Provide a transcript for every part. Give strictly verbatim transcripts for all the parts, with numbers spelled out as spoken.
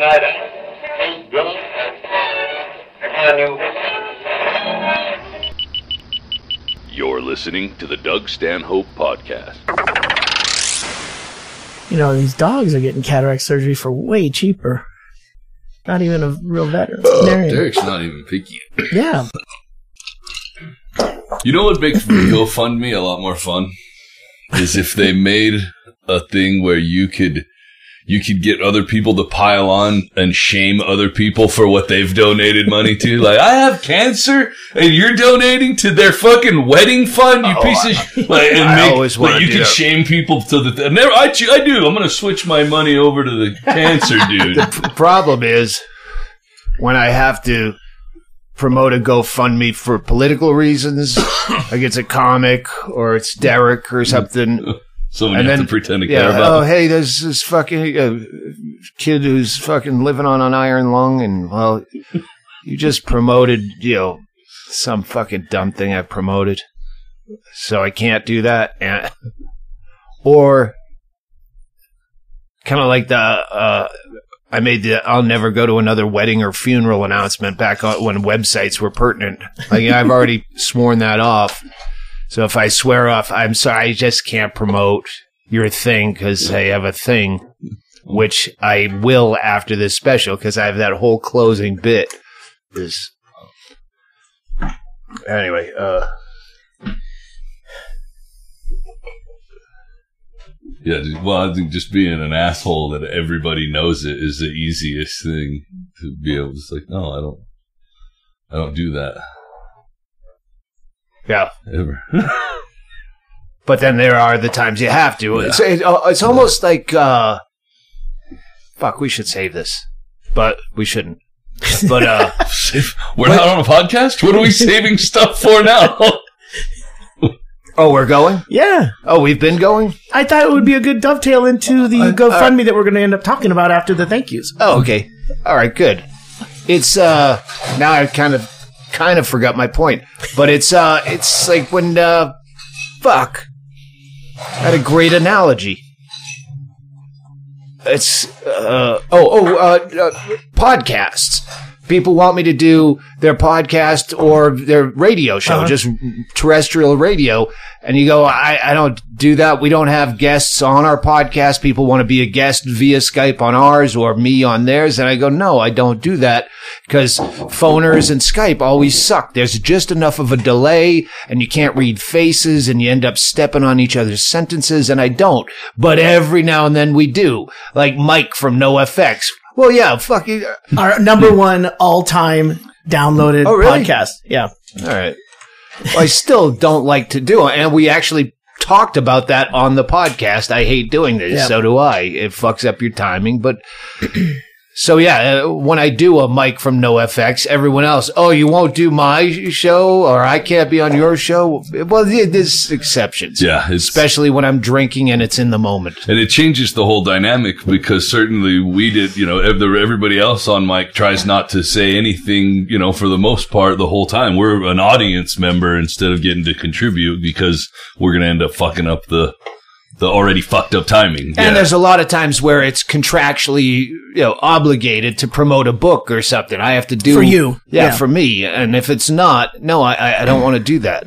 nada. Yo, You're listening to the Doug Stanhope Podcast. You know, these dogs are getting cataract surgery for way cheaper. Not even a real veteran. Oh, Derek's not even picky. Yeah. You know what makes GoFundMe a lot more fun? Is if they made a thing where you could you could get other people to pile on and shame other people for what they've donated money to. Like, I have cancer and you're donating to their fucking wedding fund, you oh, piece I, of shit. Like, and I make, always want like, to you do could that. Shame people to the... Th- Never, I, I do. I'm going to switch my money over to the cancer dude. The problem is when I have to promote a GoFundMe for political reasons, like it's a comic or it's Derek or something. So you have to pretend to yeah, care about. Oh, hey, there's this fucking uh, kid who's fucking living on an iron lung, and well, you just promoted, you know, some fucking dumb thing I promoted, so I can't do that. And, or kind of like the. Uh, I made the I'll never go to another wedding or funeral announcement back when websites were pertinent. Like, I've already sworn that off. So if I swear off, I'm sorry, I just can't promote your thing because I have a thing, which I will after this special because I have that whole closing bit. Is Anyway, uh... Yeah, well, I think just being an asshole that everybody knows it is the easiest thing to be able to just like, no, I don't, I don't do that. Yeah. Ever. But then there are the times you have to. Yeah. It's, it, it's almost like, uh, fuck, we should save this, but we shouldn't. But uh, we're not on a podcast. What are we saving stuff for now? Oh, we're going? Yeah. Oh, we've been going? I thought it would be a good dovetail into the uh, GoFundMe uh, that we're going to end up talking about after the thank yous. Oh, okay. All right, good. It's, uh, now I kind of, kind of forgot my point, but it's, uh, it's like when, uh, fuck, I had a great analogy. It's, uh, oh, oh, uh, uh podcasts. People want me to do their podcast or their radio show, uh-huh. just terrestrial radio. And you go, I, I don't do that. We don't have guests on our podcast. People want to be a guest via Skype on ours or me on theirs. And I go, no, I don't do that because phoners and Skype always suck. There's just enough of a delay and you can't read faces and you end up stepping on each other's sentences. And I don't. But every now and then we do. Like Mike from NoFX. Well, yeah, fuck you. Our number one all-time downloaded oh, really? podcast. Yeah. All right. Well, I still don't like to do it, and we actually talked about that on the podcast. I hate doing this. Yeah. So do I. It fucks up your timing, but... So, yeah, when I do a Mike from NoFX, everyone else, oh, you won't do my show or I can't be on your show? Well, there's exceptions. Yeah. Especially when I'm drinking and it's in the moment. And it changes the whole dynamic because certainly we did, you know, everybody else on Mike tries not to say anything, you know, for the most part the whole time. We're an audience member instead of getting to contribute because we're going to end up fucking up the... the already fucked up timing. And yeah. There's a lot of times where it's contractually, you know, obligated to promote a book or something. I have to do for you. Yeah, yeah. For me. And if it's not, no, I, I don't want to do that.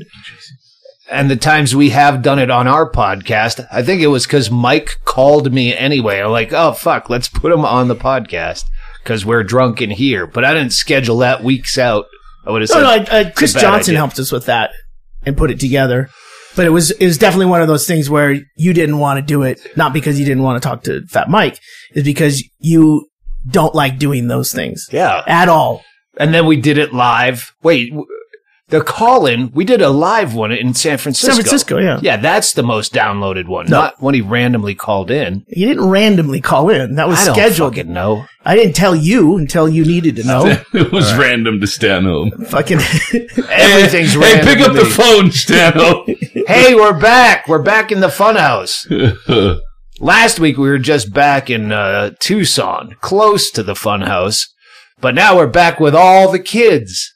And the times we have done it on our podcast, I think it was because Mike called me anyway. I'm like, oh, fuck, let's put him on the podcast because we're drunk in here. But I didn't schedule that weeks out. I would have said. No, no, I, I, Chris Johnson idea. helped us with that and put it together. But it was it was definitely one of those things where you didn't want to do it, not because you didn't want to talk to Fat Mike, is because you don't like doing those things. Yeah. At all. And then we did it live. Wait, the call-in, we did a live one in San Francisco. San Francisco, yeah. Yeah, that's the most downloaded one, no. Not when he randomly called in. He didn't randomly call in. That was I scheduled. I don't fucking know. I didn't tell you until you needed to know. It was right. Random to Stanhope. Fucking everything's hey, random. Hey, pick up the phone, Stanhope. Hey, we're back. We're back in the funhouse. Last week we were just back in uh, Tucson, close to the funhouse, but now we're back with all the kids.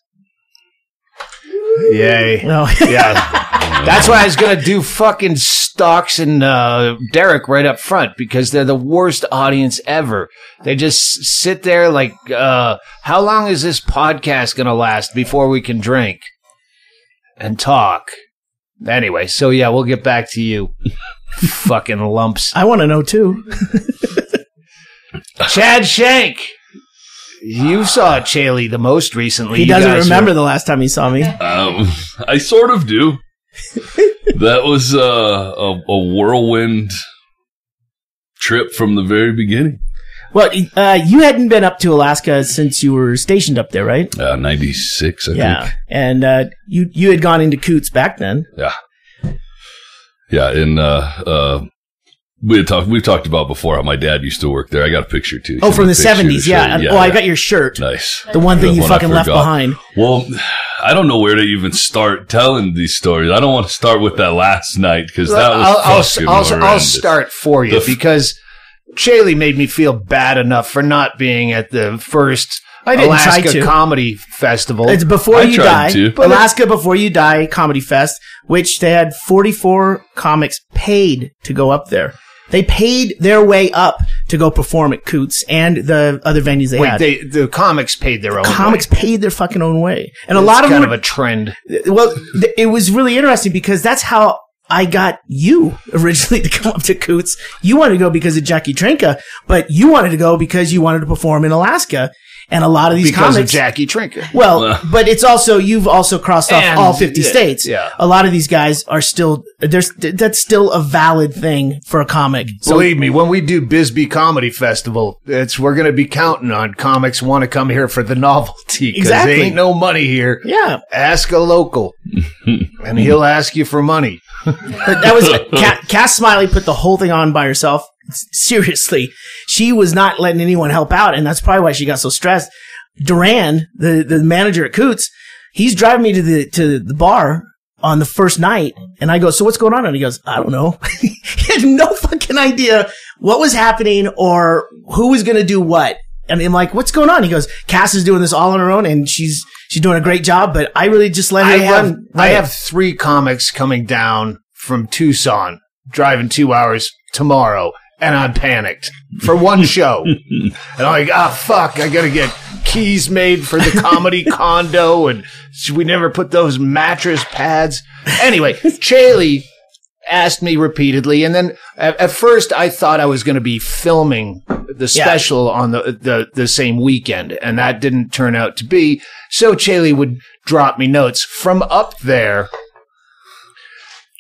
Yay. No. Yeah. That's why I was going to do fucking Stocks and uh, Derek right up front, because they're the worst audience ever. They just sit there like, uh, how long is this podcast going to last before we can drink and talk? Anyway, so yeah, we'll get back to you. Fucking lumps. I want to know too. Chad Shank. You saw Chaley the most recently. He doesn't remember were... the last time he saw me. Um, I sort of do. That was uh, a, a whirlwind trip from the very beginning. Well, uh, you hadn't been up to Alaska since you were stationed up there, right? Uh, ninety-six, I yeah. think. Yeah, and uh, you you had gone into Coots back then. Yeah. Yeah, and... Uh, uh, We had talked. We've talked about before how my dad used to work there. I got a picture too. Oh, from the seventies, yeah. yeah. Oh, I got your shirt. Nice. The one thing you fucking left behind. Well, I don't know where to even start telling these stories. I don't want to start with that last night because that was. I'll, I'll, I'll, I'll start for you because Chaley made me feel bad enough for not being at the first Alaska Comedy Festival. It's Before You Die. Alaska Before You Die Comedy Fest, which they had forty-four comics paid to go up there. They paid their way up to go perform at Coots and the other venues they Wait, had. They, the comics paid their the own comics way. Comics paid their fucking own way. And it's a lot of kind them were, of a trend. Well, th- it was really interesting because that's how I got you originally to come up to Coots. You wanted to go because of Jackie Trinka, but you wanted to go because you wanted to perform in Alaska. And a lot of these because comics. Because of Jackie Trinka. Well, uh, but it's also, you've also crossed off all fifty yeah, states. Yeah. A lot of these guys are still, there's, that's still a valid thing for a comic. So, believe me, when we do Bisbee Comedy Festival, it's, we're going to be counting on comics want to come here for the novelty. Because exactly. There ain't no money here. Yeah. Ask a local. And he'll ask you for money. That was, Cass, Cass Smiley put the whole thing on by herself. Seriously, she was not letting anyone help out, and that's probably why she got so stressed. Duran, the, the manager at Coots, he's driving me to the to the bar on the first night, and I go, "So what's going on?" And he goes, "I don't know." He had no fucking idea what was happening or who was going to do what. And I'm like, "What's going on?" He goes, "Cass is doing this all on her own, and she's she's doing a great job, but I really just let her." I have run, I have three comics coming down from Tucson, driving two hours tomorrow. And I'm panicked for one show. And I'm like, ah, oh, fuck, I got to get keys made for the comedy condo. And we never put those mattress pads. Anyway, Chaley asked me repeatedly. And then at, at first I thought I was going to be filming the special yeah. on the, the, the same weekend. And that didn't turn out to be. So Chaley would drop me notes from up there.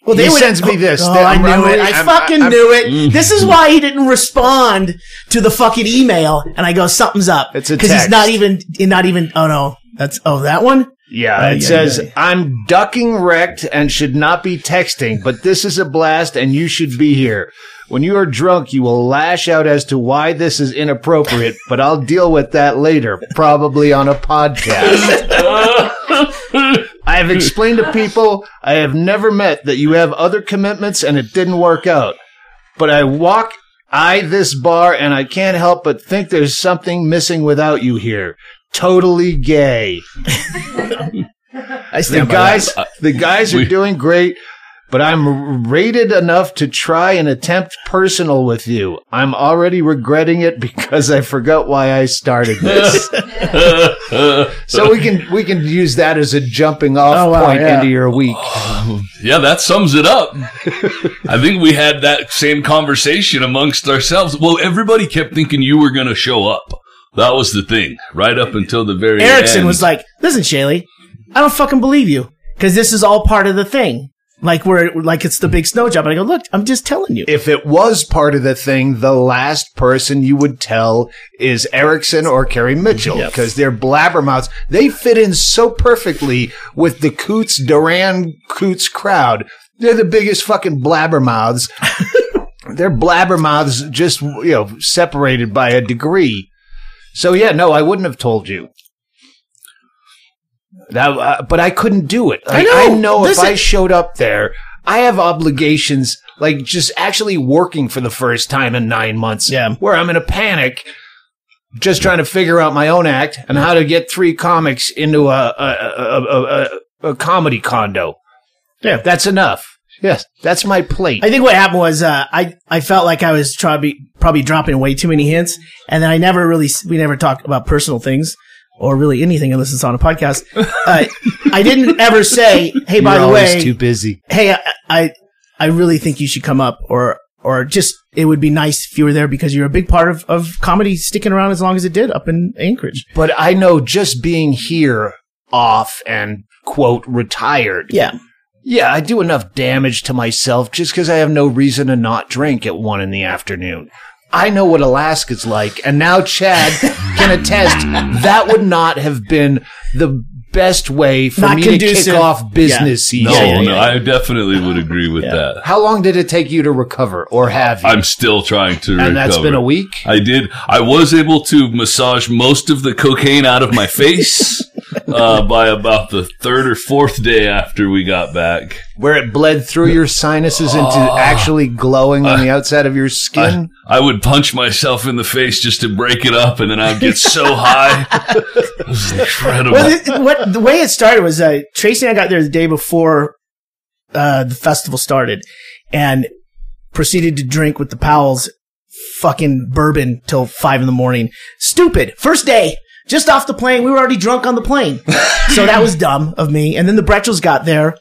Well, they he would sends me this. Oh, oh, I knew I'm, it. I I'm, fucking I'm, knew it. This is why he didn't respond to the fucking email. And I go, something's up. It's a text. Because he's not even, not even, oh no, that's, oh, that one? Yeah, uh, it yeah, says, yeah. I'm ducking wrecked and should not be texting, but this is a blast and you should be here. When you are drunk, you will lash out as to why this is inappropriate, but I'll deal with that later, probably on a podcast. I have explained to people I have never met that you have other commitments and it didn't work out. But I walk eye this bar and I can't help but think there's something missing without you here. Totally gay. I stand the guys, by that. The guys are we- doing great. But I'm rated enough to try and attempt personal with you. I'm already regretting it because I forgot why I started this. So we can we can use that as a jumping off oh, wow, point yeah. into your week. Um, yeah, that sums it up. I think we had that same conversation amongst ourselves. Well, everybody kept thinking you were going to show up. That was the thing, right up until the very Erickson end. Erickson was like, listen, Chaley, I don't fucking believe you because this is all part of the thing. Like we're like it's the big snow job. And I go, look, I'm just telling you. If it was part of the thing, the last person you would tell is Erickson or Carrie Mitchell because yep. they're blabbermouths. They fit in so perfectly with the Coots, Duran Coots crowd. They're the biggest fucking blabbermouths. They're blabbermouths just, you know, separated by a degree. So, yeah, no, I wouldn't have told you. That, uh, but I couldn't do it. Like, I know, I know if I showed up there, I have obligations, like just actually working for the first time in nine months, yeah. where I'm in a panic, just trying to figure out my own act and how to get three comics into a a, a, a, a, a comedy condo. Yeah, that's enough. Yes, that's my plate. I think what happened was uh, I I felt like I was probably probably dropping way too many hints, and then I never really we never talked about personal things or really anything unless it's on a podcast. uh, I didn't ever say, "Hey, You're by the way, too busy. Hey, I, I I really think you should come up," or or just it would be nice if you were there because you're a big part of of comedy sticking around as long as it did up in Anchorage. But I know just being here off and quote retired. Yeah. Yeah, I do enough damage to myself just because I have no reason to not drink at one in the afternoon. I know what Alaska's like, and now Chad can attest that would not have been the best way for not me conducive. to kick off business yeah. season. No, yeah, yeah, yeah. no, I definitely would agree with yeah. that. How long did it take you to recover, or have you? I'm still trying to and recover. And that's been a week? I did. I was able to massage most of the cocaine out of my face. Uh, by about the third or fourth day after we got back. Where it bled through your sinuses into uh, actually glowing on I, the outside of your skin? I, I would punch myself in the face just to break it up, and then I'd get so high. It was incredible. Well, the, what, the way it started was uh, Tracy and I got there the day before uh, the festival started and proceeded to drink with the Powells fucking bourbon till five in the morning. Stupid. First day. Just off the plane, we were already drunk on the plane. So that was dumb of me. And then the Bretchels got there,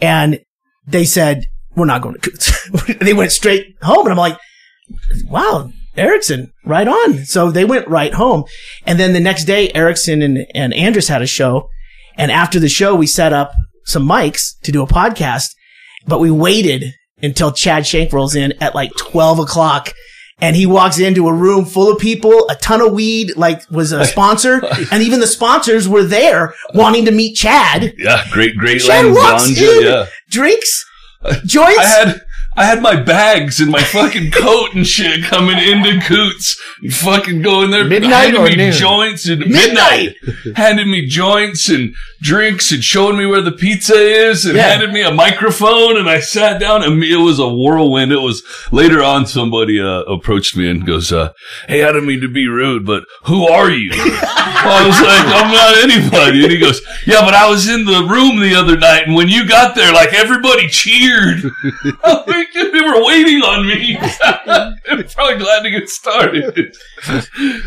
and they said, we're not going to Coots. They went straight home, and I'm like, wow, Erickson, right on. So they went right home. And then the next day, Erickson and, and Andrus had a show, and after the show, we set up some mics to do a podcast, but we waited until Chad Shank rolls in at like twelve o'clock. And he walks into a room full of people, a ton of weed, like was a sponsor. And even the sponsors were there wanting to meet Chad. Yeah, great, great. Chad Land walks Lonja, in, yeah. drinks, joints. I had, I had my bags and my fucking coat and shit coming into Coots. And fucking going there. Midnight or me noon? Joints and midnight. midnight. Handed me joints and drinks and showing me where the pizza is and yeah. handed me a microphone, and I sat down, and it was a whirlwind. It was later on somebody uh, approached me and goes, uh, hey, I don't mean to be rude, but who are you? I was like, I'm not anybody. And he goes, yeah, but I was in the room the other night, and when you got there, like, everybody cheered. I think they were waiting on me. I'm probably glad to get started.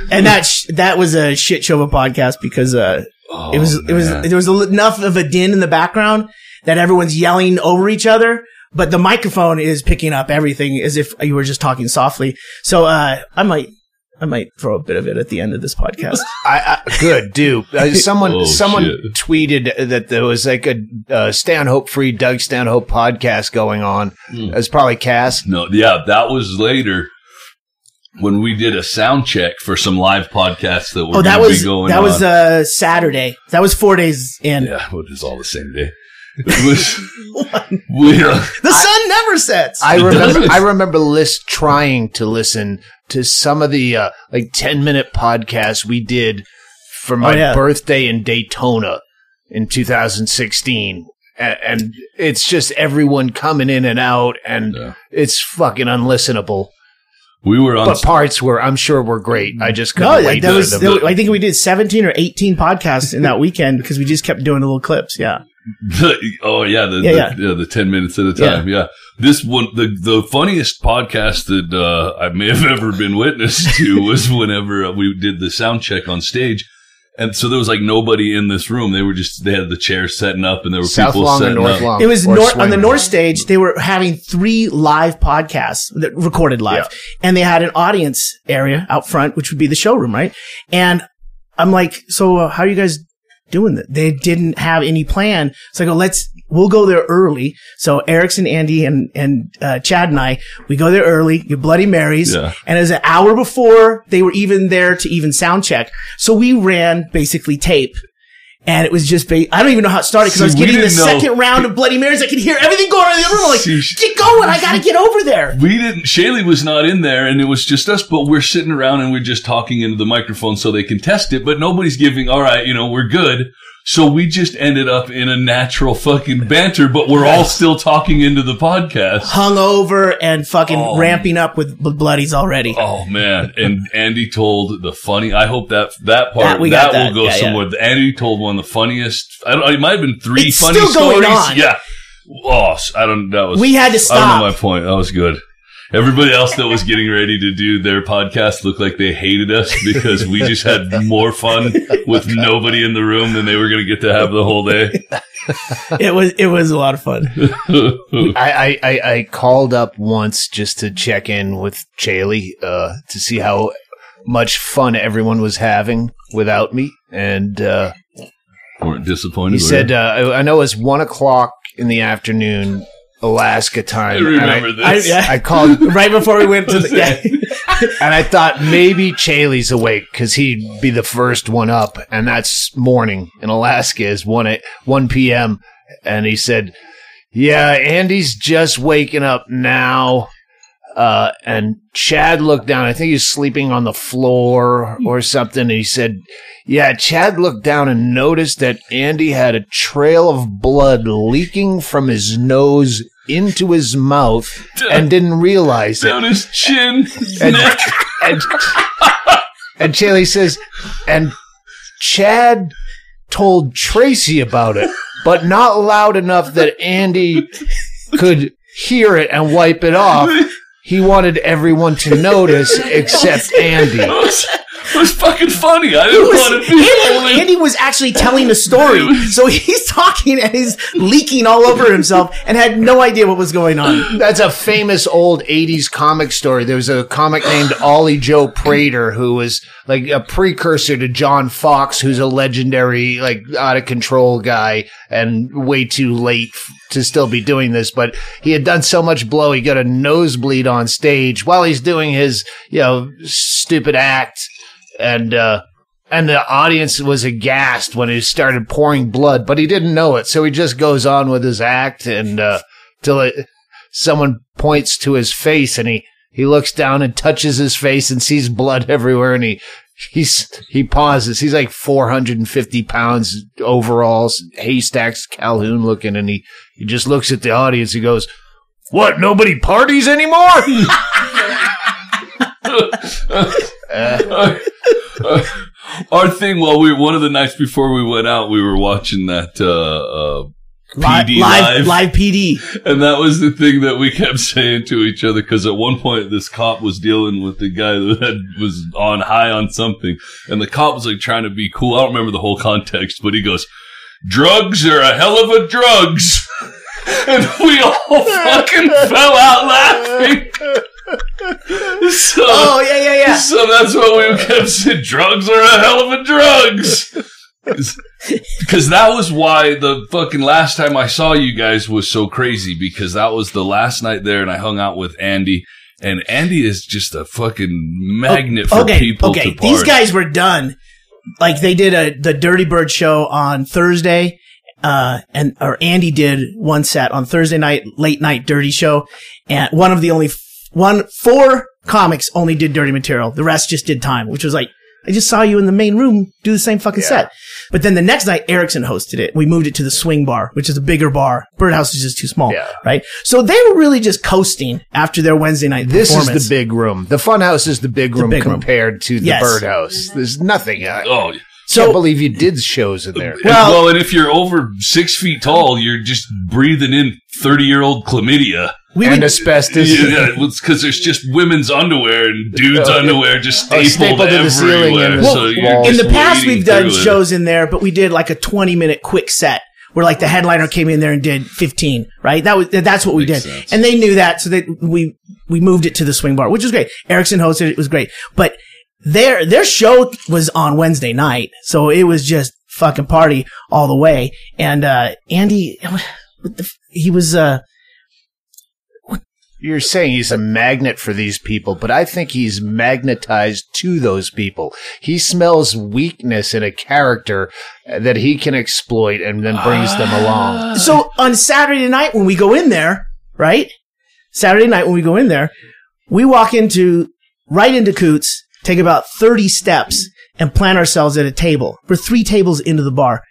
And that sh- that was a shit show of a podcast because uh Oh, it was, man. it was, there was enough of a din in the background that everyone's yelling over each other, but the microphone is picking up everything as if you were just talking softly. So, uh, I might, I might throw a bit of it at the end of this podcast. I, I, good, do. Uh, someone, oh, someone shit. tweeted that there was like a uh, Stanhope free Doug Stanhope podcast going on. Mm. It was probably Cass. No, yeah, that was later. When we did a sound check for some live podcasts that were oh, that was, be going that on. was uh, Saturday. That was four days in. Yeah, well, it was all the same day. It was, we, uh, the sun I, never sets. I remember. I remember list trying to listen to some of the uh, like ten minute podcasts we did for my oh, yeah. birthday in Daytona in two thousand sixteen. And it's just everyone coming in and out, and yeah. it's fucking unlistenable. We were on, but parts were, I'm sure, were great. I just couldn't no, wait that was, them. I think we did seventeen or eighteen podcasts in that weekend because we just kept doing little clips. Yeah. The, oh yeah, the, yeah, the, yeah. yeah, the ten minutes at a time. Yeah. yeah. This one, the the funniest podcast that uh, I may have ever been witness to was whenever we did the sound check on stage. And so there was like nobody in this room. They were just, they had the chairs setting up, and there were South people Long setting North up. Long it was nor- on the North Stage. They were having three live podcasts that recorded live, yeah. and they had an audience area out front, which would be the showroom, right? And I'm like, so uh, how are you guys doing that? They didn't have any plan. So I go, let's, we'll go there early. So Erickson, Andy, and, and, uh, Chad and I, we go there early, get Bloody Marys. Yeah. And it was an hour before they were even there to even sound check. So we ran basically tape. And it was just, ba- I don't even know how it started because I was getting the second round of Bloody Marys. I could hear everything going on in the room. I'm like, get going. I got to get over there. We didn't, Shaylee was not in there, and it was just us, but we're sitting around and we're just talking into the microphone so they can test it, but nobody's giving, all right, you know, we're good. So we just ended up in a natural fucking banter, but we're all still talking into the podcast. Hungover and fucking oh. ramping up with bloodies already. Oh, man. And Andy told the funny... I hope that that part, that, we that will that. go yeah, somewhere. Yeah. Andy told one of the funniest... I don't, it might have been three it's funny stories. It's still going stories. on. Yeah. lost. I don't know. We had to stop. I don't know my point. That was good. Everybody else that was getting ready to do their podcast looked like they hated us because we just had more fun with nobody in the room than they were going to get to have the whole day. It was it was a lot of fun. I, I, I called up once just to check in with Chaley uh, to see how much fun everyone was having without me. And uh, weren't disappointed. He said, uh, I know it's one o'clock in the afternoon. Alaska time. I remember I, this. I, yeah. I called right before we went to the. Yeah. And I thought maybe Chaley's awake because he'd be the first one up. And that's morning in Alaska is one p.m. And he said, yeah, Andy's just waking up now. Uh, and Chad looked down. I think he was sleeping on the floor or something. And he said, yeah, Chad looked down and noticed that Andy had a trail of blood leaking from his nose into his mouth down, and didn't realize down it. Down his chin. And, and, and, and Chaley says, and Chad told Tracy about it, but not loud enough that Andy could hear it and wipe it off. He wanted everyone to notice except Andy. It was, it was fucking funny. I didn't was, want to be Andy, Andy was actually telling the story. So he's talking and he's leaking all over himself and had no idea what was going on. That's a famous old eighties comic story. There was a comic named Ollie Joe Prater who was like a precursor to John Fox, who's a legendary, like, out of control guy and way too late to still be doing this, but he had done so much blow, he got a nosebleed on stage while he's doing his, you know, stupid act, and uh, and the audience was aghast when he started pouring blood, but he didn't know it, so he just goes on with his act, and uh, till it, someone points to his face, and he he looks down and touches his face and sees blood everywhere, and he. He's, he pauses. He's like four hundred fifty pounds overalls, haystacks, Calhoun looking. And he, he just looks at the audience. He goes, what? Nobody parties anymore? uh, our, our thing, while we were one of the nights before we went out, we were watching that, uh, uh, P D live, live, live P D. And that was the thing that we kept saying to each other, because at one point this cop was dealing with the guy that had, was on high on something, and the cop was like trying to be cool. I don't remember the whole context, but he goes, drugs are a hell of a drugs. And we all fucking fell out laughing. So, oh, yeah, yeah, yeah. So that's what we kept saying, drugs are a hell of a drugs. Because that was why the fucking last time I saw you guys was so crazy, because that was the last night there and I hung out with Andy, and Andy is just a fucking magnet oh, okay, for people okay. to party. These guys were done. Like they did a the Dirty Bird show on Thursday, uh, and or Andy did one set on Thursday night, late night Dirty show, and one of the only f- one four comics only did Dirty material. The rest just did time, which was like, I just saw you in the main room do the same fucking yeah. set. But then the next night, Erickson hosted it. We moved it to the Swing Bar, which is a bigger bar. Birdhouse is just too small, yeah. right? So they were really just coasting after their Wednesday night this performance. This is the big room. The Funhouse is the big room the big compared room. to the yes. Birdhouse. There's nothing. I oh, so, can't believe you did shows in there. Well, well, and if you're over six feet tall, you're just breathing in thirty-year-old chlamydia. We and would, asbestos. Yeah, because there's just women's underwear and dudes' oh, underwear just stapled, oh, stapled everywhere. The ceiling and well, so you're in the past, we've done shows it. in there, but we did like a twenty-minute quick set where like the headliner came in there and did fifteen, right? That was That's what we Makes did. Sense. And they knew that, so they, we we moved it to the Swing Bar, which was great. Erickson hosted it. It was great. But their their show was on Wednesday night, so it was just fucking party all the way. And uh, Andy, he was... Uh, You're saying he's a magnet for these people, but I think he's magnetized to those people. He smells weakness in a character that he can exploit and then brings ah. them along. So on Saturday night when we go in there, right? Saturday night when we go in there, we walk into, right into Coots, take about thirty steps and plant ourselves at a table. We're three tables into the bar.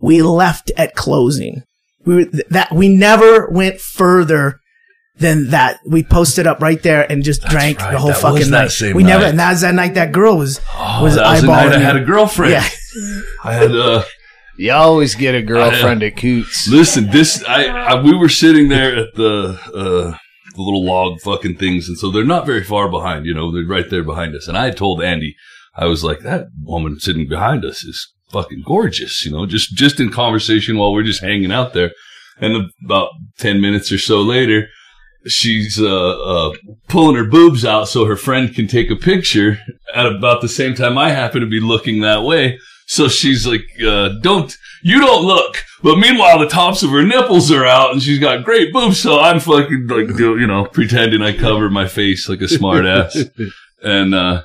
We left at closing. We were, that, we never went further Then that we posted up right there and just That's drank right. the whole that fucking was that night. Same we night. never, and that was that night that girl was, oh, was eyeballing. That was the night I had a girlfriend. Yeah. I had, uh, You always get a girlfriend at Coots. Listen, this I, I we were sitting there at the uh, the little log fucking things, and so they're not very far behind. You know, they're right there behind us. And I told Andy, I was like, that woman sitting behind us is fucking gorgeous. You know, just just in conversation while we're just hanging out there. And about ten minutes or so later, she's uh, uh, pulling her boobs out so her friend can take a picture. At about the same time, I happen to be looking that way. So she's like, uh, don't, you don't look. But meanwhile, the tops of her nipples are out and she's got great boobs. So I'm fucking like, you know, pretending I cover my face like a smart ass. And, uh,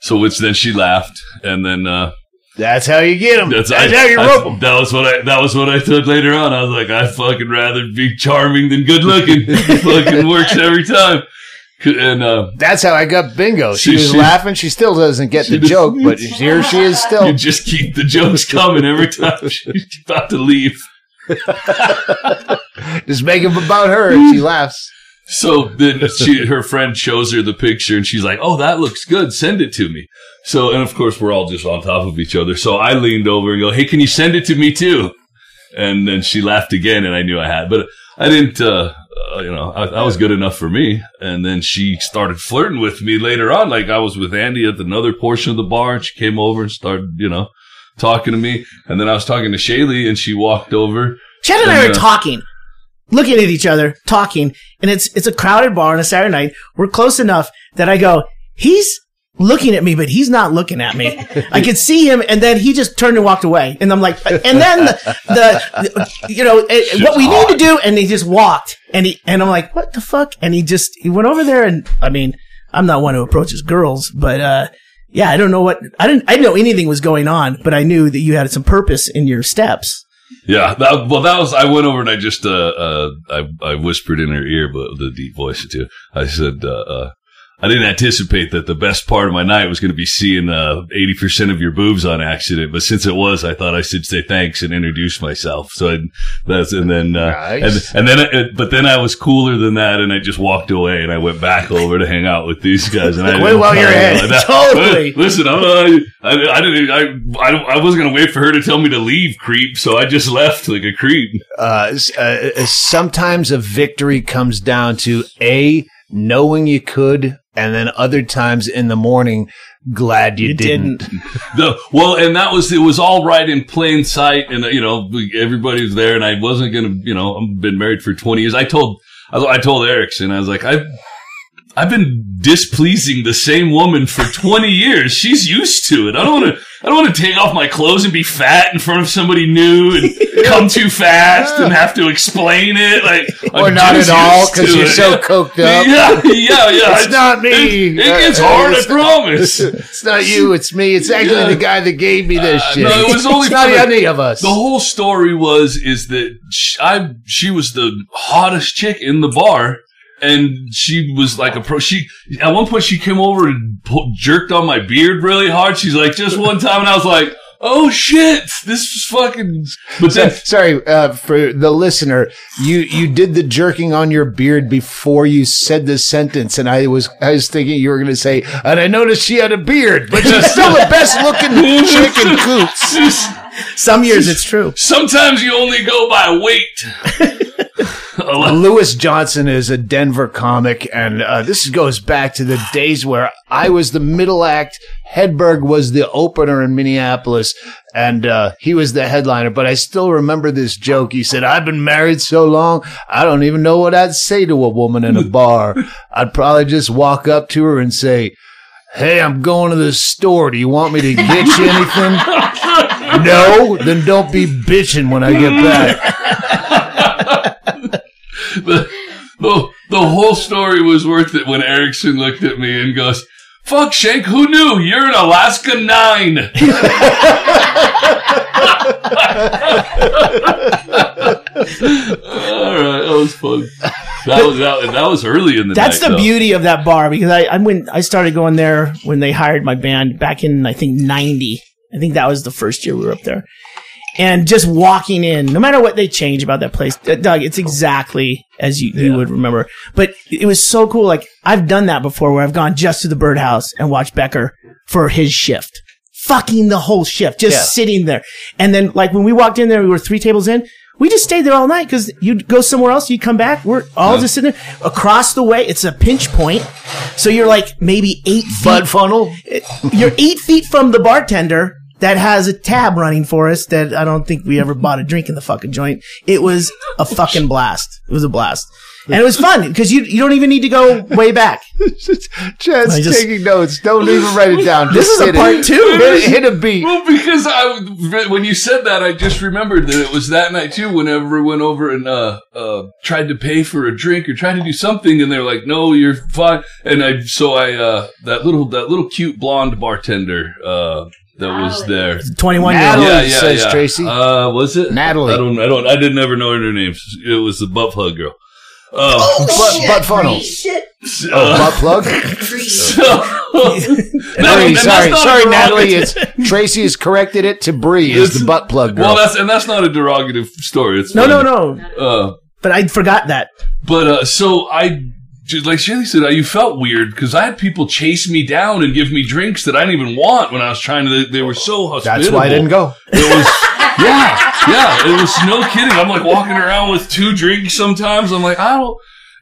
so which then she laughed. And then, uh, that's how you get them. That's, that's I, how you rope them. That was what I, that was what I said later on. I was like, I fucking rather be charming than good looking. It fucking works every time. And, uh, that's how I got bingo. She, she was she, laughing. She still doesn't get the joke, but here she is still. You just keep the jokes coming every time she's about to leave. Just make them about her, and she laughs. So then she, her friend shows her the picture, and she's like, "Oh, that looks good. Send it to me." So, and of course, we're all just on top of each other. So I leaned over and go, "Hey, can you send it to me too?" And then she laughed again, and I knew I had, but I didn't. Uh, Uh, you know, I, I was good enough for me. And then she started flirting with me later on. Like I was with Andy at another portion of the bar, and she came over and started, you know, talking to me. And then I was talking to Shaylee, and she walked over. Chad and, and I uh, are talking, looking at each other, talking. And it's it's a crowded bar on a Saturday night. We're close enough that I go, he's looking at me, but he's not looking at me. I could see him, and then he just turned and walked away. And I'm like, and then the, the, the you know, it, what we hard. need to do, and he just walked. And he, and I'm like, what the fuck? And he just, he went over there, and I mean, I'm not one who approaches girls, but, uh, yeah, I don't know what, I didn't, I didn't know anything was going on, but I knew that you had some purpose in your steps. Yeah. That, well, that was, I went over and I just, uh, uh, I, I whispered in her ear, but the deep voice too. I said, uh, uh, I didn't anticipate that the best part of my night was going to be seeing uh, eighty percent of your boobs on accident, but since it was, I thought I should say thanks and introduce myself. So I, that's and then uh, nice. and, and then but then I was cooler than that, and I just walked away, and I went back over to hang out with these guys. And I wait while you're ahead, like totally. Listen, I'm, uh, I, I didn't. I, I wasn't going to wait for her to tell me to leave, creep. So I just left like a creep. Uh, uh, sometimes a victory comes down to a knowing you could. And then other times in the morning, glad you, you didn't. didn't. The, well, and that was, it was all right in plain sight. And, you know, everybody was there, and I wasn't going to, you know, I've been married for twenty years. I told, I, I told Erickson, I was like, I've, I've been displeasing the same woman for twenty years. She's used to it. I don't want to, I don't want to take off my clothes and be fat in front of somebody new and come too fast and have to explain it. Like, or I'm not at all because you're so coked up. Yeah, yeah, yeah. It's I, not me. It, it gets uh, hard, I promise. It's not you. It's me. It's actually yeah. the guy that gave me this uh, shit. No, it was only it's not any of us. The whole story was is that she, I she was the hottest chick in the bar. And she was like a pro. She at one point she came over and po- jerked on my beard really hard. She's like, just one time, and I was like, oh shit, this is fucking. But then, sorry uh, for the listener, you you did the jerking on your beard before you said this sentence, and I was I was thinking you were going to say, and I noticed she had a beard, but she's still the best looking chick in Coots. Some years it's true. Sometimes you only go by weight. Lewis Johnson is a Denver comic, and uh, this goes back to the days where I was the middle act. Hedberg was the opener in Minneapolis, and uh, he was the headliner. But I still remember this joke. He said, I've been married so long, I don't even know what I'd say to a woman in a bar. I'd probably just walk up to her and say, hey, I'm going to the store. Do you want me to get you anything? No? Then don't be bitching when I get back. The, the the whole story was worth it when Erickson looked at me and goes, fuck, Shank, who knew? You're an Alaska nine. All right, that was fun. That was that, that was early in the That's night. That's the though. beauty of that bar, because I, I, when, I started going there when they hired my band back in, I think, ninety. I think that was the first year we were up there. And just walking in, no matter what they change about that place, uh, Doug, it's exactly as you, you yeah. would remember. But it was so cool. Like, I've done that before where I've gone just to the Birdhouse and watched Becker for his shift. fucking the whole shift, just yeah. sitting there. And then, like, when we walked in there, we were three tables in. We just stayed there all night because you'd go somewhere else, you'd come back. We're all yeah. just sitting there. Across the way, it's a pinch point. So you're like maybe eight feet. Bud funnel? You're eight feet from the bartender that has a tab running for us that I don't think we ever bought a drink in the fucking joint. It was a fucking blast. It was a blast. And it was fun because you you don't even need to go way back. Chad's just, taking notes. Don't even write it down. Just this is a part it. two. Hit, hit a beat. Well, because I, when you said that, I just remembered that it was that night too. Whenever we went over and uh, uh, tried to pay for a drink or tried to do something, and they're like, "No, you're fine." And I so I uh, that little that little cute blonde bartender. Uh, That Natalie. was there. twenty-one year old yeah, yeah, says yeah. Tracy. Uh, was it Natalie? I don't. I don't. I didn't ever know her name. It was the butt plug girl. Uh, oh butt, shit! Butt funnel. Shit. Uh, oh, butt plug. So, Natalie, sorry, sorry, Natalie. It's Tracy has corrected it to Bree is the butt plug girl. Well, that's and that's not a derogative story. It's no, funny. no, no. Uh, but I forgot that. But uh, so I. Just like Shelly said, you felt weird because I had people chase me down and give me drinks that I didn't even want when I was trying to. They were so hospitable. That's why I didn't go. It was, yeah, yeah, it was no kidding. I'm like walking around with two drinks sometimes. I'm like, I don't.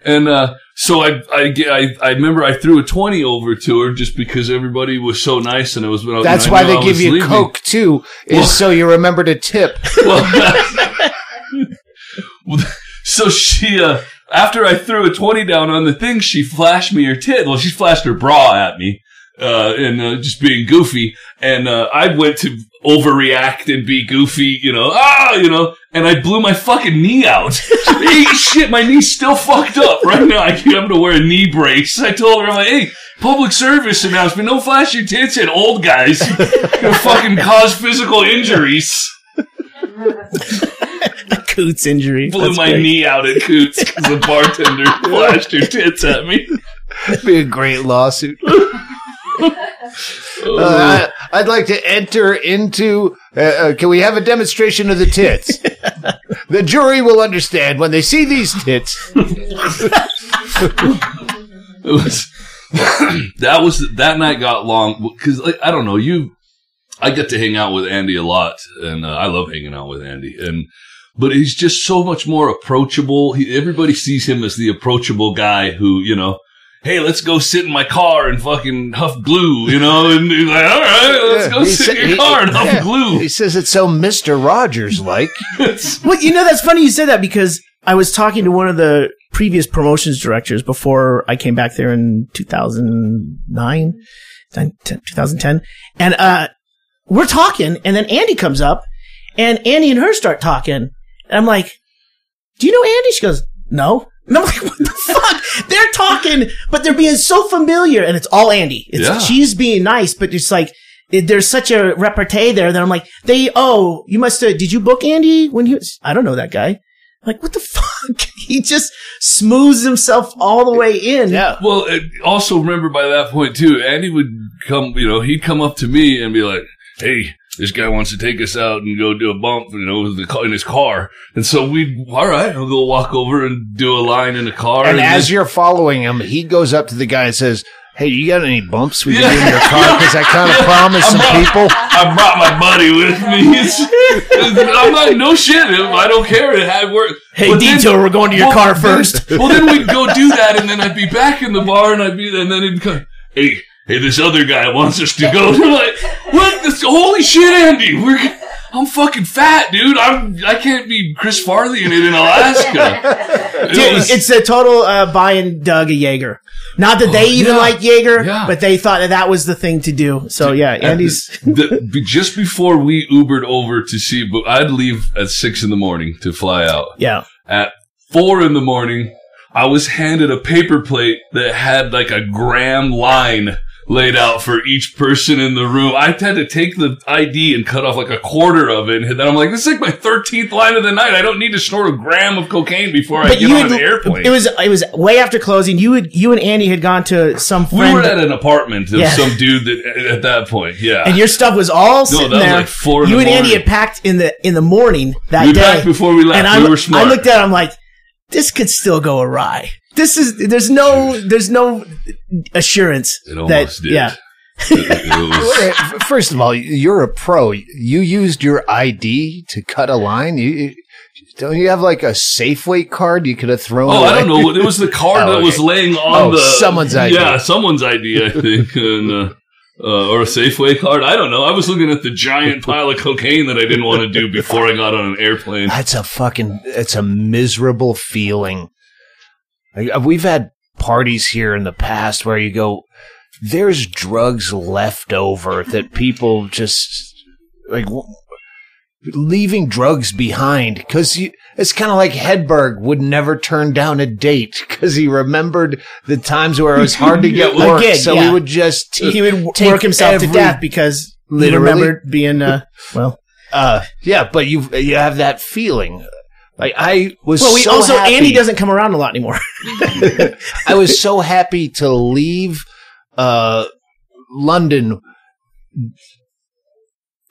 And uh, so I, I, I, I remember I threw a twenty over to her just because everybody was so nice and it was. When I, that's when I why they give you leaving. Coke too, is well, so you remember to tip. Well, well so she. Uh, After I threw a twenty down on the thing, she flashed me her tit. Well, she flashed her bra at me, uh, and uh, just being goofy. And uh, I went to overreact and be goofy, you know, ah, you know, and I blew my fucking knee out. Hey, shit, my knee's still fucked up right now. I can't, I'm gonna wear a knee brace. I told her, I'm like, hey, public service announcement, don't flash your tits at old guys. You're fucking cause physical injuries. A Coots injury. Blew That's my great. knee out at Coots because the bartender flashed her tits at me. That'd be a great lawsuit. uh, I'd like to enter into. Uh, uh, can we have a demonstration of the tits? The jury will understand when they see these tits. It was that was that night got long because like, I don't know you. I get to hang out with Andy a lot, and uh, I love hanging out with Andy. And but he's just so much more approachable. He, everybody sees him as the approachable guy who, you know, hey, let's go sit in my car and fucking huff glue, you know. And he's like, all right, let's yeah, go sit sa- in your he, car and huff yeah. glue. He says it's so Mister Rogers-like. Well, you know, that's funny you said that because I was talking to one of the previous promotions directors before I came back there in two thousand nine, twenty ten, and uh. We're talking, and then Andy comes up, and Andy and her start talking. And I'm like, do you know Andy? She goes, no. And I'm like, what the fuck? They're talking, but they're being so familiar, and it's all Andy. It's, yeah. She's being nice, but it's like, it, there's such a repartee there that I'm like, they, oh, you must have, did you book Andy when he was, I don't know that guy. Like, what the fuck? He just smooths himself all the way in. Yeah. Well, also remember by that point, too, Andy would come, you know, he'd come up to me and be like, hey, this guy wants to take us out and go do a bump, you know, in his car. And so we'd, all right, I'll go walk over and do a line in the car. And, and as then- you're following him, he goes up to the guy and says, hey, you got any bumps we can yeah. do in your car? Because I kind of yeah. promised some brought, people. I brought my buddy with me. It's, it's, I'm like, no shit. I don't care. It had work. Hey, but Dito, then, we're going to your well, car first. Then, well, then we'd go do that, and then I'd be back in the bar, and I'd be, and then he'd come, hey, hey, this other guy wants us to go. We're like, what? This, holy shit, Andy. We're, I'm fucking fat, dude. I'm, I can't be Chris Farley in it in Alaska. Dude, it was, it's a total uh, buying Doug a Jaeger. Not that they uh, even yeah, like Jaeger, yeah. but they thought that that was the thing to do. So, yeah, Andy's. the, the, just before we Ubered over to see, but I'd leave at six in the morning to fly out. Yeah. At four in the morning, I was handed a paper plate that had like a gram line laid out for each person in the room. I had to take the I D and cut off like a quarter of it. And then I'm like, this is like my thirteenth line of the night. I don't need to snort a gram of cocaine before but I get on had, an airplane. It was it was way after closing. You would, you and Andy had gone to some friend. We were at an apartment of yeah. some dude that, at that point. Yeah. And your stuff was all sitting no, that was there. Like four in you the and morning. Andy had packed in the in the morning that we day. We packed before we left. And I, we were smart. I looked at it. I'm like, this could still go awry. This is, there's no, there's no assurance. It almost that, did. Yeah. was... First of all, you're a pro. You used your I D to cut a line. You, don't you have like a Safeway card you could have thrown Oh, away? I don't know. It was the card oh, that okay. was laying on oh, the... someone's I D. Yeah, someone's I D, I think. and, uh, uh, or a Safeway card. I don't know. I was looking at the giant pile of cocaine that I didn't want to do before I got on an airplane. That's a fucking... It's a miserable feeling. I, we've had parties here in the past where you go... There's drugs left over that people just like w- leaving drugs behind because it's kind of like Hedberg would never turn down a date because he remembered the times where it was hard to get work. Again, so yeah. he would just he would take work himself every, to death because literally? he remembered being uh, well uh, yeah. But you you have that feeling. Like I was well, we so also happy. Andy doesn't come around a lot anymore. I was so happy to leave. Uh, London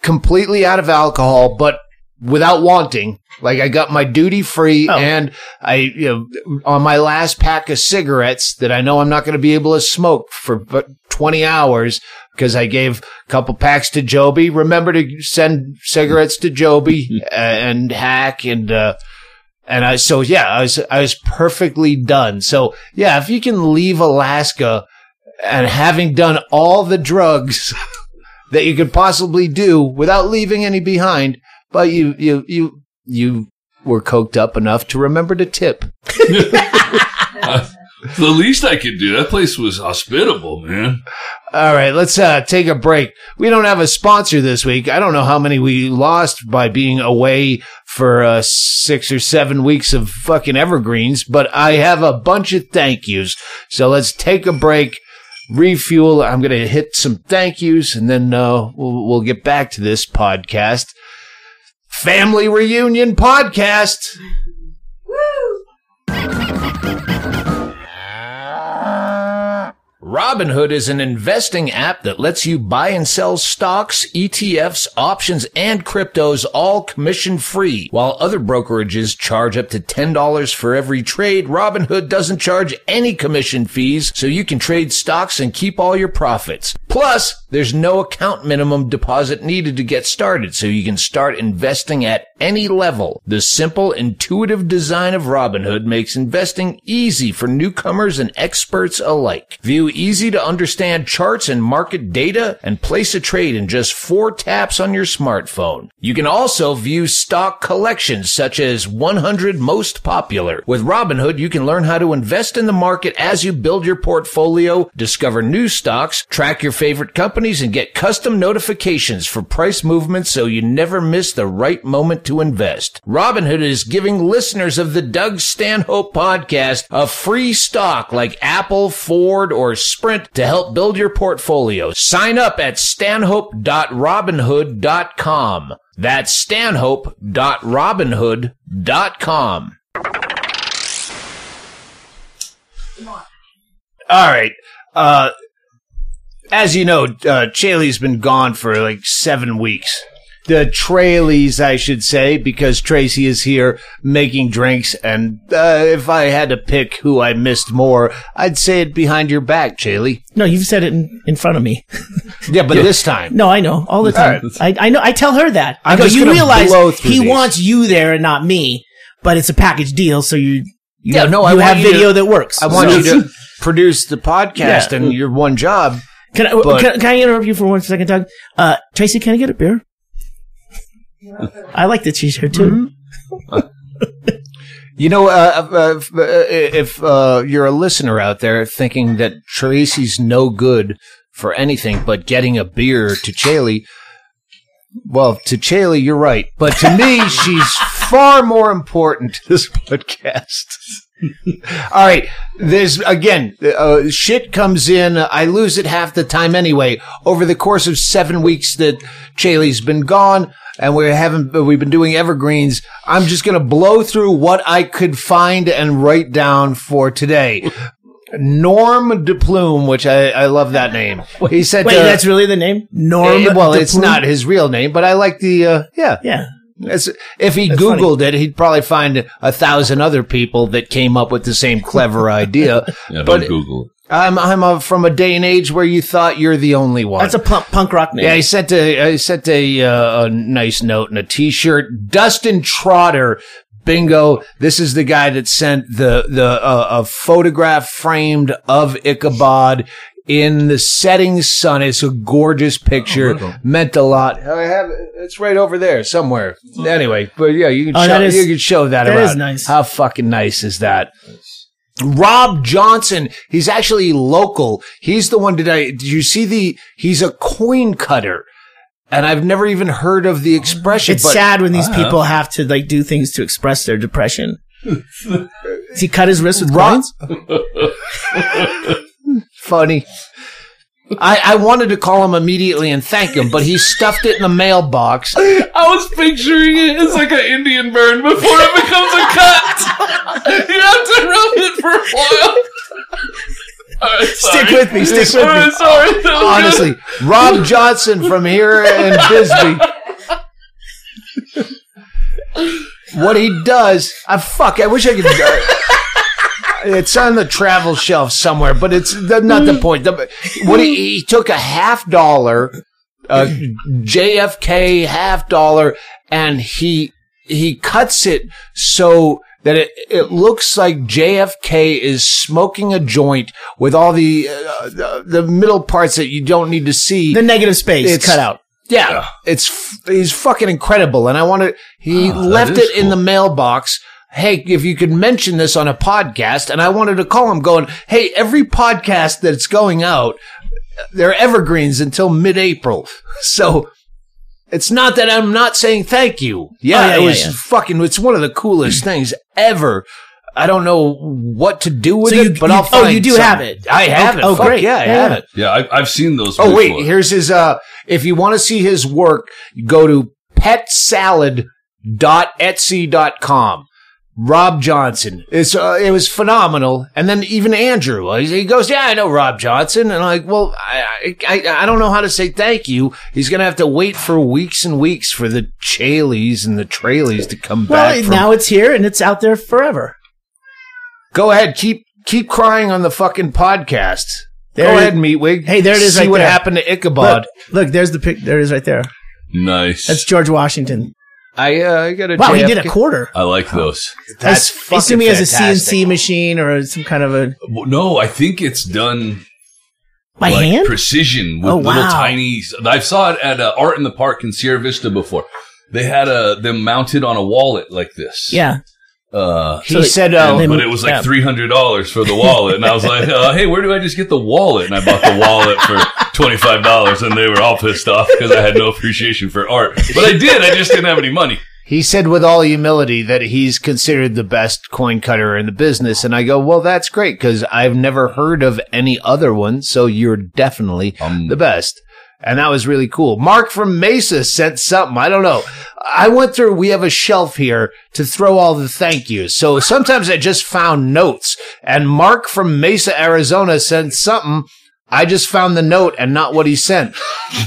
completely out of alcohol, but without wanting. Like I got my duty free, oh. and I, you know, on my last pack of cigarettes that I know I'm not going to be able to smoke for twenty hours because I gave a couple packs to Joby. Remember to send cigarettes to Joby and Hack and uh, and I. So yeah, I was I was perfectly done. So yeah, if you can leave Alaska. And having done all the drugs that you could possibly do without leaving any behind, but you you you you were coked up enough to remember to tip. uh, the least I could do. That place was hospitable, man. All right, let's uh, take a break. We don't have a sponsor this week. I don't know how many we lost by being away for uh, six or seven weeks of fucking evergreens, but I have a bunch of thank yous. So let's take a break. Refuel. I'm going to hit some thank yous, and then uh, we'll, we'll get back to this podcast. Family Reunion Podcast. Woo! Robinhood is an investing app that lets you buy and sell stocks, E T Fs, options, and cryptos all commission-free. While other brokerages charge up to ten dollars for every trade, Robinhood doesn't charge any commission fees, so you can trade stocks and keep all your profits. Plus, there's no account minimum deposit needed to get started, so you can start investing at any level. The simple, intuitive design of Robinhood makes investing easy for newcomers and experts alike. View easy-to-understand charts and market data and place a trade in just four taps on your smartphone. You can also view stock collections such as one hundred Most Popular. With Robinhood, you can learn how to invest in the market as you build your portfolio, discover new stocks, track your favorite companies, and get custom notifications for price movements so you never miss the right moment to invest. Robinhood is giving listeners of the Doug Stanhope Podcast a free stock like Apple, Ford, or Sprint to help build your portfolio. Sign up at stanhope dot robinhood dot com. That's stanhope dot robinhood dot com. All right. Uh, As you know, uh, Chaley's been gone for like seven weeks. The Traileys, I should say, because Tracy is here making drinks. And uh, if I had to pick who I missed more, I'd say it behind your back, Chaley. No, you've said it in, in front of me. yeah, but yeah. This time. No, I know. All the time. All right. I, I know. I tell her that. I I'm go, just you realize he these. wants you there and not me, but it's a package deal. So you, you, yeah, have, no, I you have video to, that works. I want so. you to produce the podcast yeah. and your one job. Can I, but, can, can I interrupt you for one second, Doug? Uh, Tracy, can I get a beer? I like the t-shirt, too. Mm-hmm. you know, uh, uh, if uh, you're a listener out there thinking that Tracy's no good for anything but getting a beer to Chaley, well, to Chaley, you're right. But to me, she's far more important to this podcast. All right. There's, again, uh, shit comes in. I lose it half the time anyway. Over the course of seven weeks that Chaley's been gone and we haven't, we've been doing evergreens, I'm just going to blow through what I could find and write down for today. Norm DePlume, which I, I love that name. He said, wait, uh, that's really the name? Norm uh, Well, DePlume? It's not his real name, but I like the, uh, yeah. Yeah. It's, if he That's Googled funny. it, he'd probably find a thousand other people that came up with the same clever idea. yeah, but Google. I'm I'm a, from a day and age where you thought you're the only one. That's a punk, punk rock name. Yeah, I sent a I sent a, uh, a nice note and a T-shirt. Dustin Trotter, bingo! This is the guy that sent the the uh, a photograph framed of Ichabod in the setting sun. It's a gorgeous picture. Oh, meant a lot. I have it's right over there somewhere. Anyway, but yeah, you can oh, show, is, you can show that. That around. Is nice. How fucking nice is that? Rob Johnson, he's actually local. He's the one. Did I? Did you see the? He's a coin cutter, and I've never even heard of the expression. It's but, sad when these uh, people have to like do things to express their depression. Does he cut his wrist with Rob- coins? Funny. I, I wanted to call him immediately and thank him, but he stuffed it in the mailbox. I was picturing it as like an Indian burn before it becomes a cut. You have to rub it for a while. Right, stick with me. Stick with right, me. Sorry, no, honestly, good. Rob Johnson from here in Bisbee. What he does, I fuck. I wish I could. Uh, It's on the travel shelf somewhere, but it's the, not the point. The, what he, he took a half dollar, a J F K half dollar, and he he cuts it so that it, it looks like J F K is smoking a joint with all the, uh, the the middle parts that you don't need to see. The negative space it's, cut out. Yeah, yeah. it's he's fucking incredible, and I want to. He oh, left it cool. in the mailbox. Hey, if you could mention this on a podcast, and I wanted to call him going, hey, every podcast that's going out, they're evergreens until mid-April. So it's not that I'm not saying thank you. Yeah, oh, yeah it yeah, was yeah. fucking, it's one of the coolest things ever. I don't know what to do with so you, it, but you, I'll find Oh, you do something. have it. I have oh, it. Oh, Fuck, great. Yeah, I yeah. have it. Yeah, I've, I've seen those. Oh, wait, before. here's his, uh, if you want to see his work, go to pet salad dot etsy dot com. Rob Johnson. It's uh, it was phenomenal, and then even Andrew. He goes, "Yeah, I know Rob Johnson," and I'm like, "Well, I, I I don't know how to say thank you." He's gonna have to wait for weeks and weeks for the Chaleys and the Trailies to come well, back. Well, now it's here and it's out there forever. Go ahead, keep keep crying on the fucking podcast. There go ahead, Meatwig. Hey, there it is. See right what there. happened to Ichabod. Look, look, there's the pic. There it is, right there. Nice. That's George Washington. I, uh, I got a Wow, J F K. He did a quarter. I like those. That's fucking fantastic. Assuming he has a C N C machine or some kind of a... No, I think it's done... By like hand? Precision with oh, wow. little tiny... I saw it at uh, Art in the Park in Sierra Vista before. They had a, them mounted on a wallet like this. Yeah. Uh, he so said... Uh, and, but it was like yeah. three hundred dollars for the wallet. And I was like, uh, hey, where do I just get the wallet? And I bought the wallet for... twenty-five dollars, and they were all pissed off because I had no appreciation for art. But I did. I just didn't have any money. He said with all humility that he's considered the best coin cutter in the business. And I go, well, that's great because I've never heard of any other one. So you're definitely um, the best. And that was really cool. Mark from Mesa sent something. I don't know. I went through, we have a shelf here to throw all the thank yous. So sometimes I just found notes. And Mark from Mesa, Arizona sent something. I just found the note and not what he sent.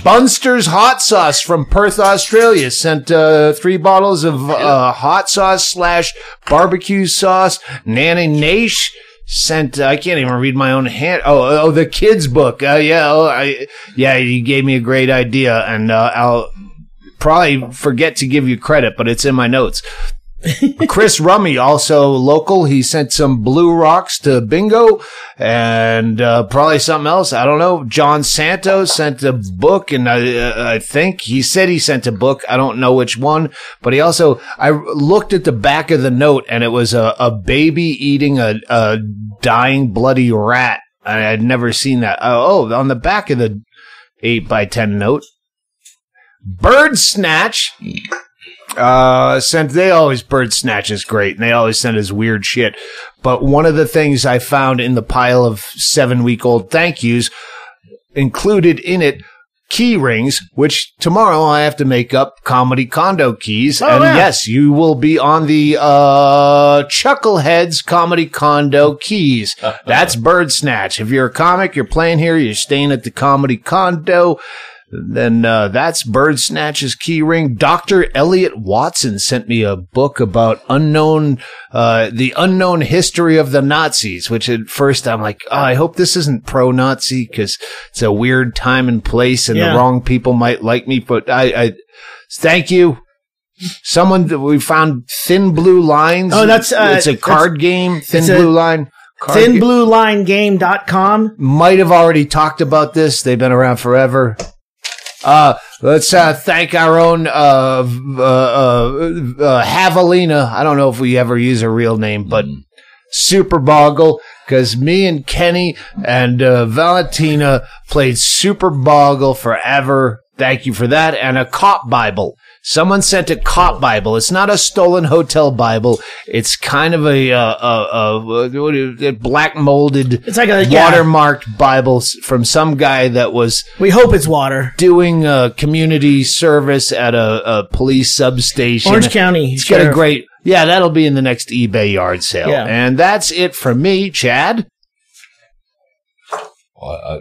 Bunster's Hot Sauce from Perth, Australia sent uh, three bottles of uh, hot sauce slash barbecue sauce. Nanny Nash sent, uh, I can't even read my own hand. Oh, oh the kids book. Uh, yeah, oh, I, yeah, you gave me a great idea, and uh, I'll probably forget to give you credit, but it's in my notes. Chris Rummy, also local, he sent some blue rocks to Bingo and uh, probably something else. I don't know. John Santos sent a book, and I, uh, I think he said he sent a book. I don't know which one, but he also, I looked at the back of the note, and it was a, a baby eating a, a dying bloody rat. I had never seen that. Oh, on the back of the eight by ten note. Bird Snatch. Uh, sent, they always, Bird Snatch is great, and they always send us weird shit. But one of the things I found in the pile of seven-week-old thank yous included in it key rings, which tomorrow I have to make up Comedy Condo keys. Oh, and yeah. yes, you will be on the uh, Chuckleheads Comedy Condo keys. That's Bird Snatch. If you're a comic, you're playing here, you're staying at the Comedy Condo. Then uh, that's Birdsnatch's key ring. Doctor Elliot Watson sent me a book about unknown, uh, the unknown history of the Nazis, which at first I'm like, oh, I hope this isn't pro-Nazi because it's a weird time and place and yeah. the wrong people might like me. But I, I thank you. Someone that we found Thin Blue Lines. Oh, that's uh, it's a card game. Thin Blue a- Line. thin blue line game dot com might have already talked about this. They've been around forever. Uh, let's uh, thank our own uh, uh, uh, uh, Javelina. I don't know if we ever use her real name, but Super Boggle, because me and Kenny and uh, Valentina played Super Boggle forever. Thank you for that. And a cop Bible. Someone sent a cop Bible. It's not a stolen hotel Bible. It's kind of a, uh, uh, uh, black molded, it's like a watermarked yeah. Bible from some guy that was. We hope it's water. Doing uh, community service at a, a police substation. Orange County. It's got a great. Yeah, that'll be in the next eBay yard sale. Yeah. And that's it for me, Chad. Well, I,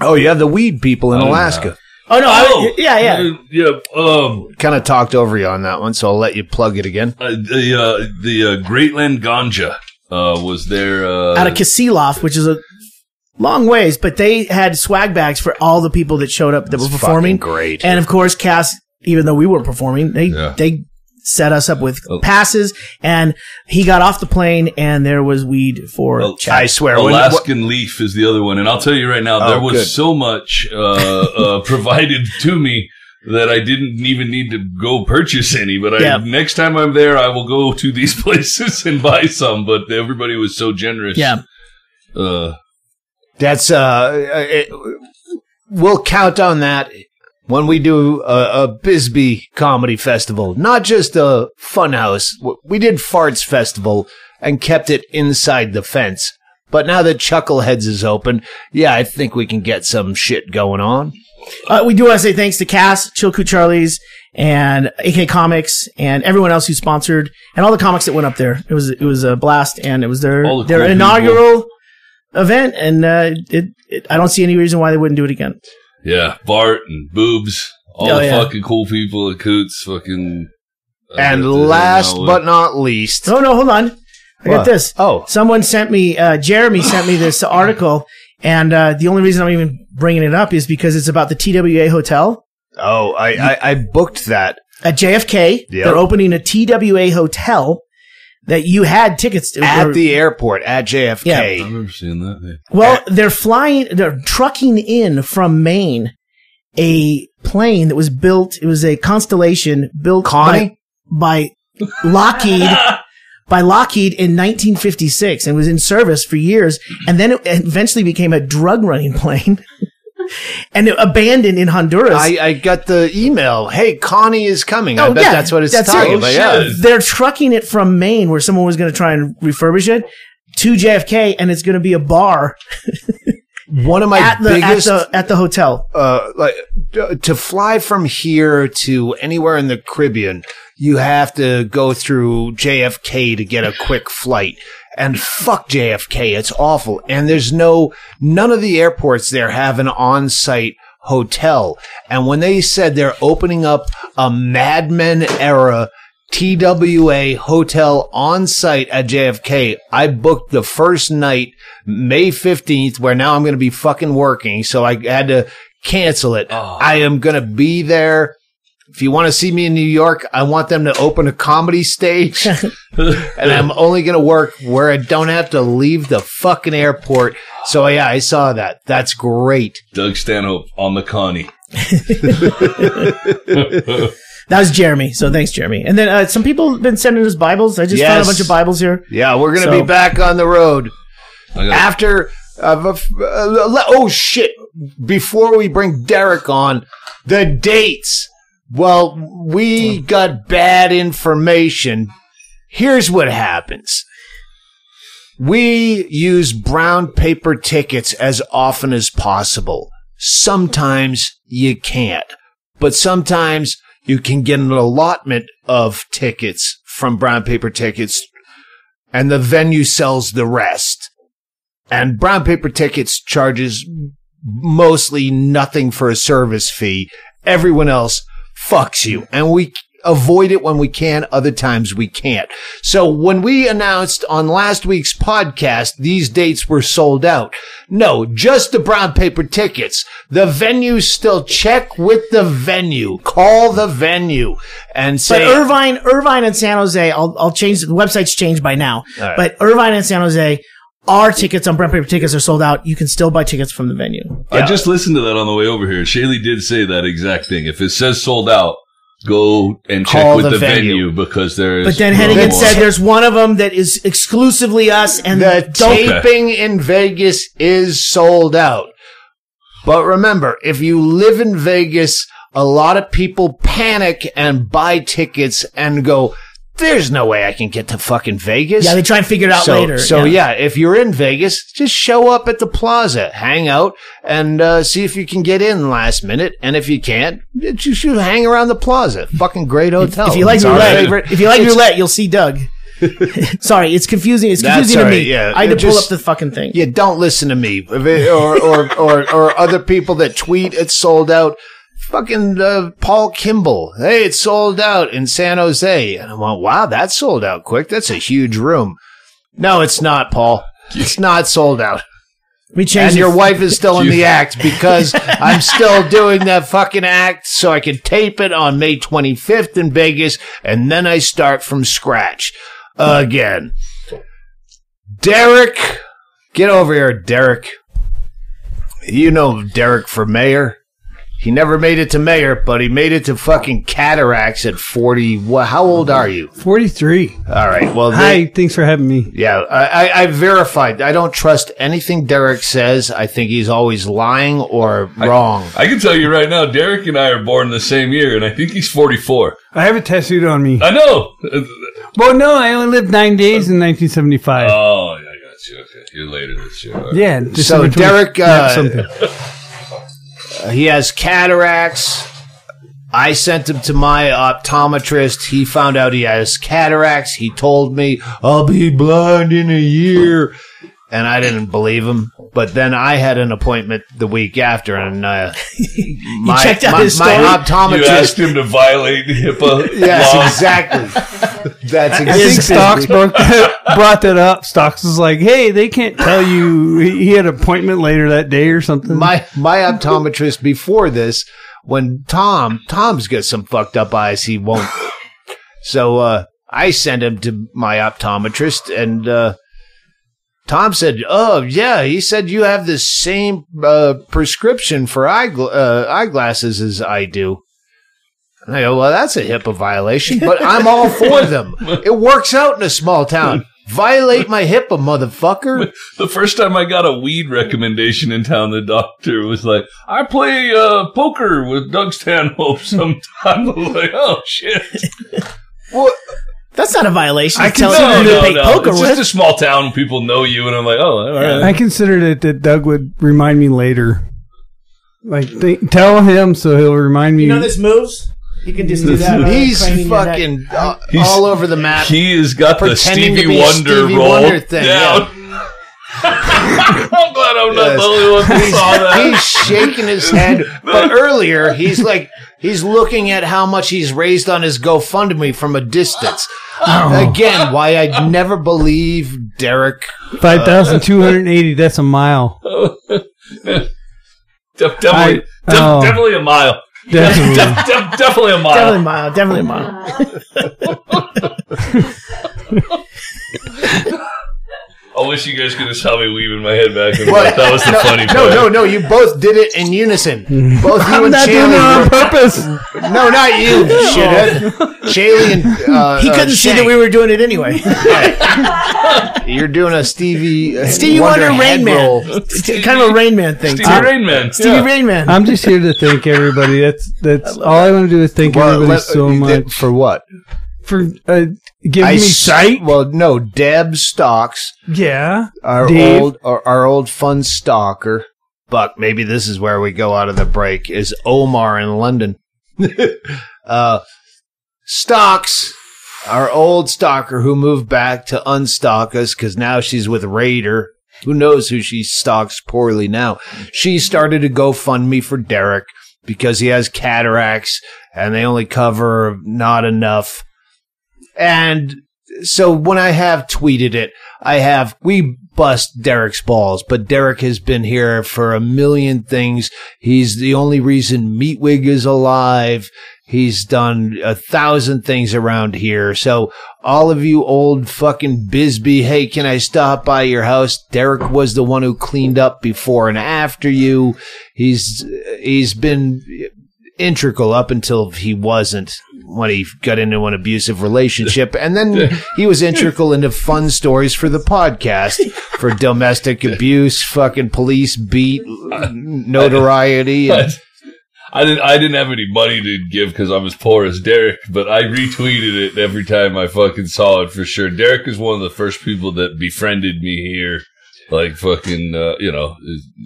oh, you have the weed people in Alaska. Know. Oh, no. Oh, I, yeah, yeah. yeah um, kind of talked over you on that one, so I'll let you plug it again. Uh, the uh, the uh, Greatland Ganja uh, was there. Uh, Out of Kasilof, which is a long ways, but they had swag bags for all the people that showed up that were performing. Great. And, of course, Cass, even though we weren't performing, they yeah. they set us up with oh. passes, and he got off the plane, and there was weed for oh, Chad. I swear. Alaskan when, Leaf is the other one, and I'll tell you right now, oh, there was good. so much uh, uh, provided to me that I didn't even need to go purchase any, but I, yep. next time I'm there, I will go to these places and buy some, but everybody was so generous. Yeah. Uh, That's, uh, it, we'll count on that. When we do a, a Bisbee Comedy Festival, not just a fun house, we did Farts Festival and kept it inside the fence. But now that Chuckleheads is open, yeah, I think we can get some shit going on. Uh, we do want to say thanks to Cass, Chilku Charlies, and A K Comics, and everyone else who sponsored, and all the comics that went up there. It was it was a blast, and it was their the their cool inaugural people. event, and uh, it, it I don't see any reason why they wouldn't do it again. Yeah, Bart and Boobs, all oh, the yeah. fucking cool people at Coots, fucking. And last but not least. Oh, no, hold on. I what? got this. Oh. Someone sent me, uh, Jeremy sent me this article, and uh, the only reason I'm even bringing it up is because it's about the T W A Hotel. Oh, I, I, I booked that. At J F K, yep. They're opening a T W A Hotel that you had tickets to. At or, the airport, at J F K. Yeah. I've never seen that. Yeah. Well, they're flying, they're trucking in from Maine a plane that was built, it was a Constellation built Connie? by, by Lockheed, by Lockheed in nineteen fifty-six and was in service for years. And then it eventually became a drug running plane. And abandoned in Honduras. I, I got the email. Hey, Connie is coming. Oh, I bet yeah, that's what it's that's talking it. about. Yeah. They're trucking it from Maine, where someone was going to try and refurbish it, to J F K, and it's going to be a bar. One of my at the, biggest at the, at the hotel. Uh, like to fly from here to anywhere in the Caribbean, you have to go through J F K to get a quick flight. And fuck J F K. It's awful. And there's no, none of the airports there have an on-site hotel. And when they said they're opening up a Mad Men era T W A hotel on-site at J F K, I booked the first night, May fifteenth, where now I'm going to be fucking working. So I had to cancel it. Oh. I am going to be there. If you want to see me in New York, I want them to open a comedy stage, and I'm only going to work where I don't have to leave the fucking airport. So, yeah, I saw that. That's great. Doug Stanhope on the Connie. That was Jeremy. So, thanks, Jeremy. And then uh, some people have been sending us Bibles. I just yes. found a bunch of Bibles here. Yeah, we're going to so. be back on the road. After... Uh, oh, shit. Before we bring Derek on, the dates... Well, we got bad information. Here's what happens. We use brown paper tickets as often as possible. Sometimes you can't, but sometimes you can get an allotment of tickets from brown paper tickets, and the venue sells the rest. And brown paper tickets charges mostly nothing for a service fee. Everyone else fucks you. And we avoid it when we can. Other times we can't. So when we announced on last week's podcast, these dates were sold out. No, just the brown paper tickets. The venue still check with the venue. Call the venue and say. But Irvine, Irvine and San Jose, I'll, I'll change. The website's changed by now, right. But Irvine and San Jose, our tickets on Brown Paper Tickets are sold out. You can still buy tickets from the venue. Yeah. I just listened to that on the way over here. Shaylee did say that exact thing. If it says sold out, go and Call check with the, the venue. venue because there is. But then Hennigan said there's one of them that is exclusively us, and the taping okay. in Vegas is sold out. But remember, if you live in Vegas, a lot of people panic and buy tickets and go, there's no way I can get to fucking Vegas. Yeah, they try and figure it out so, later. So, yeah. yeah, if you're in Vegas, just show up at the plaza, hang out, and uh, see if you can get in last minute. And if you can't, you should hang around the plaza. Fucking great hotel. If, if you like roulette, right. if you like roulette, you'll see Doug. Sorry, it's confusing. It's confusing right, to me. Yeah. I had to just, pull up the fucking thing. Yeah, don't listen to me or, or, or, or other people that tweet it's sold out. Fucking uh, Paul Kimball. Hey, it's sold out in San Jose. And I went, wow, that sold out quick. That's a huge room. No, it's not, Paul. It's not sold out. We changed. And your wife is still in the act because I'm still doing that fucking act so I can tape it on May twenty-fifth in Vegas. And then I start from scratch again. Derek. Get over here, Derek. You know Derek for mayor. He never made it to mayor, but he made it to fucking cataracts at forty. How old are you? forty-three. All right. Well, they, hi. Thanks for having me. Yeah. I, I, I verified. I don't trust anything Derek says. I think he's always lying or wrong. I, I can tell you right now, Derek and I are born the same year, and I think he's forty-four. I have it tattooed on me. I know. Well, no, I only lived nine days in nineteen seventy-five. Oh, I got you. Okay. You're later this year. Right. Yeah. So, Derek. Uh, something. He has cataracts. I sent him to my optometrist. He found out he has cataracts. He told me, I'll be blind in a year. And I didn't believe him. But then I had an appointment the week after. And uh, my, checked out my, his my optometrist. You asked him to violate HIPAA. Yes, law. Exactly. That's exactly. I think Stocks brought that, brought that up. Stocks was like, hey, they can't tell you. He had an appointment later that day or something. My, my optometrist before this, when Tom, Tom's got some fucked up eyes, he won't. So uh, I sent him to my optometrist and... Uh, Tom said, oh, yeah, he said you have the same uh, prescription for eyegl- uh, eyeglasses as I do. And I go, well, that's a HIPAA violation, but I'm all for them. It works out in a small town. Violate my HIPAA, motherfucker. The first time I got a weed recommendation in town, the doctor was like, I play uh, poker with Doug Stanhope sometimes. I was like, oh, shit. What? That's not a violation. I tell no, you no, to no, no. Poker it's with. Just a small town. People know you, and I'm like, oh, all right. I considered it that Doug would remind me later. Like, th- tell him so he'll remind me. You know this moves? You can just do that. He's fucking all, he's, all over the map. He has got the Stevie Wonder Stevie role Wonder thing, down. Yeah. I'm glad I'm not yes. the only one who saw that. He's shaking his head, but earlier he's like, he's looking at how much he's raised on his GoFundMe from a distance. Oh. Again, why I'd never believe Derek. five thousand two hundred eighty, uh, that's a mile. De- definitely, I, de- oh. definitely a mile. Definitely. De- de- definitely a mile. Definitely a mile. Definitely a mile. I wish you guys could just help me weaving my head back and forth. That was the no, funny part. No, no, no. You both did it in unison. Both you I'm and not Shaylee doing it on purpose. No, not you, shithead. Shaylee and uh, he couldn't uh, see that we were doing it anyway. Right. You're doing a Stevie uh, Stevie Wonder, Wonder Rain Man, Stevie, kind of a Rain Man thing. Stevie um, Rain Man. Stevie yeah. Rain Man. I'm just here to thank everybody. That's that's I all that. I want to do is thank well, everybody let, so much for what. For uh, giving I me sight? Well, no, Deb Stocks. Yeah. Our Dave. old our, our old fun stalker. Buck, maybe this is where we go out of the break, is Omar in London. uh, Stocks, our old stalker who moved back to unstock us because now she's with Raider Who knows who she stalks poorly now? She started a GoFundMe for Derek because he has cataracts and they only cover not enough. And so when I have tweeted it, I have, we bust Derek's balls, but Derek has been here for a million things. He's the only reason Meatwig is alive. He's done a thousand things around here. So all of you old fucking Bisbee, hey, can I stop by your house? Derek was the one who cleaned up before and after you. He's, he's been integral up until he wasn't, when he got into an abusive relationship. And then he was integral into fun stories for the podcast, for domestic abuse, fucking police beat, notoriety. I, I, I, I, didn't, I didn't have any money to give because I'm as poor as Derek, but I retweeted it every time I fucking saw it for sure. Derek is one of the first people that befriended me here. Like fucking, uh, you know,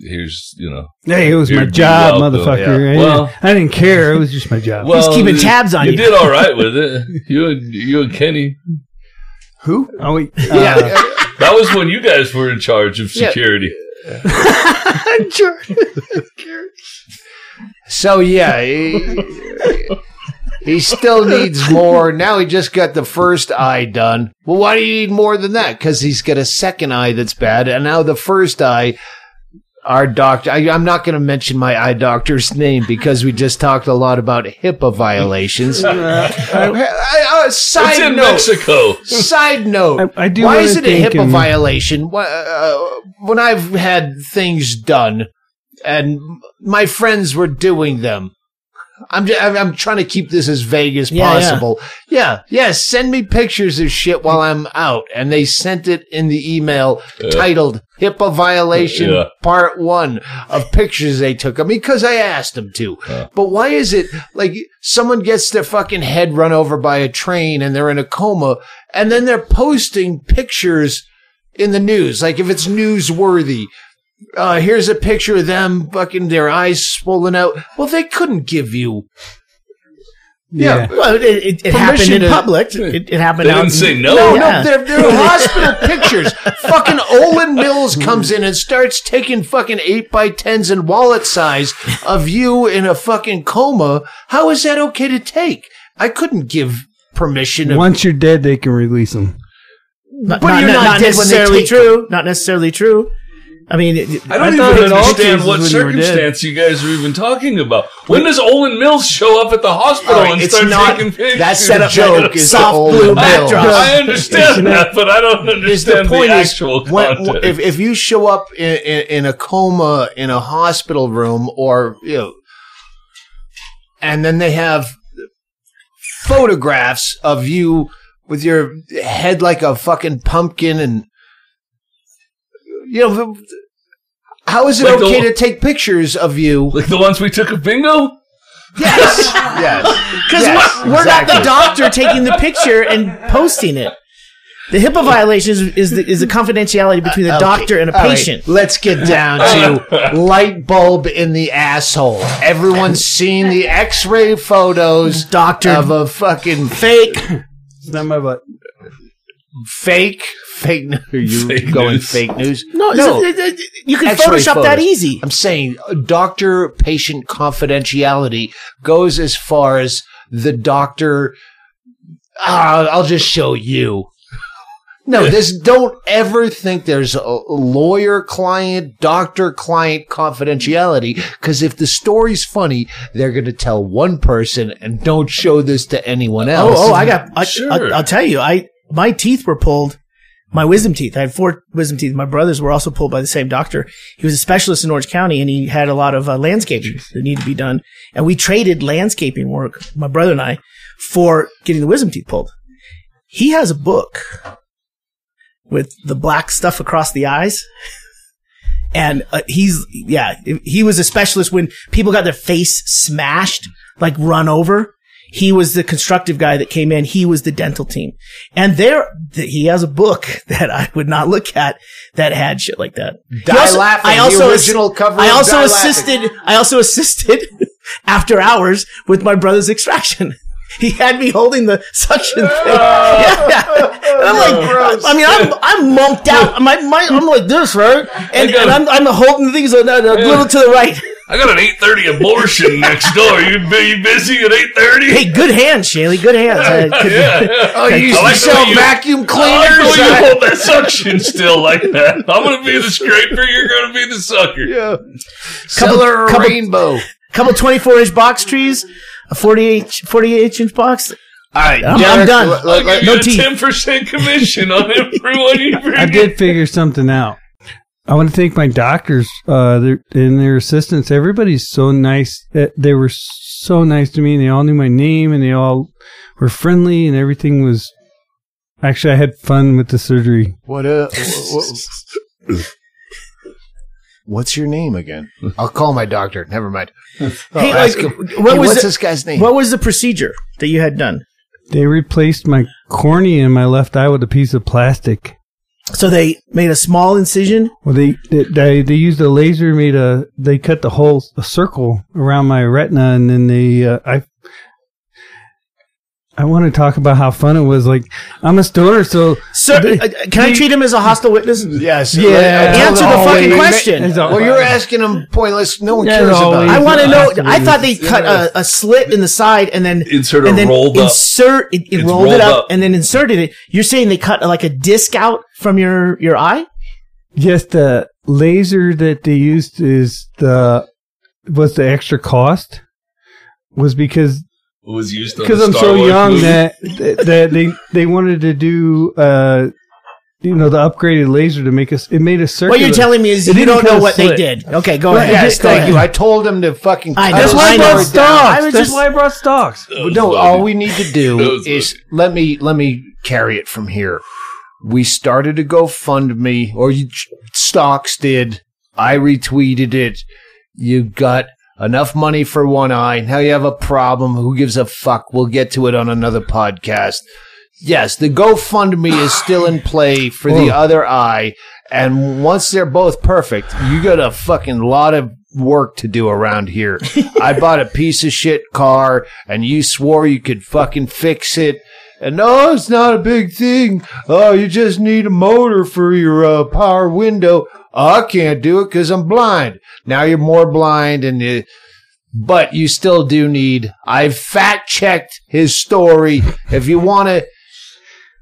here's, you know. Hey, it was my job, motherfucker. Yeah. I, well, didn't, I didn't care. It was just my job. Well, he's keeping tabs on you. You did all right with it. You and you and Kenny. Who? Oh, wait. Uh, yeah. That was when you guys were in charge of security. Yeah. In charge of security. So, yeah. He, he still needs more. Now he just got the first eye done. Well, why do you need more than that? Because he's got a second eye that's bad. And now the first eye, our doctor, I, I'm not going to mention my eye doctor's name because we just talked a lot about HIPAA violations. Uh, I, I, uh, side it's in note, Mexico. Side note. I, I do why is it a HIPAA violation? Why, uh, when I've had things done and my friends were doing them. I'm just, I'm trying to keep this as vague as yeah, possible. Yeah. yeah, yeah. Send me pictures of shit while I'm out, and they sent it in the email yeah. titled "HIPAA Violation yeah. Part One" of pictures they took of me because I asked them to. Yeah. But why is it like someone gets their fucking head run over by a train and they're in a coma, and then they're posting pictures in the news, like if it's newsworthy? Uh, here's a picture of them fucking their eyes swollen out. Well, they couldn't give you. Yeah. yeah. Well, it, it, it happened in to, public. It, it happened they out. They didn't say no. No, yeah. no. They're, they're hospital pictures. Fucking Olin Mills comes in and starts taking fucking eight by tens and wallet size of you in a fucking coma. How is that okay to take? I couldn't give permission. To Once you're dead, they can release them. But not, you're not, not dead necessarily when they take true. Them. Not necessarily true. I mean, it, I don't I even understand what circumstance you, you guys are even talking about. When does Olin Mills show up at the hospital right, and start not, taking pictures? That's a joke. Is soft blue backdrop. I, I understand that, but I don't understand the, the actual is, content. When, if, if you show up in, in, in a coma in a hospital room, or you know, and then they have photographs of you with your head like a fucking pumpkin and. You know, how is it like okay the, to take pictures of you? Like the ones we took of Bingo? Yes. yes. Because yes, we're, we're exactly. not the doctor taking the picture and posting it. The HIPAA violation is, is, the, is the confidentiality between the uh, okay. doctor and a All patient. Right. Let's get down to light bulb in the asshole. Everyone's seen the x-ray photos doctor. of a fucking fake. It's not my butt. Fake, fake news. Are you fake going news. fake news? No, no. You can X-ray Photoshop photos. That easy. I'm saying doctor-patient confidentiality goes as far as the doctor, ah, I'll just show you. No, this don't ever think there's a lawyer-client, doctor-client confidentiality, because if the story's funny, they're going to tell one person and don't show this to anyone else. Oh, oh I got, I, sure. I, I'll tell you, I, My teeth were pulled, my wisdom teeth. I had four wisdom teeth. My brothers were also pulled by the same doctor. He was a specialist in Orange County, and he had a lot of uh, landscaping that needed to be done. And we traded landscaping work, my brother and I, for getting the wisdom teeth pulled. He has a book with the black stuff across the eyes. And uh, he's, yeah, he was a specialist when people got their face smashed, like run over. He was the constructive guy that came in. He was the dental team. And there, th- he has a book that I would not look at that had shit like that. Die also, laughing. I also, the original cover I also Die assisted, laughing. I also assisted after hours with my brother's extraction. He had me holding the suction thing. Yeah, yeah. And I'm like, gross. I mean, I'm I'm mumped out. My, my, I'm like this, right? And, and I'm I'm holding the things, a little to the right. I got an eight thirty abortion next door. You you busy at eight thirty? Hey, good hands, Shaylee. Good hands. I, could, yeah. Oh, you used to sell vacuum cleaners? I know you hold that suction still like that. I'm going to be the scraper. You're going to be the sucker. Yeah. Color rainbow. Couple twenty-four inch box trees. A forty-eight inch box. All right, I'm, Derek, I'm done. L- l- I'll give no you teeth. a ten percent commission on everyone you bring. I did figure something out. I want to thank my doctors uh, their, and their assistants. Everybody's so nice. They were so nice to me, and they all knew my name, and they all were friendly, and everything was... Actually, I had fun with the surgery. What a... What's your name again? I'll call my doctor. Never mind. Hey, like, what hey, was what's the, this guy's name? What was the procedure that you had done? They replaced my cornea in my left eye with a piece of plastic. So they made a small incision? Well, they they, they, they used a laser, made a they cut the whole a circle around my retina, and then they uh, I I want to talk about how fun it was. Like, I'm a stoner, so... Sir, they, uh, can they, I treat him as a hostile witness? Yes. Yeah. Right. Answer the, the fucking way. question. Well, you're asking him pointless. No one yeah, cares about it. I want to know... I thought they cut a, a slit in the side and then... Insert and then rolled insert, up. It, it rolled, rolled it up, up and then inserted it. You're saying they cut like a disc out from your, your eye? Yes, the laser that they used is the... Was the extra cost? Was because... Was used because I'm Star so Wars young movie. that that they they wanted to do uh you know the upgraded laser to make us it made a circular. What you're telling me is it you don't know what slit. they did. Okay, go well, ahead. Yes, go thank ahead. you. I told them to fucking. I, that's, why I, I that's, that's why I brought stocks. That's why I brought stocks. No, all we need to do is funny. let me let me carry it from here. We started a GoFundMe, or you stocks did. I retweeted it. You got. Enough money for one eye. Now you have a problem. Who gives a fuck? We'll get to it on another podcast. Yes, the GoFundMe is still in play for Whoa. the other eye. And once they're both perfect, you got a fucking lot of work to do around here. I bought a piece of shit car, and you swore you could fucking fix it. And no, it's not a big thing. Oh, you just need a motor for your uh, power window. I can't do it because I'm blind. Now you're more blind, and you, but you still do need. I've fact-checked his story. If you want to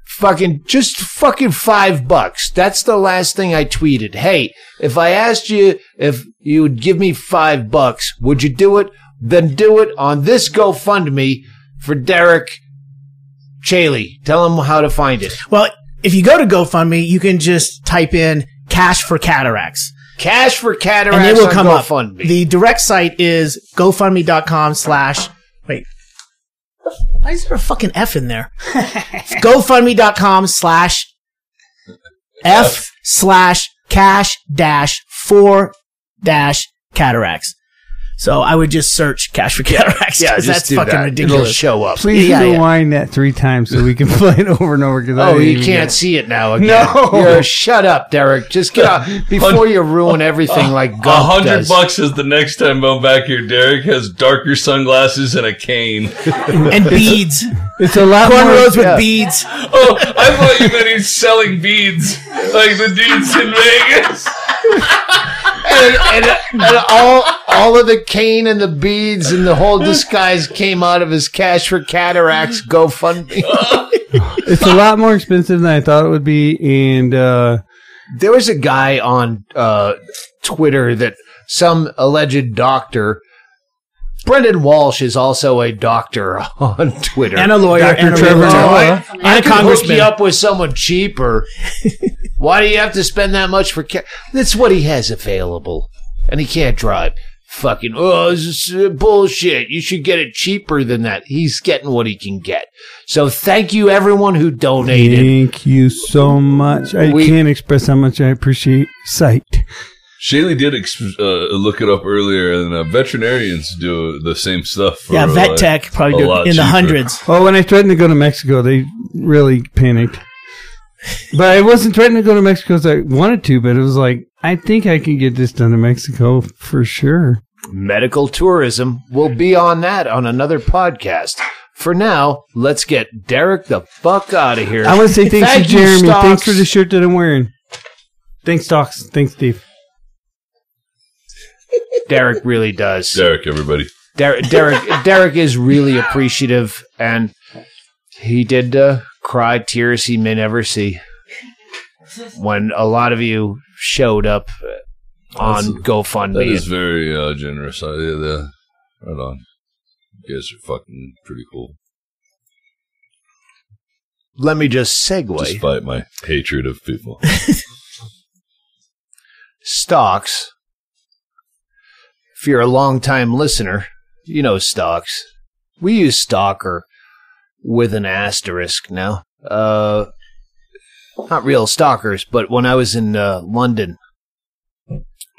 fucking, just fucking five bucks. That's the last thing I tweeted. Hey, if I asked you if you would give me five bucks, would you do it? Then do it on this GoFundMe for Derek Chaley. Tell him how to find it. Well, if you go to GoFundMe, you can just type in Cash for Cataracts. Cash for Cataracts. And they will come up. The direct site is GoFundMe.com slash... Wait. Why is there a fucking F in there? GoFundMe.com slash F slash cash dash for dash cataracts. So I would just search Cash for Cataracts. Yeah, yeah, that's do fucking that. ridiculous. It'll show up. Please yeah, rewind yeah. that three times so we can play it over and over. Oh, you can't it. see it now again. No. You're, shut up, Derek. Just get out before you ruin everything like God. A hundred bucks is the next time I'm back here. Derek has darker sunglasses and a cane. And beads. It's a lot Cornrows with yeah. beads. Oh, I thought you meant he's selling beads. Like the dudes in Vegas. And, and, and all all of the cane and the beads and the whole disguise came out of his Cash for Cataracts GoFundMe. It's a lot more expensive than I thought it would be. And uh, there was a guy on uh, Twitter that some alleged doctor, Brendan Walsh is also a doctor on Twitter. And a lawyer. Doctor And a, Trevor Noah. I, and I a could congressman. hook you up with someone cheaper. Why do you have to spend that much for cash? That's what he has available. And he can't drive. Fucking, oh, this is bullshit. You should get it cheaper than that. He's getting what he can get. So thank you, everyone who donated. Thank you so much. I we, can't express how much I appreciate sight. Shaylee did exp- uh, look it up earlier, and uh, veterinarians do the same stuff. For yeah, vet tech like, probably do in cheaper. the hundreds. Oh, when I threatened to go to Mexico, they really panicked. But I wasn't threatening to go to Mexico as I wanted to, but it was like, I think I can get this done in Mexico for sure. Medical tourism. We'll be on that on another podcast. for now, let's get Derek the fuck out of here. I want to say thanks Thank to Jeremy. You, thanks for the shirt that I'm wearing. Thanks, Stocks. Thanks, Steve. Derek really does. Derek, everybody. Der- Derek Derek is really appreciative, and he did uh, cry tears he may never see when a lot of you showed up on That's, GoFundMe. That is very uh, generous. I, uh, right on. You guys are fucking pretty cool. Let me just segue. Despite my hatred of people. Stocks. If you're a long-time listener, you know Stocks. We use Stalker with an asterisk now. Uh, not real stalkers, but when I was in uh, London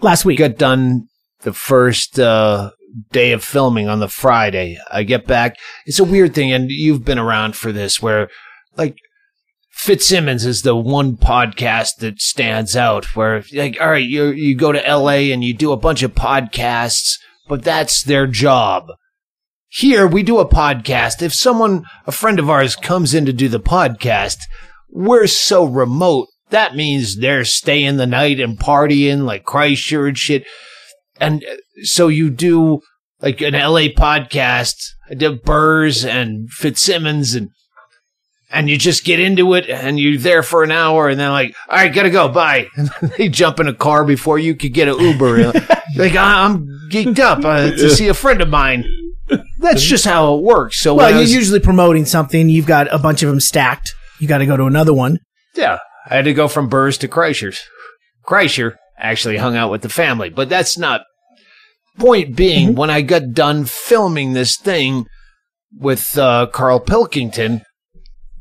last week, got done the first uh, day of filming on the Friday. I get back. It's a weird thing, and you've been around for this, where like Fitzsimmons is the one podcast that stands out where, like, all right, you you go to L A and you do a bunch of podcasts, but that's their job. Here, we do a podcast. If someone, a friend of ours, comes in to do the podcast, we're so remote. That means they're staying the night and partying like Christchurch shit. And so you do like an L A podcast. I did Burrs and Fitzsimmons and And you just get into it, and you're there for an hour, and then like, all right, gotta go, bye. And they jump in a car before you could get an Uber. Like, I'm geeked up uh, to see a friend of mine. That's just how it works. So, well, you're was, usually promoting something. You've got a bunch of them stacked. You got to go to another one. Yeah, I had to go from Burrs to Kreischer's. Kreischer actually hung out with the family, but that's not. Point being, mm-hmm. when I got done filming this thing with uh, Carl Pilkington.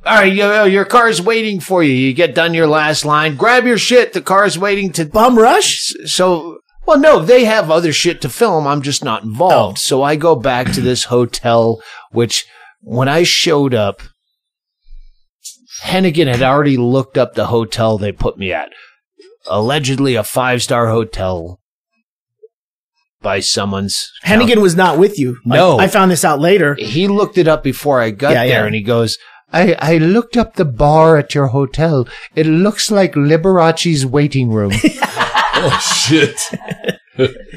All right, yo, your car's waiting for you. You get done your last line. Grab your shit. The car's waiting to... Bum rush? So, well, no, they have other shit to film. I'm just not involved. Oh. So I go back to this hotel, which when I showed up, Hennigan had already looked up the hotel they put me at. Allegedly a five-star hotel by someone's... Hennigan account. Was not with you. No. I, I found this out later. He looked it up before I got yeah, there, yeah. and he goes... I, I looked up the bar at your hotel. It looks like Liberace's waiting room. Oh, shit.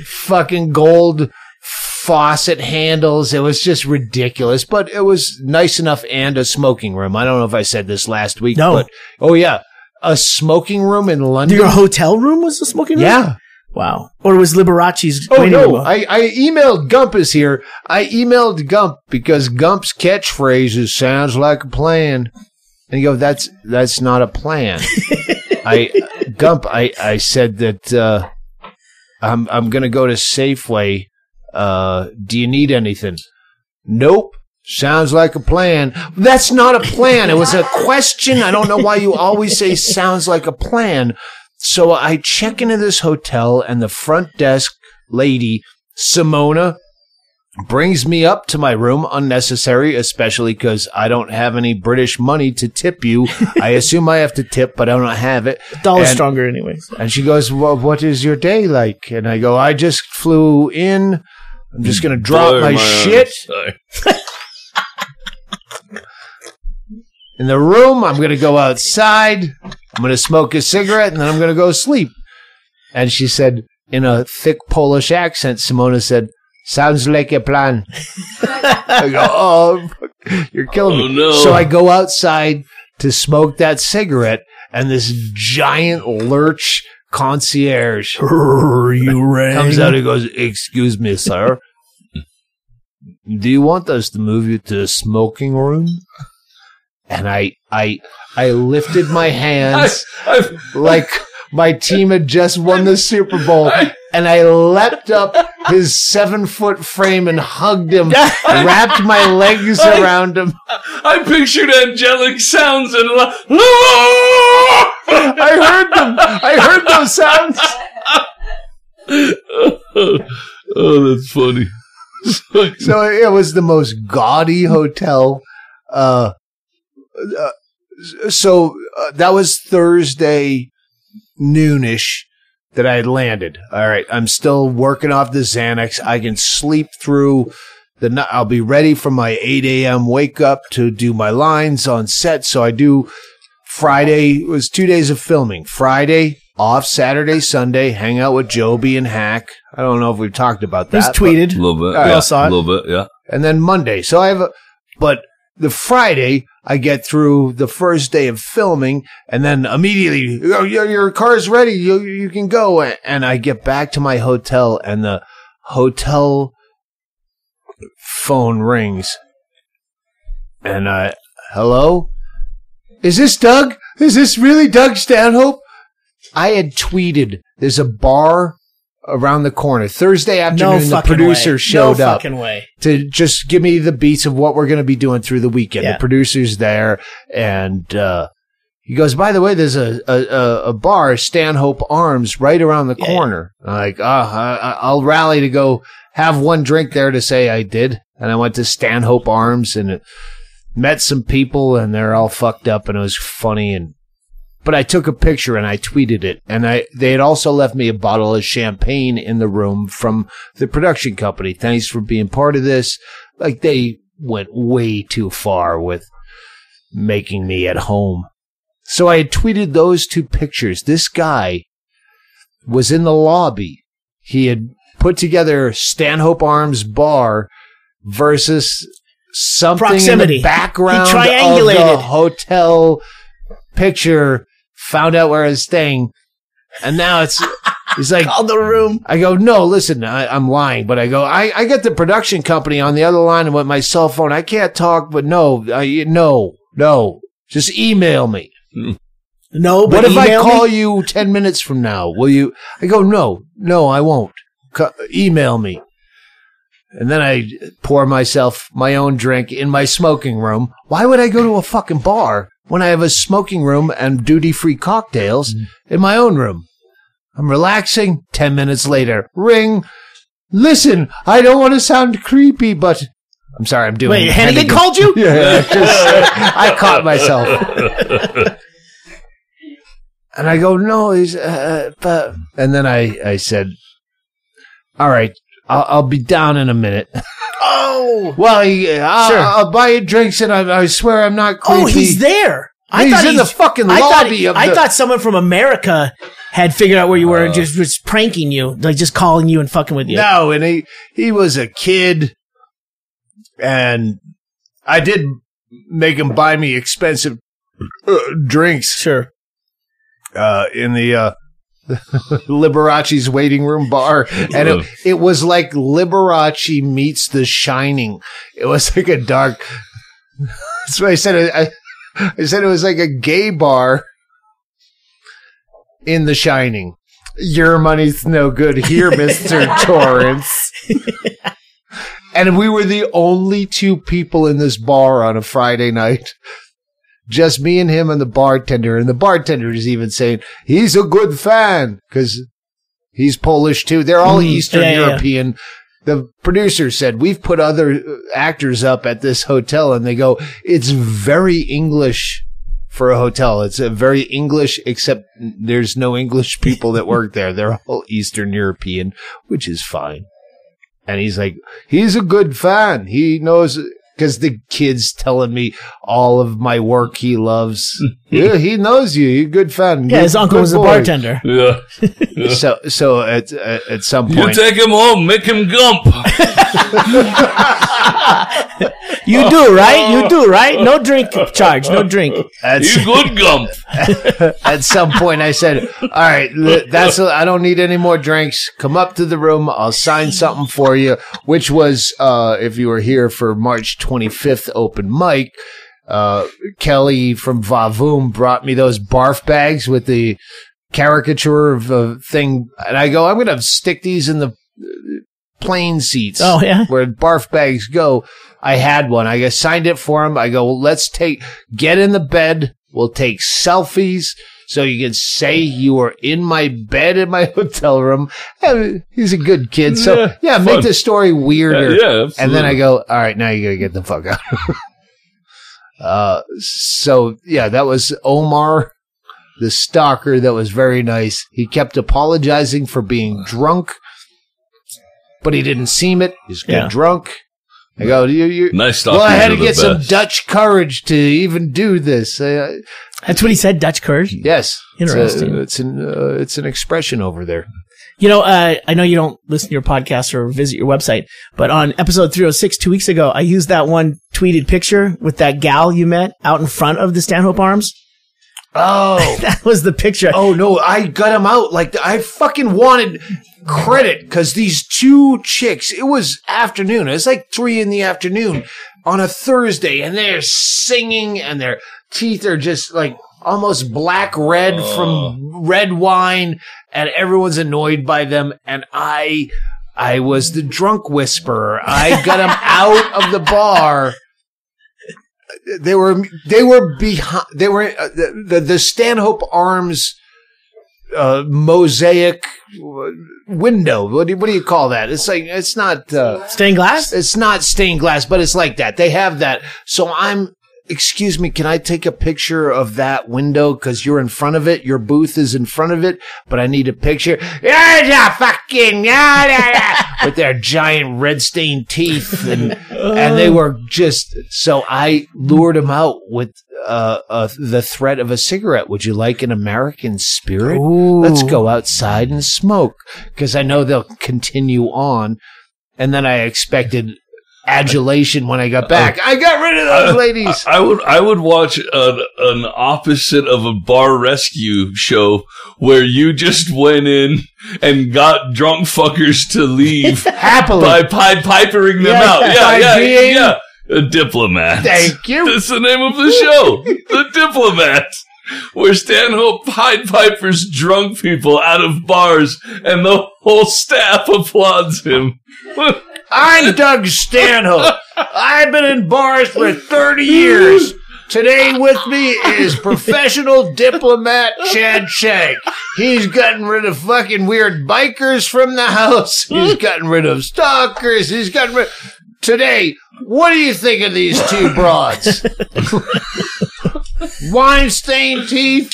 Fucking gold faucet handles. It was just ridiculous, but it was nice enough, and a smoking room. I don't know if I said this last week. No. But, oh, yeah. A smoking room in London. Your hotel room was a smoking room? Yeah. Wow. Or was Liberace's... Oh, no. I, I emailed Gump is here. I emailed Gump because Gump's catchphrase is, sounds like a plan. And you go, that's that's not a plan. I Gump, I, I said that uh, I'm, I'm going to go to Safeway. Uh, do you need anything? Nope. Sounds like a plan. That's not a plan. It was a question. I don't know why you always say sounds like a plan. So I check into this hotel, and the front desk lady, Simona, brings me up to my room, unnecessary, especially because I don't have any British money to tip you. I assume I have to tip, but I don't have it. Dollar's stronger anyways. And she goes, well, what is your day like? And I go, I just flew in. I'm just going to drop Blow my, my shit. In the room, I'm going to go outside. I'm going to smoke a cigarette, and then I'm going to go sleep. And she said, in a thick Polish accent, Simona said, sounds like a plan. I go, oh, fuck. You're killing oh, me. No. So I go outside to smoke that cigarette, and this giant lurch concierge you rang? comes out and goes, excuse me, sir. Do you want us to move you to the smoking room? And I I, I lifted my hands I, like my team had just won the Super Bowl, I, and I leapt up his seven-foot frame and hugged him, I, wrapped my legs I, around him. I pictured angelic sounds and... La- I heard them. I heard those sounds. Oh, that's funny. So it was the most gaudy hotel. Uh Uh, so uh, that was Thursday noonish that I had landed. All right, I'm still working off the Xanax. I can sleep through Then I'll be ready for my eight a.m. wake up to do my lines on set. So I do Friday. It was two days of filming. Friday off, Saturday, Sunday, hang out with Joby and Hack. I don't know if we've talked about that. He's tweeted. A little bit. I yeah, saw it. A little bit, yeah. And then Monday. So I have a, but the Friday, I get through the first day of filming, and then immediately, your, your car's ready. You, you can go. And I get back to my hotel, and the hotel phone rings. And I, hello? Is this Doug? Is this really Doug Stanhope? I had tweeted, there's a bar around the corner. Thursday afternoon, no the producer way. showed no up way. to just give me the beats of what we're going to be doing through the weekend. Yeah. The producer's there, and uh, he goes, by the way, there's a, a, a bar, Stanhope Arms, right around the yeah. corner. I'm like, oh, I, I'll rally to go have one drink there to say I did. And I went to Stanhope Arms and met some people, and they're all fucked up, and it was funny. And but I took a picture and I tweeted it, and I they had also left me a bottle of champagne in the room from the production company. Thanks for being part of this. Like, they went way too far with making me at home. So I had tweeted those two pictures. This guy was in the lobby. He had put together Stanhope Arms Bar versus something Proximity. in the background of the hotel picture. Found out where I was staying, and now it's he's like, call the room. I go, no, listen, I, I'm lying, but I go, I, I got the production company on the other line with my cell phone. I can't talk, but no, I, no, no, just email me. No, but what if I call me? you ten minutes from now? Will you? I go, no, no, I won't. Co- email me. And then I pour myself my own drink in my smoking room. Why would I go to a fucking bar when I have a smoking room and duty-free cocktails mm. in my own room? I'm relaxing. Ten minutes later, ring. Listen, I don't want to sound creepy, but I'm sorry, I'm doing... Wait, Hennigan called you? Yeah, just, I caught myself. And I go, no, he's... Uh, but... And then I, I said, all right, I'll, I'll be down in a minute. Oh, well, I'll, sure. I'll buy you drinks, and I, I swear I'm not creepy. Oh, he's there. I he's thought in he's, the fucking I lobby he, of I the- thought someone from America had figured out where you were uh, and just was pranking you, like just calling you and fucking with you. No, and he, he was a kid, and I did make him buy me expensive uh, drinks. Sure. Uh, in the... Uh, Liberace's waiting room bar, and it, it was like Liberace meets The Shining. It was like a dark. That's what I said. I, I said it was like a gay bar in The Shining. Your money's no good here, Mister Torrance. And we were the only two people in this bar on a Friday night. Just me and him and the bartender. And the bartender is even saying, he's a good fan, because he's Polish, too. They're all mm, Eastern yeah, European. Yeah. The producer said, we've put other actors up at this hotel, and they go, it's very English for a hotel. It's a very English, except there's no English people that work there. They're all Eastern European, which is fine. And he's like, he's a good fan. He knows... Because the kid's telling me all of my work he loves. Yeah, he knows you. You're a good fan. Yeah, good, his uncle was boy. a bartender. Yeah. yeah. So so at, at at some point... You take him home. Make him gump. You do, right? You do, right? No drink charge. No drink. That's, you good gump. At some point, I said, all right, that's a, I don't need any more drinks. Come up to the room. I'll sign something for you, which was, uh, if you were here for March twenty-fifth open mic, uh, Kelly from Vavoom brought me those barf bags with the caricature of a thing. And I go, I'm going to stick these in the plane seats. Oh, yeah. Where barf bags go. I had one. I signed it for him. I go, well, let's take, get in the bed. We'll take selfies so you can say you were in my bed in my hotel room. And he's a good kid. So, yeah, yeah make the story weirder. Yeah, yeah, and then I go, all right, now you got to get the fuck out. uh, so, yeah, that was Omar, the stalker. That was very nice. He kept apologizing for being drunk, but he didn't seem it. He's good yeah. drunk. I go, you, you. Nice well, I had to get best. some Dutch courage to even do this. Uh, That's what he said, Dutch courage? Yes. Interesting. It's, a, it's, an, uh, it's an expression over there. You know, uh, I know you don't listen to your podcast or visit your website, but on episode three oh six, two weeks ago, I used that one tweeted picture with that gal you met out in front of the Stanhope Arms. Oh. That was the picture. Oh, no, I got him out. Like, I fucking wanted credit because these two chicks, it was afternoon. It was like three in the afternoon on a Thursday, and they're singing, and their teeth are just like almost black red uh. from red wine, and everyone's annoyed by them, and I, I was the drunk whisperer. I got them out of the bar. They were, they were behind, they were, uh, the, the, the Stanhope Arms, uh, mosaic window. What do, what do you call that? It's like, it's not, uh, stained glass. It's not stained glass, but it's like that. They have that. So I'm, excuse me, can I take a picture of that window? Cause you're in front of it. Your booth is in front of it, but I need a picture. fucking with their giant red stained teeth. And, and they were just, so I lured them out with, uh, uh, the threat of a cigarette. Would you like an American spirit? Ooh. Let's go outside and smoke. Cause I know they'll continue on. And then I expected adulation when I got back. I, I got rid of those I, ladies. I, I would I would watch an, an opposite of a bar rescue show where you just went in and got drunk fuckers to leave happily by Pied Pipering them yeah, out. Yeah, yeah, being... yeah. A diplomat. Thank you. That's the name of the show. The Diplomat. Where Stanhope Pied Pipers drunk people out of bars and the whole staff applauds him. I'm Doug Stanhope. I've been in bars for thirty years. Today with me is professional diplomat Chad Shank. He's gotten rid of fucking weird bikers from the house. He's gotten rid of stalkers. He's gotten rid of... Today, what do you think of these two broads? Wine-stained teeth,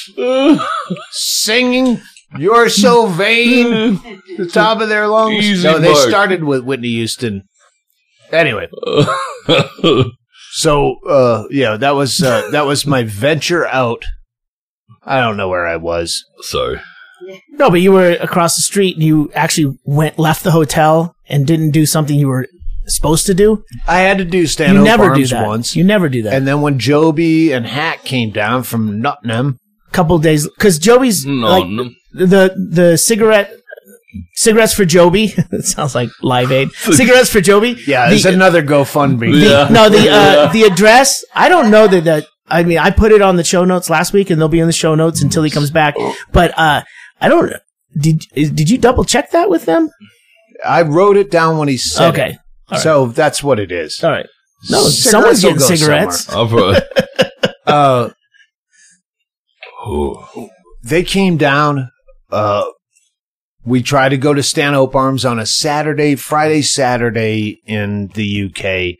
singing... You're so vain. The top of their lungs. Easy no, they mark. started with Whitney Houston. Anyway, so uh, yeah, that was uh, that was my venture out. I don't know where I was. Sorry. No, but you were across the street, and you actually went left the hotel and didn't do something you were supposed to do. I had to do Stanhope Arms once. You never do that. And then when Joby and Hack came down from Nottingham, a couple days because Joby's no, like. No. The the cigarette cigarettes for Joby. It sounds like Live Aid. Cigarettes for Joby. Yeah, it's another GoFundMe. The, yeah. No, the uh, yeah. the address. I don't know that. that I mean, I put it on the show notes last week, and they'll be in the show notes until he comes back. But uh, I don't. Did did you double check that with them? I wrote it down when he said. Okay, it. Right. So that's what it is. All right. No, cigarettes someone's getting cigarettes. uh, they came down. Uh, we try to go to Stanhope Arms on a Saturday, Friday, Saturday in the U K.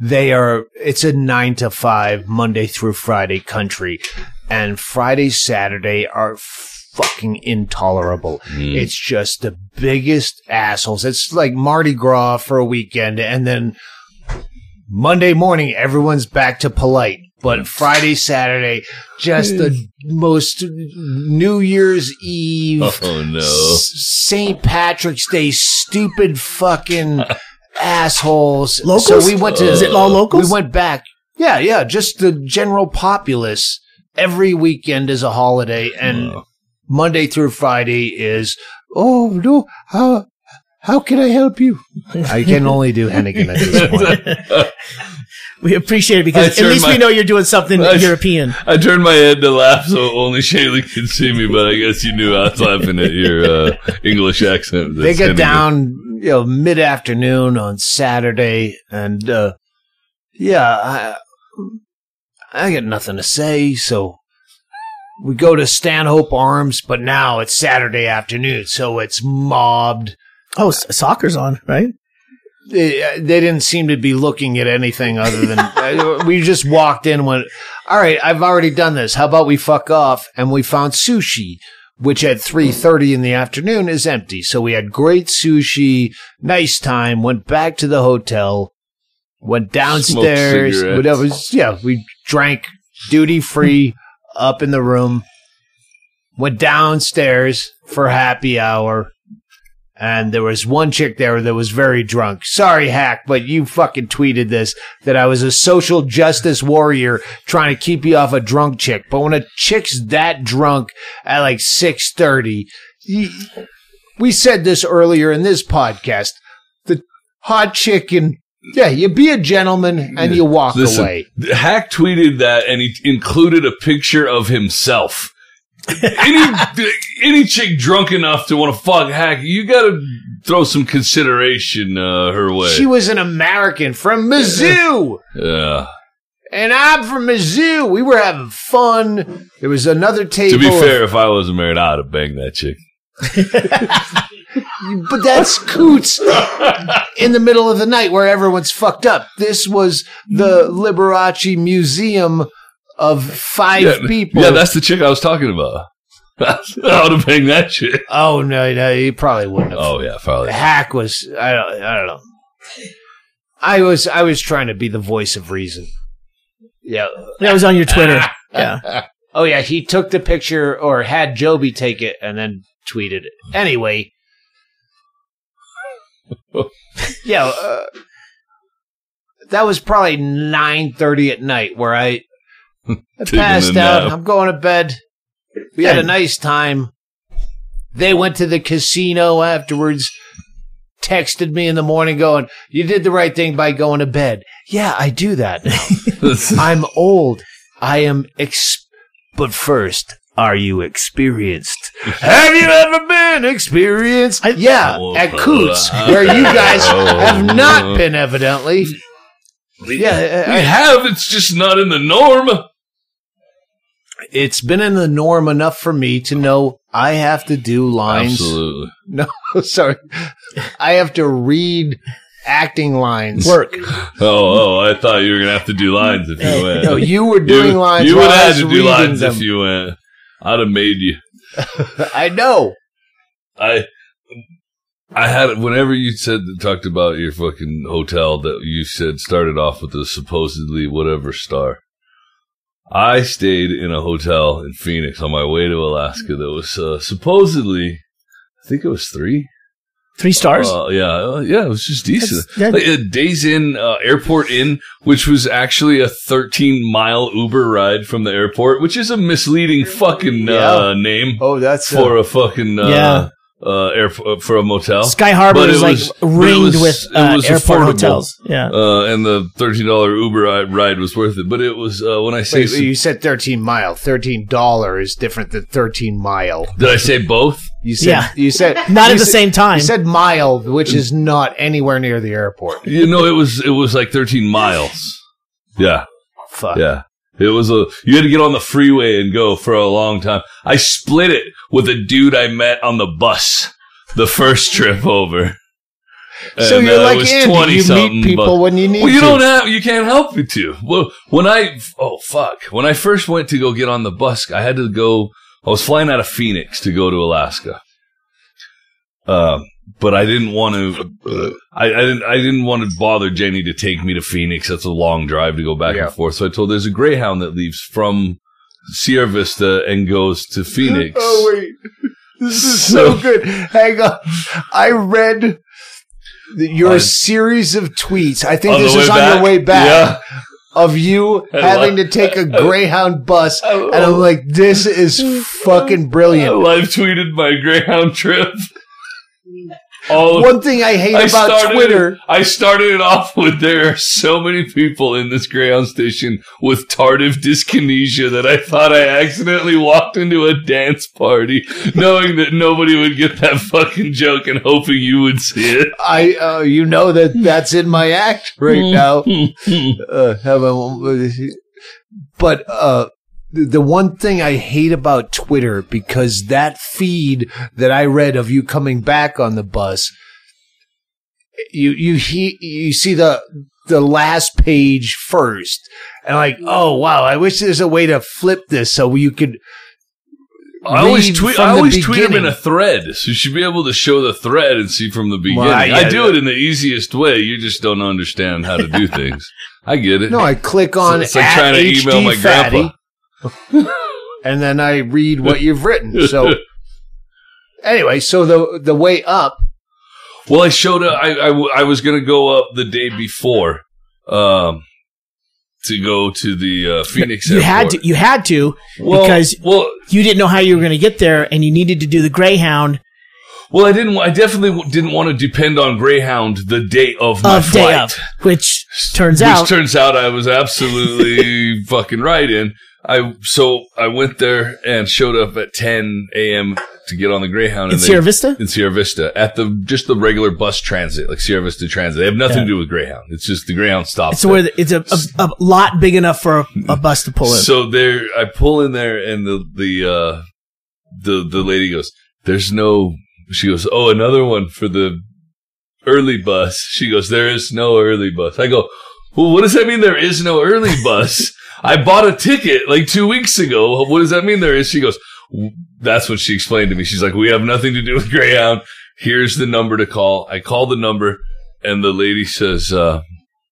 They are, it's a nine to five Monday through Friday country, and Friday, Saturday are fucking intolerable. Mm. It's just the biggest assholes. It's like Mardi Gras for a weekend. And then Monday morning, everyone's back to polite. But Friday, Saturday, just the most New Year's Eve, oh, no. Saint Patrick's Day, stupid fucking assholes. Locals? So we went to, uh, is it all locals? We went back. Yeah, yeah, just the general populace. Every weekend is a holiday, and uh. Monday through Friday is, oh, no, how, how can I help you? I can only do Hennigan at this point. We appreciate it because at least my, we know you're doing something I, European. I turned my head to laugh so only Shaylee could see me, but I guess you knew I was laughing at your uh, English accent. They got down, you know, mid-afternoon on Saturday, and uh, yeah, I I got nothing to say, so we go to Stanhope Arms, but now it's Saturday afternoon, so it's mobbed. Oh, soccer's on, right? They, they didn't seem to be looking at anything other than uh, we just walked in and went, all right, I've already done this. How about we fuck off? And we found sushi, which at three thirty in the afternoon is empty. So we had great sushi, nice time, went back to the hotel. went downstairs, whatever. Yeah, we drank duty free up in the room, went downstairs for happy hour, and there was one chick there that was very drunk. Sorry, Hack, but you fucking tweeted this, that I was a social justice warrior trying to keep you off a drunk chick. But when a chick's that drunk at like six thirty, we said this earlier in this podcast, the hot chicken. Yeah, you be a gentleman and you walk Listen, away. Hack tweeted that, and he included a picture of himself. any any chick drunk enough to want to fuck Hack, you got to throw some consideration uh, her way. She was an American from Mizzou. Yeah. And I'm from Mizzou. We were having fun. There was another table. To be fair, if I wasn't married, I would have banged that chick. But that's Coots in the middle of the night where everyone's fucked up. This was the Liberace Museum of five yeah, people. Yeah, that's the chick I was talking about. I would have banged that chick. Oh, no, no, you probably wouldn't have. Oh, yeah, probably. Hack was, I don't, I don't know. I was, I was trying to be the voice of reason. Yeah. That was on your Twitter. Yeah. Oh, yeah, he took the picture or had Joby take it and then tweeted it. Anyway. Yeah, uh, that was probably nine thirty at night where I, I passed out. Nap. I'm going to bed. We had a nice time. They went to the casino afterwards, texted me in the morning going, you did the right thing by going to bed. Yeah, I do that. I'm old. I am ex- But first, are you experienced? Have you ever been experienced? I, yeah, oh, at Coots, uh, where you guys oh, have not been, evidently. We, yeah, we I, have. It's just not in the norm. It's been in the norm enough for me to know I have to do lines. Absolutely. No, sorry. I have to read acting lines. Work. Oh, oh! I thought you were going to have to do lines if you went. No, you were doing you, lines. You would have had to do lines them. If you went. I'd have made you. I know. I I had whenever you said talked about your fucking hotel that you said started off with a supposedly whatever star. I stayed in a hotel in Phoenix on my way to Alaska that was uh, supposedly, I think it was three. Three stars? Uh, yeah, yeah, it was just decent. That's, that's, like a Days Inn, uh, Airport Inn, which was actually a thirteen mile Uber ride from the airport, which is a misleading fucking uh, yeah. name. Oh, that's for a, a fucking uh, yeah. uh, air, uh, for a motel. Sky Harbor is like was, ringed was, with uh, airport affordable. Hotels. Yeah, uh, and the thirteen dollar Uber ride was worth it. But it was uh, when I say wait, so, you said thirteen mile, thirteen dollars is different than thirteen mile. Did I say both? You said, yeah. you said not you at the said, same time. You said mile, which is not anywhere near the airport. You know, it was it was like thirteen miles. Yeah, fuck. Yeah, it was a. You had to get on the freeway and go for a long time. I split it with a dude I met on the bus the first trip over. So and, you're uh, like Andy, you meet people but, when you need. Well, you to. Don't have. You can't help it to. Well, when I oh fuck, when I first went to go get on the bus, I had to go. I was flying out of Phoenix to go to Alaska, uh, but I didn't want to. Uh, I, I didn't. I didn't want to bother Jenny to take me to Phoenix. That's a long drive to go back yeah. and forth. So I told her there's a Greyhound that leaves from Sierra Vista and goes to Phoenix. Oh wait, this is so, so good. Hang on, I read the, your I, series of tweets. I think this is on back. Your way back. Yeah. Of you I having li- to take a Greyhound bus, I, I, and I'm like, this is fucking brilliant. I live tweeted my Greyhound trip. All One of, thing I hate I about started, Twitter. I started it off with, there are so many people in this Greyhound station with tardive dyskinesia that I thought I accidentally walked into a dance party, knowing that nobody would get that fucking joke and hoping you would see it. I, uh, you know that that's in my act right now. uh, have a, but, uh, the one thing I hate about Twitter, because that feed that I read of you coming back on the bus, you you he, you see the the last page first, and like, oh wow, I wish there's a way to flip this so you could I always tweet. I always tweet them in a thread, so you should be able to show the thread and see from the beginning. Well, I, I do it in the easiest way. You just don't understand how to do things. I get it. No, I click on. It's like trying to email my grandpa. And then I read what you've written. So anyway, so the the way up. Well, I showed up. I, I, I was going to go up the day before um, to go to the uh, Phoenix you airport. Had to, you had to well, because well, you didn't know how you were going to get there, and you needed to do the Greyhound. Well, I didn't. I definitely didn't want to depend on Greyhound the day of my of flight, day of, which turns which out, which turns out I was absolutely fucking right in. I so I went there and showed up at ten a m to get on the Greyhound in and Sierra they, Vista. In Sierra Vista, at the just the regular bus transit, like Sierra Vista Transit. They have nothing yeah. to do with Greyhound. It's just the Greyhound stops. It's there. Where the, it's a, a, a lot big enough for a, a bus to pull in. So there, I pull in there, and the the uh, the the lady goes, "There's no." She goes, "Oh, another one for the early bus." She goes, "There is no early bus." I go, "Well, what does that mean? There is no early bus." I bought a ticket like two weeks ago. What does that mean there is? She goes, that's what she explained to me. She's like, we have nothing to do with Greyhound. Here's the number to call. I call the number, and the lady says, uh,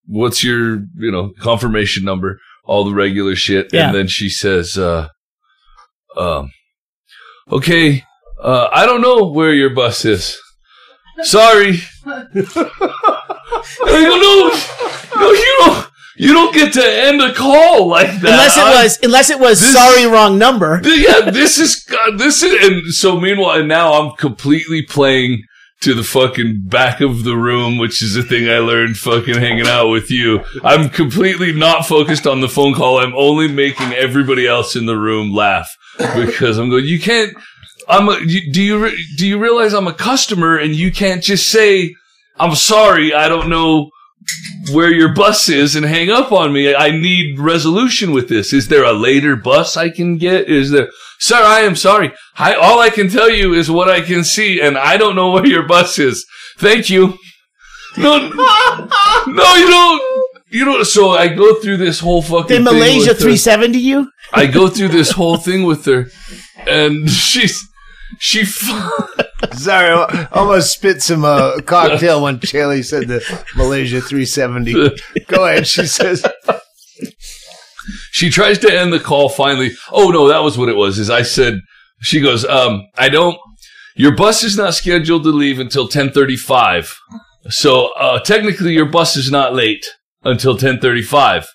what's your, you know, confirmation number, all the regular shit. Yeah. And then she says, uh, um, okay, uh, I don't know where your bus is. Sorry. I go, no, no, you don't. You don't get to end a call like that. Unless it was, I, unless it was, this, sorry, wrong number. Yeah, this is, God, this is, and so meanwhile, and now I'm completely playing to the fucking back of the room, which is a thing I learned fucking hanging out with you. I'm completely not focused on the phone call. I'm only making everybody else in the room laugh because I'm going, you can't, I'm a, you, do you, re, do you realize I'm a customer and you can't just say, I'm sorry, I don't know where your bus is and hang up on me. I need resolution with this. Is there a later bus I can get? Is there, sir, I am sorry. I, all I can tell you is what I can see, and I don't know where your bus is. Thank you. No, no, you don't. You don't. So I go through this whole fucking thing. Did Malaysia three seventy you? I go through this whole thing with her, and she's, She, f- sorry, I almost spit some uh, cocktail when Chaley said the Malaysia three seventy. Go ahead, she says. She tries to end the call finally. Oh no, that was what it was. Is I said, she goes, um, I don't. Your bus is not scheduled to leave until ten thirty-five. So uh, technically, your bus is not late until ten thirty-five.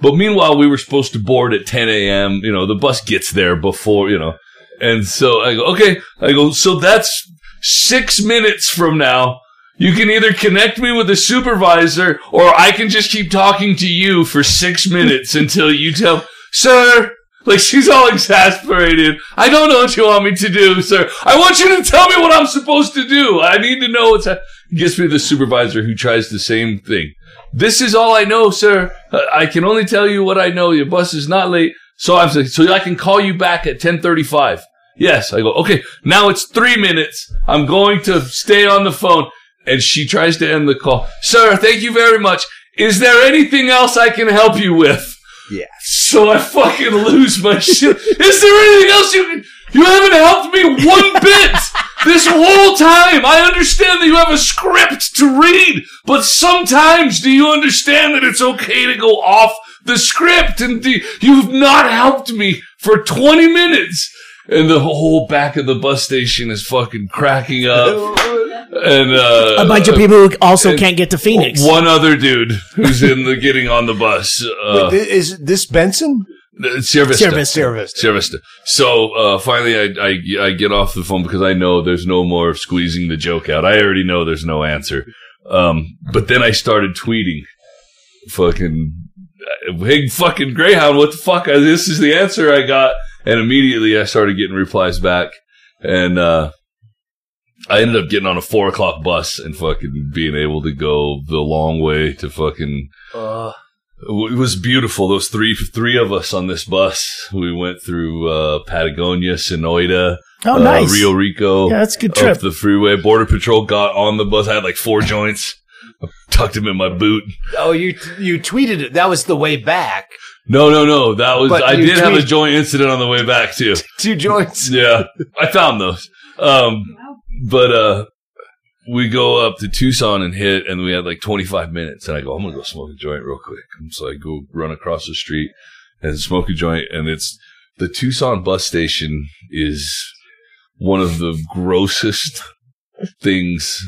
But meanwhile, we were supposed to board at ten a m. You know, the bus gets there before you know. And so I go, okay. I go, so that's six minutes from now. You can either connect me with a supervisor or I can just keep talking to you for six minutes until you tell, sir, like she's all exasperated. I don't know what you want me to do, sir. I want you to tell me what I'm supposed to do. I need to know what's happening. Gets me the supervisor who tries the same thing. This is all I know, sir. I can only tell you what I know. Your bus is not late. So I'm saying, so I can call you back at ten thirty-five. Yes. I go, okay, now it's three minutes. I'm going to stay on the phone. And she tries to end the call. Sir, thank you very much. Is there anything else I can help you with? Yeah. So I fucking lose my shit. Is there anything else you can, you haven't helped me one bit this whole time. I understand that you have a script to read, but sometimes do you understand that it's okay to go off the script, and the, you've not helped me for twenty minutes. And the whole back of the bus station is fucking cracking up. And uh, a bunch of people who also can't get to Phoenix. One other dude who's in the getting on the bus. Uh, Wait, is this Benson? Sierra Vista. Sierra Vista. Sierra Vista. Sierra Vista. So uh, finally, I, I I get off the phone because I know there's no more squeezing the joke out. I already know there's no answer. Um, but then I started tweeting, fucking. Hey, fucking Greyhound, what the fuck? I, this is the answer I got. And immediately I started getting replies back. And uh, I ended up getting on a four o'clock bus and fucking being able to go the long way to fucking... Uh, it was beautiful. Those three three of us on this bus. We went through uh, Patagonia, Sonoyta, oh, uh, nice. Rio Rico. Yeah, that's a good trip. Up the freeway. Border Patrol got on the bus. I had like four joints. I tucked him in my boot. Oh, you you tweeted it. That was the way back. No, no, no. That was, but I did tweet- have a joint incident on the way back too. Two joints. Yeah. I found those. Um, but, uh, we go up to Tucson and hit, and we had like twenty-five minutes. And I go, I'm going to go smoke a joint real quick. And so I go run across the street and smoke a joint. And it's the Tucson bus station is one of the grossest things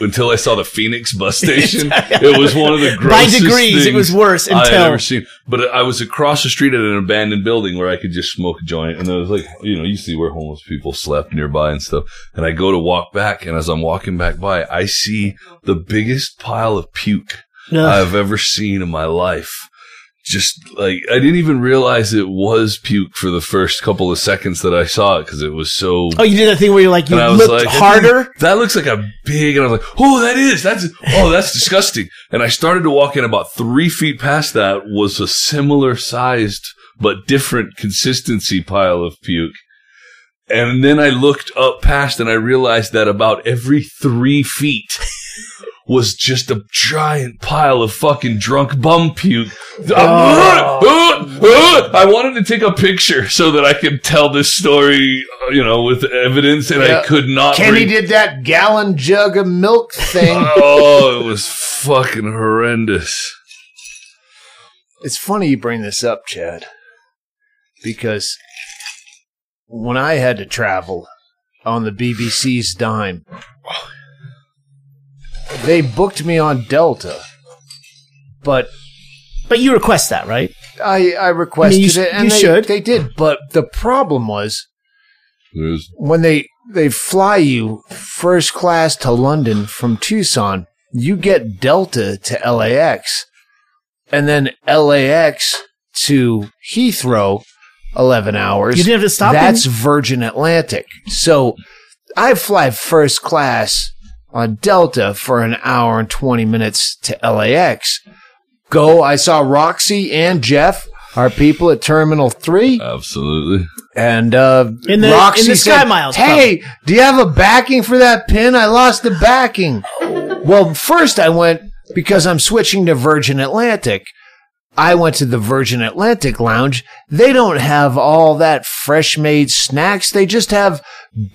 until I saw the Phoenix bus station. It was one of the grossest By degrees, things it was worse until- I had ever seen. But I was across the street at an abandoned building where I could just smoke a joint. And there was like, you know, you see where homeless people slept nearby and stuff. And I go to walk back. And as I'm walking back by, I see the biggest pile of puke Ugh. I've ever seen in my life. Just like, I didn't even realize it was puke for the first couple of seconds that I saw it because it was so. Oh, you did that thing where you're like, you looked like, harder? That looks like a big, and I was like, oh, that is, that's, oh, that's disgusting. And I started to walk in about three feet past that was a similar sized, but different consistency pile of puke. And then I looked up past and I realized that about every three feet. was just a giant pile of fucking drunk bum puke. Oh. I wanted to take a picture so that I could tell this story, you know, with evidence, and yeah. I could not. Kenny re- did that gallon jug of milk thing. Oh, it was fucking horrendous. It's funny you bring this up, Chad, because when I had to travel on the B B C's dime, they booked me on Delta, but... But you request that, right? I, I requested I mean, you, it, and you they, should. They did, but the problem was There's- when they, they fly you first class to London from Tucson, you get Delta to L A X, and then L A X to Heathrow, eleven hours. You didn't have to stop That's in- Virgin Atlantic. So I fly first class... on Delta for an hour and twenty minutes to L A X. Go, I saw Roxy and Jeff, our people at Terminal three. Absolutely. And uh, in the, Roxy in the Sky said, Miles, hey, probably. Do you have a backing for that pin? I lost the backing. Well, first I went, because I'm switching to Virgin Atlantic, I went to the Virgin Atlantic Lounge. They don't have all that fresh-made snacks. They just have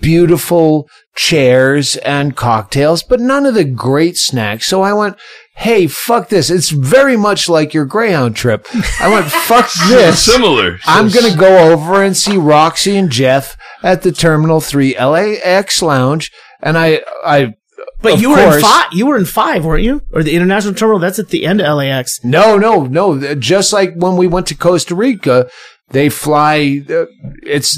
beautiful chairs and cocktails, but none of the great snacks. So I went, hey, fuck this. It's very much like your Greyhound trip. I went, fuck this. Similar. I'm going to go over and see Roxy and Jeff at the Terminal three L A X Lounge. And I... I But you were in five, you were in five, weren't you? Or the international terminal? That's at the end of L A X. No, no, no. Just like when we went to Costa Rica, they fly. Uh, it's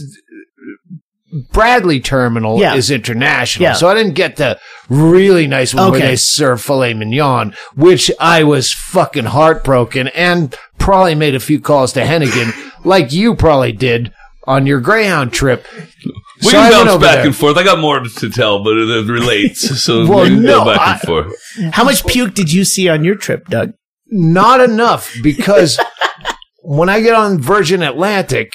Bradley Terminal yeah. is international, yeah. so I didn't get the really nice one okay. where they serve filet mignon, which I was fucking heartbroken and probably made a few calls to Hennigan, like you probably did on your Greyhound trip. We so can bounce back there. and forth. I got more to tell, but it relates. So well, we can no, go back I, and forth. How much puke did you see on your trip, Doug? Not enough, because when I get on Virgin Atlantic,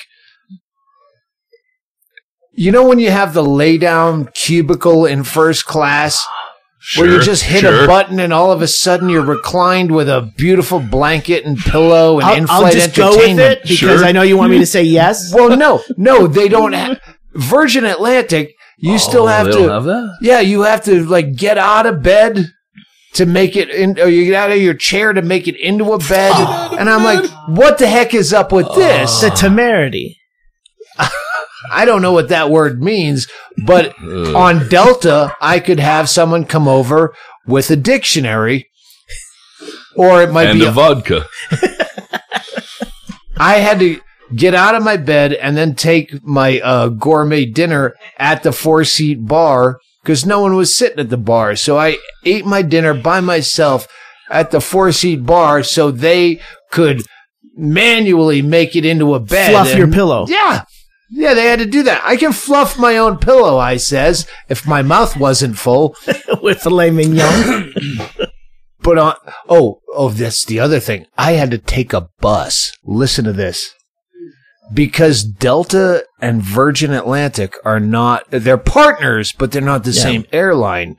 you know when you have the lay-down cubicle in first class? Sure, where you just hit sure. a button and all of a sudden you're reclined with a beautiful blanket and pillow and I'll, in-flight I'll just entertainment. Go with it because sure. I know you want me to say yes. Well, no. No, they don't have... Virgin Atlantic, you oh, still have they to. Don't have that? Yeah, you have to like get out of bed to make it in, or you get out of your chair to make it into a bed. Oh, and I'm bed. like, what the heck is up with oh. this? The temerity. I don't know what that word means, but on Delta, I could have someone come over with a dictionary, or it might and be a, a vodka. I had to. Get out of my bed and then take my uh, gourmet dinner at the four-seat bar because no one was sitting at the bar. So I ate my dinner by myself at the four-seat bar so they could manually make it into a bed. Fluff and, your pillow. Yeah. Yeah, they had to do that. I can fluff my own pillow, I says, if my mouth wasn't full. With filet mignon. But, on, oh, oh, that's the other thing. I had to take a bus. Listen to this. Because Delta and Virgin Atlantic are not, they're partners, but they're not the yeah. same airline.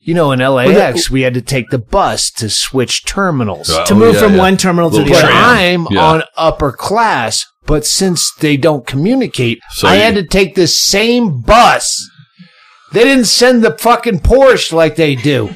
You know, in L A X, we had to take the bus to switch terminals. Uh, to move oh, yeah, from yeah. one terminal to the other. I'm yeah. on upper class, but since they don't communicate, so I you- had to take this same bus. They didn't send the fucking Porsche like they do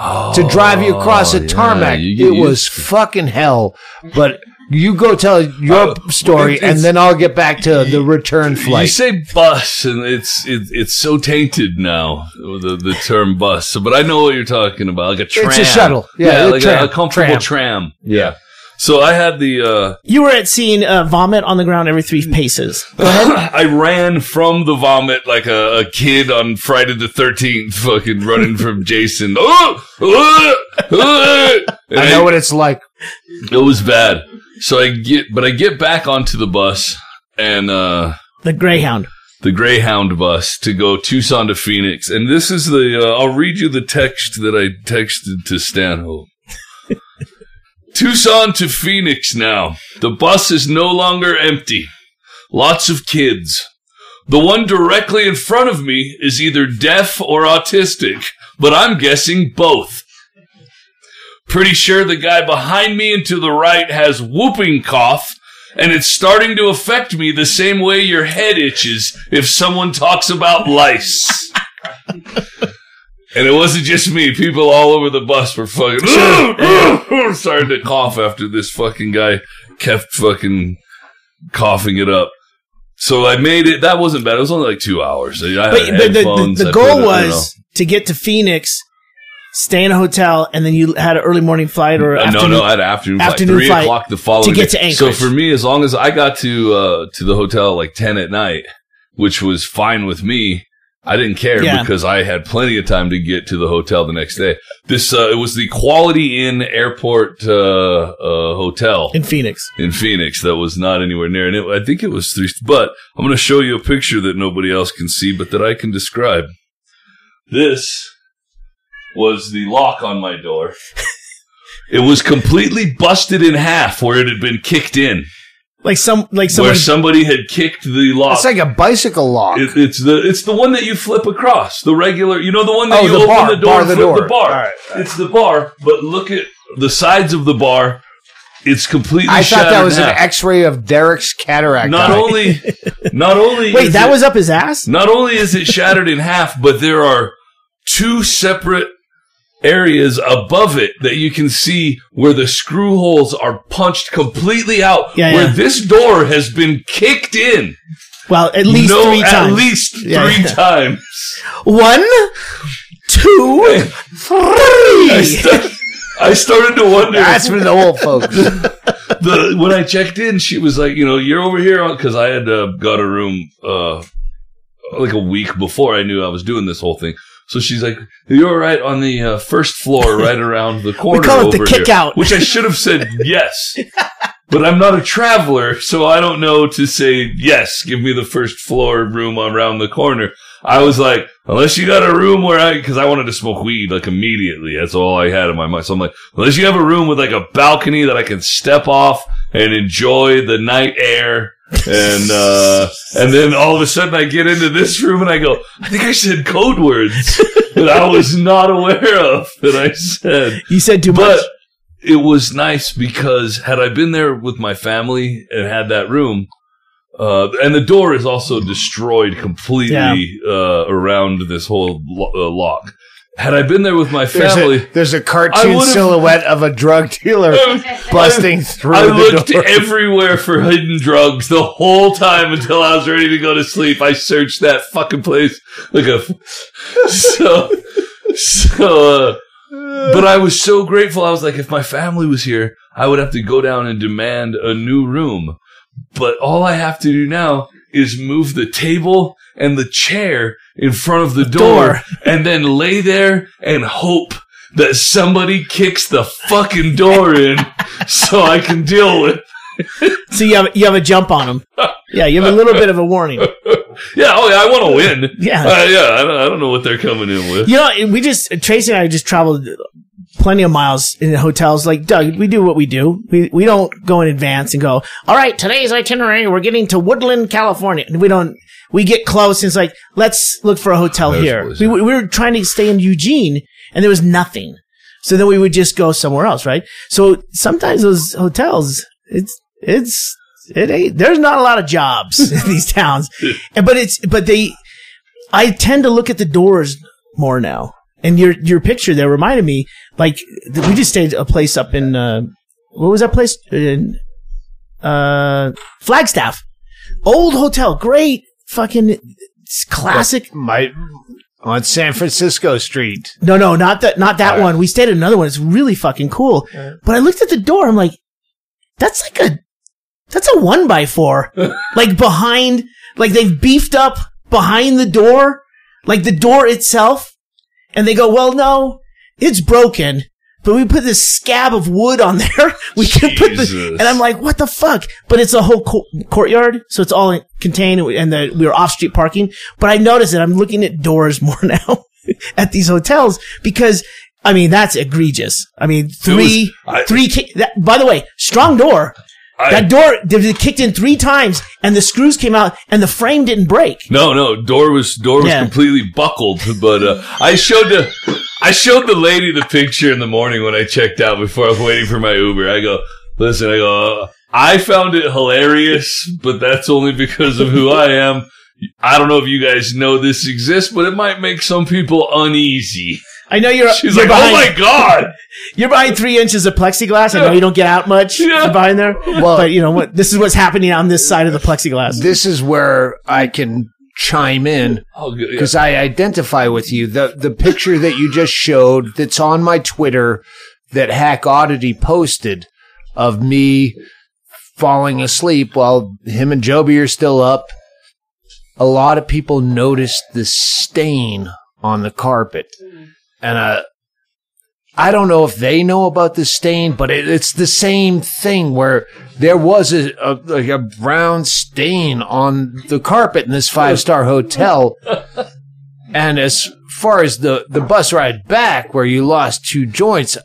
oh, to drive you across a yeah. tarmac. You, you, it you, was fucking hell, but... You go tell your uh, story, and then I'll get back to the return flight. You say bus, and it's it, it's so tainted now, the, the term bus. But I know what you're talking about, like a tram. It's a shuttle. Yeah, yeah, like tram, a, a comfortable tram. tram. Yeah. So I had the... Uh, you were at seeing uh, vomit on the ground every three paces. Go ahead. I ran from the vomit like a, a kid on Friday the thirteenth, fucking running from Jason. Oh! Oh! Oh! I know I, what it's like. It was bad. So I get, but I get back onto the bus and, uh. The Greyhound. The Greyhound bus to go Tucson to Phoenix. And this is the, uh, I'll read you the text that I texted to Stanhope. Tucson to Phoenix now. The bus is no longer empty. Lots of kids. The one directly in front of me is either deaf or autistic, but I'm guessing both. Pretty sure the guy behind me and to the right has whooping cough, and it's starting to affect me the same way your head itches if someone talks about lice. And it wasn't just me. People all over the bus were fucking... starting to cough after this fucking guy kept fucking coughing it up. So I made it. That wasn't bad. It was only like two hours. I had but, but the, the, the goal it, was to get to Phoenix... Stay in a hotel, and then you had an early morning flight or uh, afternoon. No, no, I had an afternoon, afternoon flight, three o'clock the following to get day. To Anchorage. So for me, as long as I got to uh, to the hotel like ten at night, which was fine with me, I didn't care yeah. because I had plenty of time to get to the hotel the next day. This uh, it was the Quality Inn Airport uh, uh, hotel in Phoenix. In Phoenix, that was not anywhere near, and it, I think it was three. But I'm going to show you a picture that nobody else can see, but that I can describe. This. Was the lock on my door. It was completely busted in half where it had been kicked in. Like some, like somebody, where somebody had kicked the lock. It's like a bicycle lock. It, it's the it's the one that you flip across. The regular, you know, the one that oh, you the open bar, the door bar and flip the, door. the bar. All right, all right. It's the bar, but look at the sides of the bar. It's completely I thought that was an X-ray of Derek's cataract. Not eye. only, not only. Wait, that it, was up his ass? Not only is it shattered in half, but there are two separate areas above it that you can see where the screw holes are punched completely out, yeah, where yeah. this door has been kicked in. Well, at least no, three at times. At least three yeah. times. One, two, and three. I, st- I started to wonder. That's for the old folks. the, when I checked in, she was like, you know, you're over here because I had uh, got a room uh, like a week before I knew I was doing this whole thing. So she's like, you're right on the uh, first floor, right around the corner. We call it the kick out. Which I should have said yes. But I'm not a traveler, so I don't know to say yes. Give me the first floor room around the corner. I was like, unless you got a room where I, because I wanted to smoke weed like immediately. That's all I had in my mind. So I'm like, unless you have a room with like a balcony that I can step off and enjoy the night air. And uh, and then all of a sudden I get into this room and I go, I think I said code words that I was not aware of that I said. You said too but much. But it was nice because had I been there with my family and had that room, uh, and the door is also destroyed completely yeah. uh, around this whole lo- uh, lock. Had I been there with my family... There's a, there's a cartoon silhouette of a drug dealer busting through I the door. I looked everywhere for hidden drugs the whole time until I was ready to go to sleep. I searched that fucking place like a... So... so uh, but I was so grateful. I was like, if my family was here, I would have to go down and demand a new room. But all I have to do now is move the table and the chair in front of the door, door and then lay there and hope that somebody kicks the fucking door in so I can deal with it. So you have, you have a jump on them. Yeah, you have a little bit of a warning. Yeah, oh yeah, I want to win. Yeah. Uh, yeah, I don't, I don't know what they're coming in with. You know, we just, Tracy and I just traveled plenty of miles in hotels. Like, Doug, we do what we do. We we don't go in advance and go, all right, today's itinerary, we're getting to Woodland, California. And we don't, we get close and it's like, let's look for a hotel There's here. We, we were trying to stay in Eugene and there was nothing. So then we would just go somewhere else, right? So sometimes those hotels, it's, it's, It ain't, there's not a lot of jobs in these towns, but it's, but they, I tend to look at the doors more now. And your, your picture there reminded me, like, we just stayed a place up in, uh, what was that place? In, uh, Flagstaff. Old hotel. Great fucking classic. My, on San Francisco Street. No, no, not that, not that one. We stayed at another one. It's really fucking cool. But I looked at the door. I'm like, that's like a, That's a one by four, like behind, like they've beefed up behind the door, like the door itself. And they go, well, no, it's broken, but we put this scab of wood on there. We Jesus. can put the, and I'm like, what the fuck? But it's a whole co- courtyard. So it's all contained and the, we were off street parking, but I noticed that I'm looking at doors more now at these hotels because I mean, that's egregious. I mean, three, was, I, three, that, by the way, strong door. I, that door, they kicked in three times, and the screws came out, and the frame didn't break. No, no, door was door was yeah. completely buckled. But uh, I showed the I showed the lady the picture in the morning when I checked out before I was waiting for my Uber. I go, listen, I go, I found it hilarious, but that's only because of who I am. I don't know if you guys know this exists, but it might make some people uneasy. I know you're. She's you're like, behind, oh my God, you're behind three inches of plexiglass. Yeah. I know you don't get out much yeah. behind there, well, but you know what? This is what's happening on this side of the plexiglass. This is where I can chime in because oh, yeah. I identify with you. the The picture that you just showed, that's on my Twitter, that Hack Oddity posted, of me falling asleep while him and Joby are still up. A lot of people noticed the stain on the carpet. And uh, I don't know if they know about the stain, but it, it's the same thing where there was a, a like a brown stain on the carpet in this five-star hotel. And as far as the, the bus ride back where you lost two joints,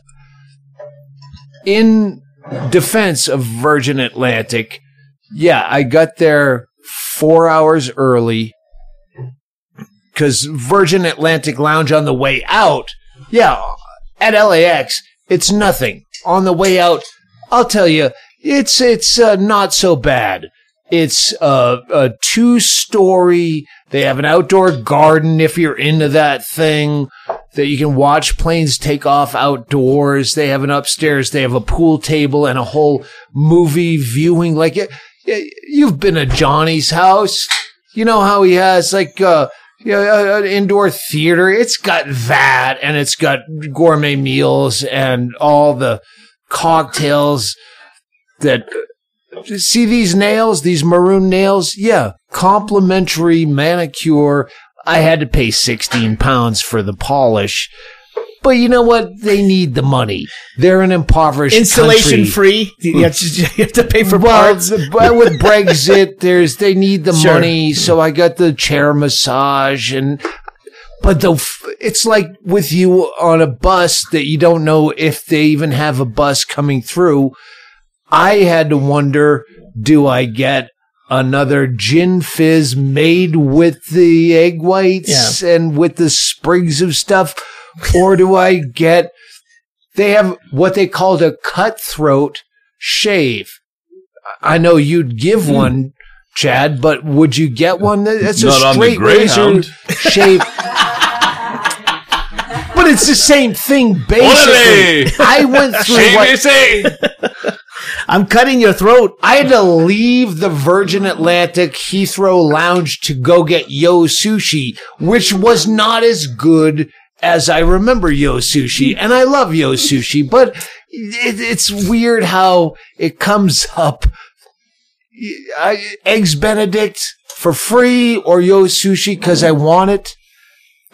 in defense of Virgin Atlantic, yeah, I got there four hours early. Because Virgin Atlantic Lounge on the way out, yeah, at L A X, it's nothing. On the way out, I'll tell you, it's it's uh, not so bad. It's uh, a two-story, they have an outdoor garden if you're into that thing, that you can watch planes take off outdoors. They have an upstairs, they have a pool table and a whole movie viewing. Like, it, it, you've been to Johnny's house. You know how he has, like... Uh, Yeah, an indoor theater. It's got that, and it's got gourmet meals and all the cocktails that see these nails, these maroon nails. Yeah, complimentary manicure. I had to pay sixteen pounds for the polish, but you know what? They need the money. They're an impoverished installation country. Free. You have, to, you have to pay for well, parts. With Brexit, there's they need the sure. money. So I got the chair massage, and but the it's like with you on a bus that you don't know if they even have a bus coming through. I had to wonder: do I get another gin fizz made with the egg whites yeah. and with the sprigs of stuff? Or do I get, they have what they called a cutthroat shave. I know you'd give mm. one, Chad, but would you get one? That's not a straight razor shave. But it's the same thing, basically. Olé! I went through what, I'm cutting your throat. I had to leave the Virgin Atlantic Heathrow Lounge to go get Yo Sushi, which was not as good as I remember Yo Sushi, and I love Yo Sushi, but it, it's weird how it comes up. I, Eggs Benedict for free or Yo Sushi because I want it.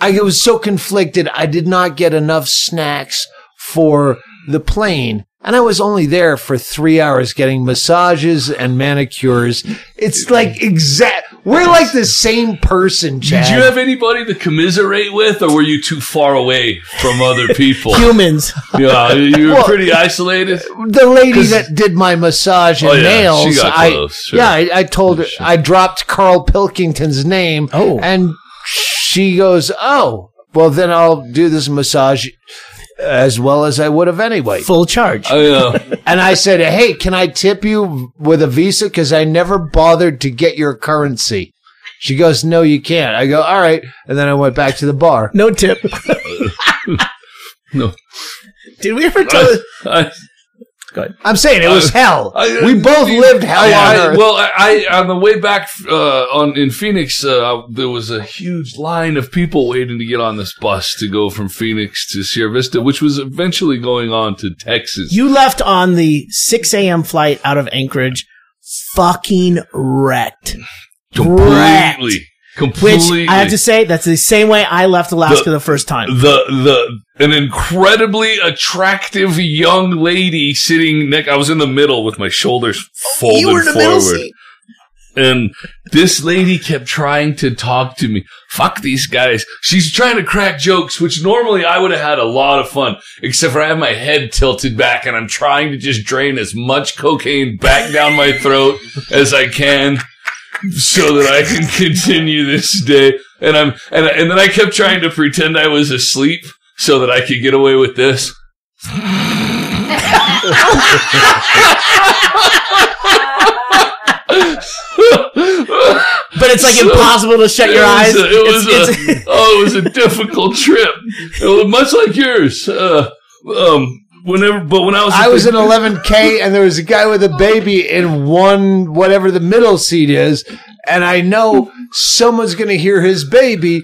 I was so conflicted. I did not get enough snacks for the plane, and I was only there for three hours getting massages and manicures. It's like exact. We're like the same person, Chad. Did you have anybody to commiserate with, or were you too far away from other people? Humans. Yeah, you were well, pretty isolated. The lady that did my massage and oh, yeah, nails, she got close, I, sure. yeah, I, I told her, I dropped Carl Pilkington's name, oh. and she goes, oh, well, then I'll do this massage as well as I would have anyway. Full charge. Oh, yeah. And I said, hey, can I tip you with a Visa? Because I never bothered to get your currency. She goes, no, you can't. I go, all right. And then I went back to the bar. No tip. No. Did we ever tell I, I, Go ahead. I'm saying it was I, hell. I, we both I, lived hell I, on I, earth. Well, I, I on the way back uh, on in Phoenix, uh, there was a huge line of people waiting to get on this bus to go from Phoenix to Sierra Vista, which was eventually going on to Texas. You left on the six a.m. flight out of Anchorage, fucking wrecked. Completely. Wrecked. Completely. Which I have to say, that's the same way I left Alaska the, the first time. The the an incredibly attractive young lady sitting neck. I was in the middle with my shoulders folded you were in the forward, middle seat. And this lady kept trying to talk to me. Fuck these guys. She's trying to crack jokes, which normally I would have had a lot of fun, except for I have my head tilted back and I'm trying to just drain as much cocaine back down my throat as I can, so that I can continue this day. And I'm, and, and then I kept trying to pretend I was asleep so that I could get away with this. But it's like so impossible to shut your eyes. A, it was it's, a, it's oh, it was a difficult trip. It, much like yours. Uh, um, Whenever, but when I was, I was in eleven K, and there was a guy with a baby in one, whatever the middle seat is, and I know someone's going to hear his baby.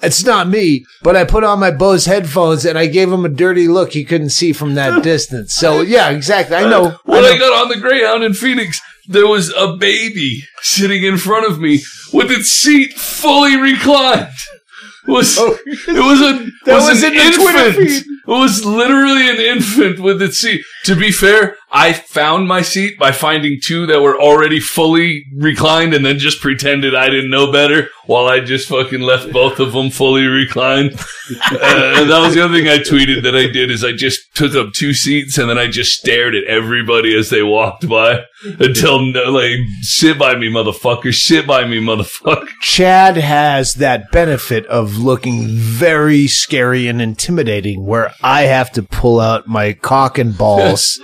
It's not me, but I put on my Bose headphones, and I gave him a dirty look he couldn't see from that distance. So yeah, exactly. I know. Uh, when I, know. I got on the Greyhound in Phoenix, there was a baby sitting in front of me with its seat fully reclined. Was oh, it was a that was, was an infant? It was literally an infant with its seat. To be fair, I found my seat by finding two that were already fully reclined, and then just pretended I didn't know better while I just fucking left both of them fully reclined. uh, and that was the other thing I tweeted that I did is I just took up two seats and then I just stared at everybody as they walked by until no, like sit by me, motherfucker, sit by me, motherfucker. Chad has that benefit of looking very scary and intimidating, where I have to pull out my cock and balls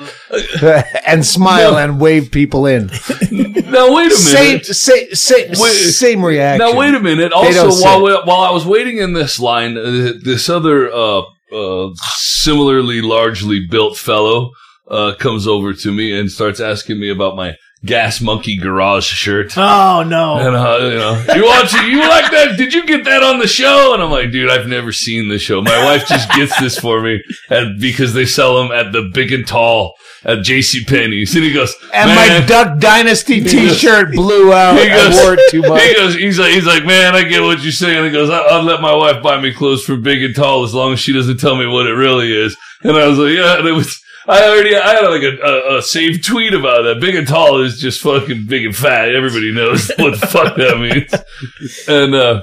and smile no. and wave people in. Now wait a minute. Same, same, same, same reaction. Now wait a minute. Also, while we, while I was waiting in this line, uh, this other uh, uh, similarly largely built fellow uh, comes over to me and starts asking me about my Gas Monkey Garage shirt. Oh no! And uh, you know, you watch it. You like that? Did you get that on the show? And I'm like, dude, I've never seen the show. My wife just gets this for me, and because they sell them at the Big and Tall at J C Penney's. And he goes, and man, my Duck Dynasty T-shirt blew out. He goes, I wore it too much. He goes, he's like, he's like, man, I get what you're saying. He goes, I- I'll let my wife buy me clothes for Big and Tall as long as she doesn't tell me what it really is. And I was like, yeah, and it was. I already, I had like a, a, a saved tweet about that. Big and Tall is just fucking big and fat. Everybody knows what the fuck that means. And, uh,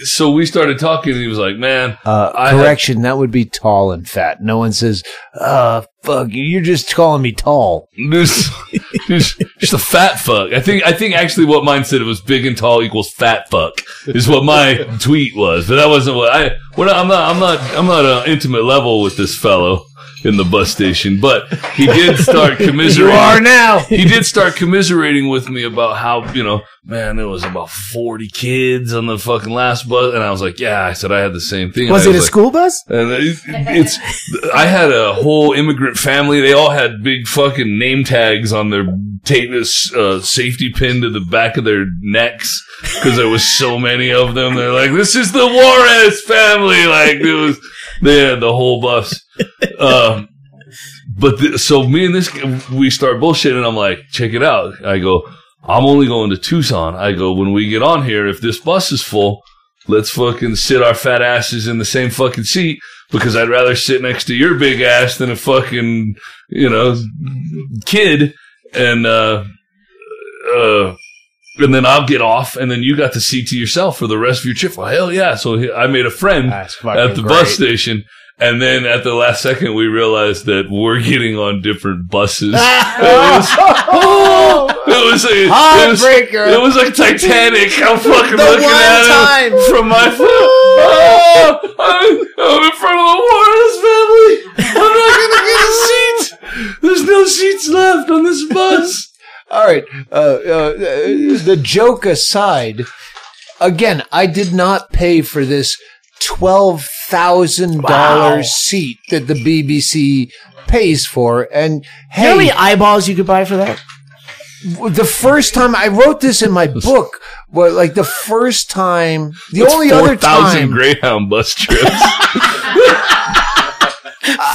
so we started talking and he was like, man. Uh, I correction, have- that would be tall and fat. No one says, uh, fuck, you're just calling me tall. This, just, just a fat fuck. I think, I think actually what mine said it was Big and Tall equals fat fuck is what my tweet was. But that wasn't what I, we're not, I'm not, I'm not, I'm not on an intimate level with this fellow in the bus station, but he did start commiserating. You are now. He did start commiserating with me about how, you know, man, there was about forty kids on the fucking last bus. And I was like, yeah, I said, I had the same thing. Was it was a like, school bus? And it, it's, I had a whole immigrant family. They all had big fucking name tags on their tape, uh, safety pin to the back of their necks. Cause there was so many of them. They're like, this is the Juarez family. Like it was, they had the whole bus. Um, but th- so me and this, we start bullshitting. And I'm like, check it out. I go, I'm only going to Tucson. I go, when we get on here, if this bus is full, let's fucking sit our fat asses in the same fucking seat, because I'd rather sit next to your big ass than a fucking, you know, kid. And, uh, uh, And then I'll get off, and then you got to see to yourself for the rest of your trip. Well, hell yeah. So I made a friend at the great. bus station. And then at the last second, we realized that we're getting on different buses. Ah! It was, oh, it was a heartbreaker. It was, it was like Titanic. I'm fucking the looking at time. It from my phone. Oh, I'm, I'm in front of the Warren's family. I'm not gonna get a seat. There's no seats left on this bus. All right. Uh, uh, the joke aside, again, I did not pay for this twelve thousand dollars wow. seat that the B B C pays for. And hey, you know how many eyeballs you could buy for that? The first time I wrote this in my book, well, like the first time, the That's only other time, four thousand Greyhound bus trips.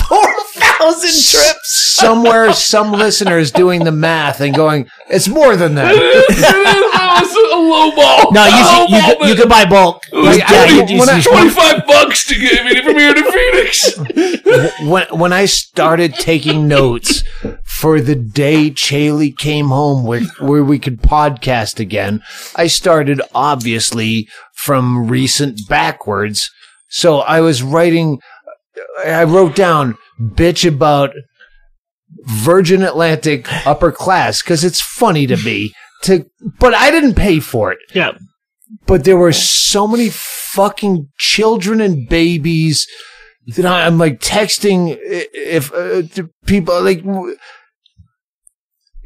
four thousand trips. Somewhere, some listener is doing the math and going, it's more than that. It is, it is. A low ball. No, you, see, you, could, you could buy bulk. It was like, twenty, yeah, I, twenty-five bucks to get me from here to Phoenix. when, when I started taking notes for the day Chaley came home where, where we could podcast again, I started obviously from recent backwards. So I was writing, I wrote down bitch about Virgin Atlantic upper class because it's funny to me. To, but I didn't pay for it. Yeah. But there were so many fucking children and babies that I, I'm like texting if uh, to people like,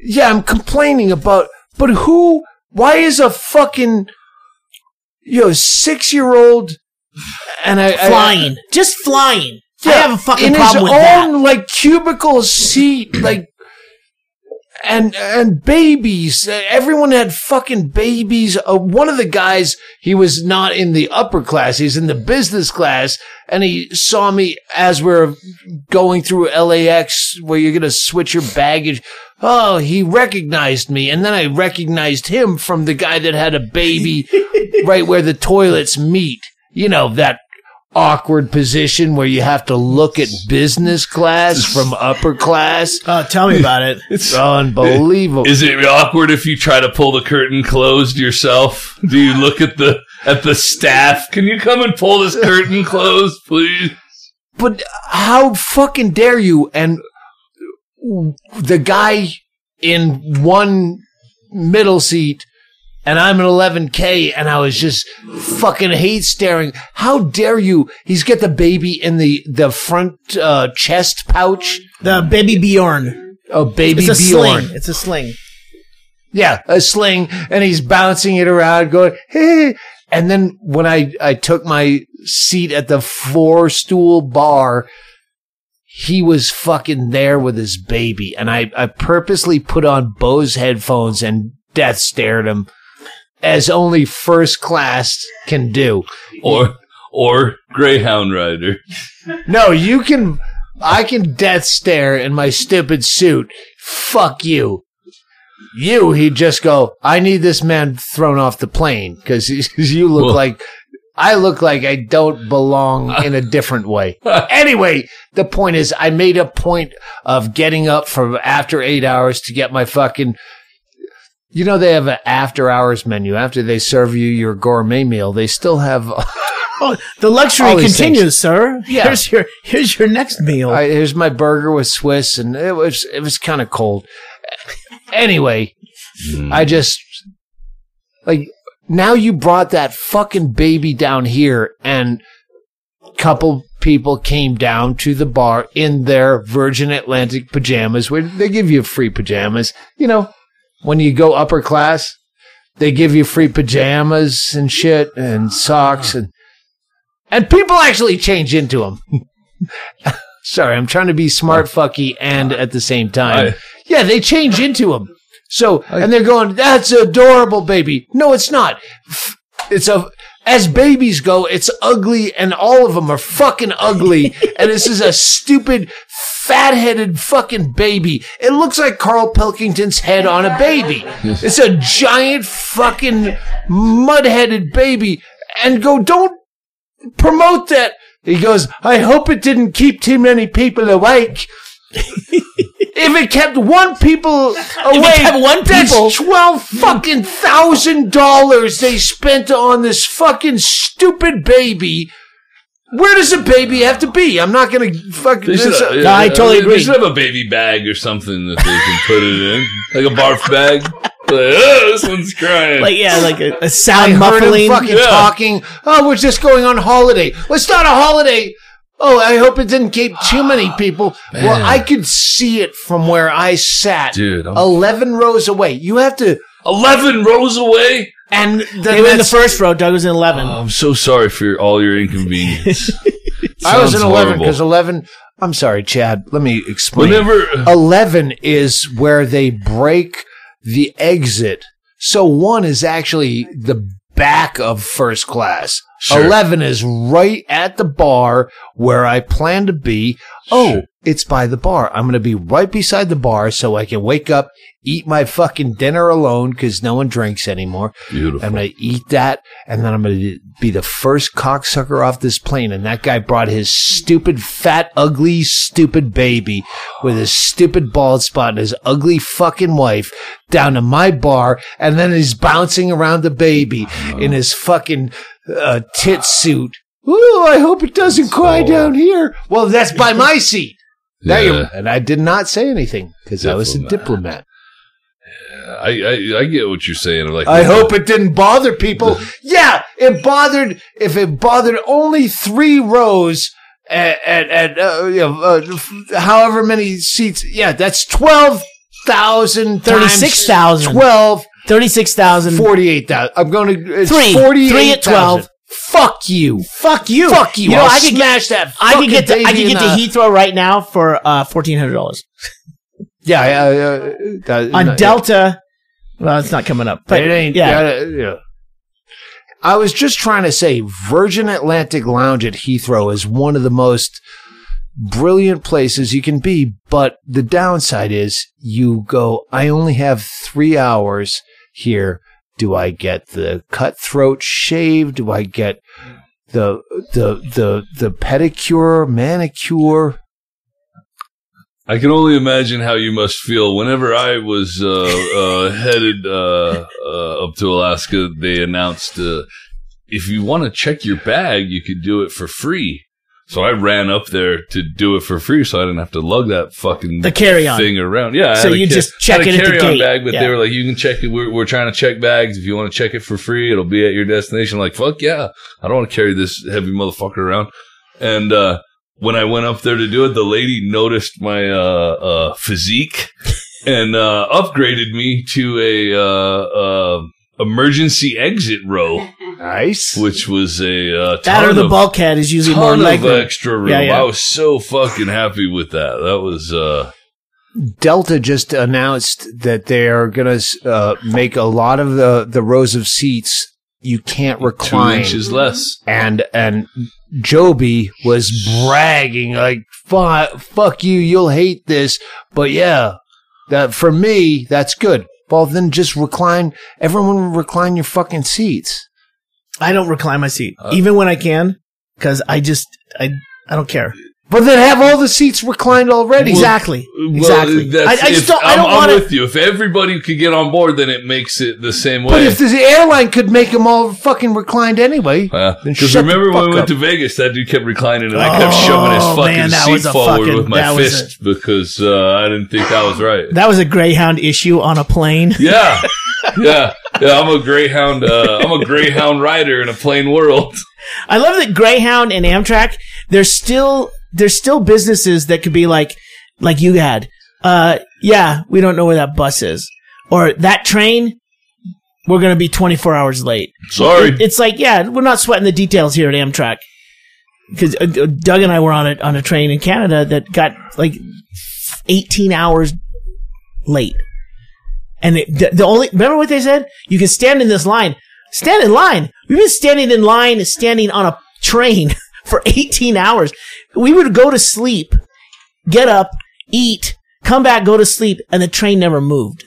yeah, I'm complaining about, but who, why is a fucking, you know, six year old and I flying, I, just flying. Yeah, I have a fucking problem with that. In his own like cubicle seat, like. And and babies, everyone had fucking babies. Uh, one of the guys, he was not in the upper class; he's in the business class. And he saw me as we we're going through L A X, where you're gonna switch your baggage. Oh, he recognized me, and then I recognized him from the guy that had a baby right where the toilets meet. You know that awkward position where you have to look at business class from upper class. Oh, tell me about it. It's unbelievable. Is it awkward if you try to pull the curtain closed yourself? Do you look at the at the staff? Can you come and pull this curtain closed, please? But how fucking dare you? And the guy in one middle seat. And I'm an eleven K, and I was just fucking hate staring. How dare you? He's got the baby in the the front uh, chest pouch. The baby Bjorn. Oh, baby Bjorn. It's a Bjorn. sling. It's a sling. Yeah, a sling, and he's bouncing it around, going. Hey. And then when I I took my seat at the four stool bar, he was fucking there with his baby, and I I purposely put on Bo's headphones and death stared him. As only first class can do. Or or Greyhound Rider. No, you can... I can death stare in my stupid suit. Fuck you. You, he'd just go, I need this man thrown off the plane. Because you look well, like... I look like I don't belong in a different way. Anyway, the point is, I made a point of getting up from after eight hours to get my fucking... You know, they have an after-hours menu. After they serve you your gourmet meal, they still have... oh, the luxury continues, things. Sir. Yeah. Here's your here's your next meal. I, here's my burger with Swiss, and it was it was kind of cold. Anyway, mm. I just... Like, now you brought that fucking baby down here, and a couple people came down to the bar in their Virgin Atlantic pajamas, where they give you free pajamas, you know. When you go upper class, they give you free pajamas and shit and socks. And and people actually change into them. Sorry, I'm trying to be smart fucky and at the same time. I, yeah, they change into them. So, I, and they're going, that's adorable, baby. No, it's not. It's a... As babies go, it's ugly, and all of them are fucking ugly, and this is a stupid, fat-headed fucking baby. It looks like Carl Pilkington's head on a baby. It's a giant fucking mud-headed baby, and go, don't promote that. He goes, I hope it didn't keep too many people awake. If it kept one people away, if it kept one people, that's twelve fucking thousand dollars they spent on this fucking stupid baby. Where does a baby have to be? I'm not going to fucking... They should this have, up. Yeah, no, I totally they, agree. They should have a baby bag or something that they can put it in. Like a barf bag. Like, oh, this one's crying. Like, yeah, like a, a sound I muffling. Heard him fucking yeah. talking. Oh, we're just going on holiday. Well, it's not a holiday. Oh, I hope it didn't keep too many people. Man. Well, I could see it from where I sat. Dude, I'm... eleven rows away. You have to... eleven rows away? And they were in the first row. Doug was in eleven. Oh, I'm so sorry for your, all your inconvenience. I was in eleven because eleven. I'm sorry, Chad. Let me explain. Whenever, eleven is where they break the exit. So one is actually the back of first class. Sure. eleven is right at the bar where I plan to be. Oh, sure. It's by the bar. I'm going to be right beside the bar so I can wake up, eat my fucking dinner alone because no one drinks anymore. Beautiful. I'm going to eat that, and then I'm going to be the first cocksucker off this plane. And that guy brought his stupid, fat, ugly, stupid baby with his stupid bald spot and his ugly fucking wife down to my bar, and then he's bouncing around the baby oh. in his fucking... a tit suit. Ooh, I hope it doesn't so, cry down here. Well, that's by my seat. There yeah. you and I did not say anything because I was a diplomat. Yeah, I, I I get what you're saying. I'm like, I hope it didn't bother people. Yeah, it bothered. If it bothered only three rows at at, at uh, you know, uh, however many seats. Yeah, that's twelve thousand, thirty-six thousand, twelve. thirty-six thousand. forty-eight thousand. I'm going to... It's three. forty-eight, three at twelve. zero zero zero. Fuck you. Fuck you. Fuck you. you know, I'll I could smash get, that I could get to, I could get to Heathrow right now for uh, fourteen hundred dollars. Yeah. Uh, uh, On not, Delta... Yeah. Well, it's not coming up. But it ain't... Yeah. Uh, yeah. I was just trying to say Virgin Atlantic Lounge at Heathrow is one of the most brilliant places you can be, but the downside is you go, I only have three hours... Here, do I get the cutthroat shave? Do I get the the the the pedicure, manicure? I can only imagine how you must feel. Whenever I was uh, uh, headed uh, uh, up to Alaska, they announced uh, if you want to check your bag, you could do it for free. So I ran up there to do it for free, so I didn't have to lug that fucking the carry-on thing around. Yeah, so you just check it at the gate. I had a carry-on bag, but yeah. they were like, "You can check it. We're, we're trying to check bags. If you want to check it for free, it'll be at your destination." I'm like, fuck yeah, I don't want to carry this heavy motherfucker around. And uh, when I went up there to do it, the lady noticed my uh, uh, physique and uh, upgraded me to a uh, uh, emergency exit row. Nice. Which was a uh, ton that or the of, bulkhead is usually more like of extra room. Yeah, yeah. I was so fucking happy with that. That was uh, Delta just announced that they are going to uh, make a lot of the, the rows of seats you can't recline. Two inches less. And and Joby was bragging like, "Fuck you, you'll hate this." But yeah, that for me that's good. Well, then just recline. Everyone recline your fucking seats. I don't recline my seat, uh, even when I can, because I just, I I don't care. But then have all the seats reclined already. Well, exactly. Well, exactly. I, I just don't, I don't want to. I'm with you. If everybody could get on board, then it makes it the same way. But if the airline could make them all fucking reclined anyway. Because uh, remember when we went up. to Vegas, that dude kept reclining, and oh, I kept shoving his fucking man, seat forward fucking, with my fist a, because uh, I didn't think that was right. That was a Greyhound issue on a plane. Yeah. Yeah. Yeah, I'm a Greyhound. Uh, I'm a Greyhound rider in a plain world. I love that Greyhound and Amtrak. There's still there's still businesses that could be like like you had. Uh, yeah, we don't know where that bus is, or that train. We're gonna be twenty-four hours late. Sorry. It, it's like yeah, we're not sweating the details here at Amtrak. Because uh, Doug and I were on a on a train in Canada that got like eighteen hours late. And the, the only, remember what they said? You can stand in this line. Stand in line. We've been standing in line, standing on a train for eighteen hours. We would go to sleep, get up, eat, come back, go to sleep, and the train never moved.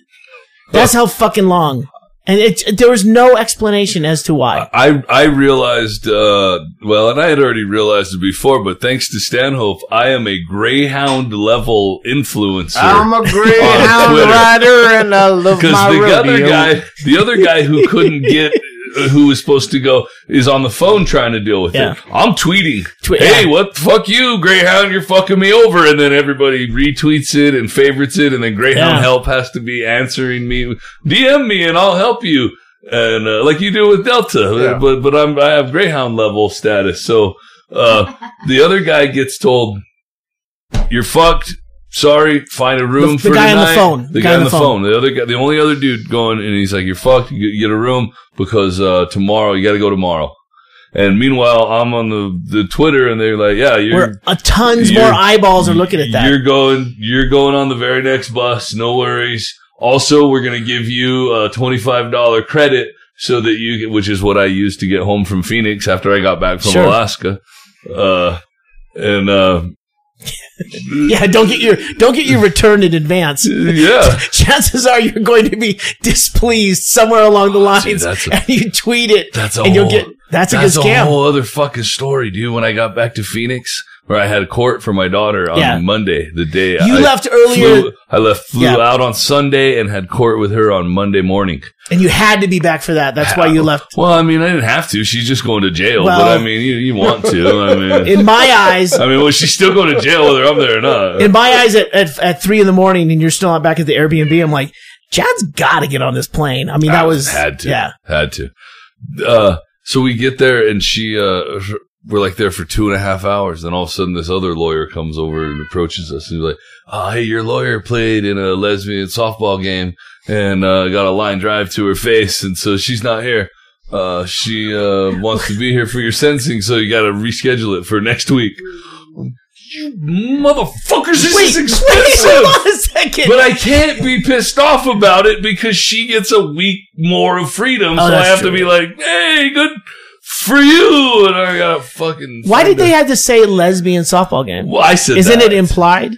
That's how fucking long And it, there was no explanation as to why. I, I realized, uh, well, and I had already realized it before, but thanks to Stanhope, I am a Greyhound-level influencer. I'm a Greyhound rider, and I love my rodeo. Because the other guy, the other guy who couldn't get, who was supposed to go, is on the phone trying to deal with yeah. it. I'm tweeting. Tweet, hey, yeah. what the fuck you, Greyhound? You're fucking me over. And then everybody retweets it and favorites it. And then Greyhound yeah. Help has to be answering me. D M me and I'll help you. And uh, like you do with Delta. Yeah. But but I'm, I have Greyhound level status. So uh, the other guy gets told, you're fucked. Sorry, find a room the, for the guy tonight. on the phone. The guy, guy on the phone. phone. The other guy, the only other dude going, and he's like, "You're fucked. You get a room because uh, tomorrow you got to go tomorrow." And meanwhile, I'm on the the Twitter, and they're like, "Yeah, you're Where a tons you're, more eyeballs are looking at that. You're going, you're going on the very next bus. No worries. Also, we're gonna give you a twenty-five dollar credit so that you, which is what I used to get home from Phoenix after I got back from sure. Alaska, uh, and." uh yeah, don't get your don't get your return in advance. Yeah, chances are you're going to be displeased somewhere along the lines, dude, that's a, and you tweet it, that's a and you'll whole, get that's, that's a good scam. A whole other fucking story, dude. When I got back to Phoenix, where I had a court for my daughter on yeah. Monday, the day you I left earlier, flew, I left flew yeah. out on Sunday and had court with her on Monday morning. And you had to be back for that. That's why you left. Well, I mean, I didn't have to. She's just going to jail. Well, but I mean, you, you want to. I mean, in my eyes, I mean, well, she's still going to jail whether I'm there or not. In my eyes, at at, at three in the morning, and you're still not back at the Airbnb. I'm like, Chad's got to get on this plane. I mean, that I was had to, yeah, had to. Uh, so we get there, and she, uh, we're like there for two and a half hours. Then all of a sudden, this other lawyer comes over and approaches us, and he's like, "Oh, hey, your lawyer played in a lesbian softball game." And uh got a line drive to her face, and so she's not here. Uh she uh wants to be here for your sentencing, so you gotta reschedule it for next week. You motherfuckers, this wait, is expensive! Wait, hold on a second. But I can't be pissed off about it because she gets a week more of freedom, oh, so I have true. to be like, hey, good for you! And I gotta fucking... Why did they have to say lesbian softball game? Well, I said Isn't that. it implied?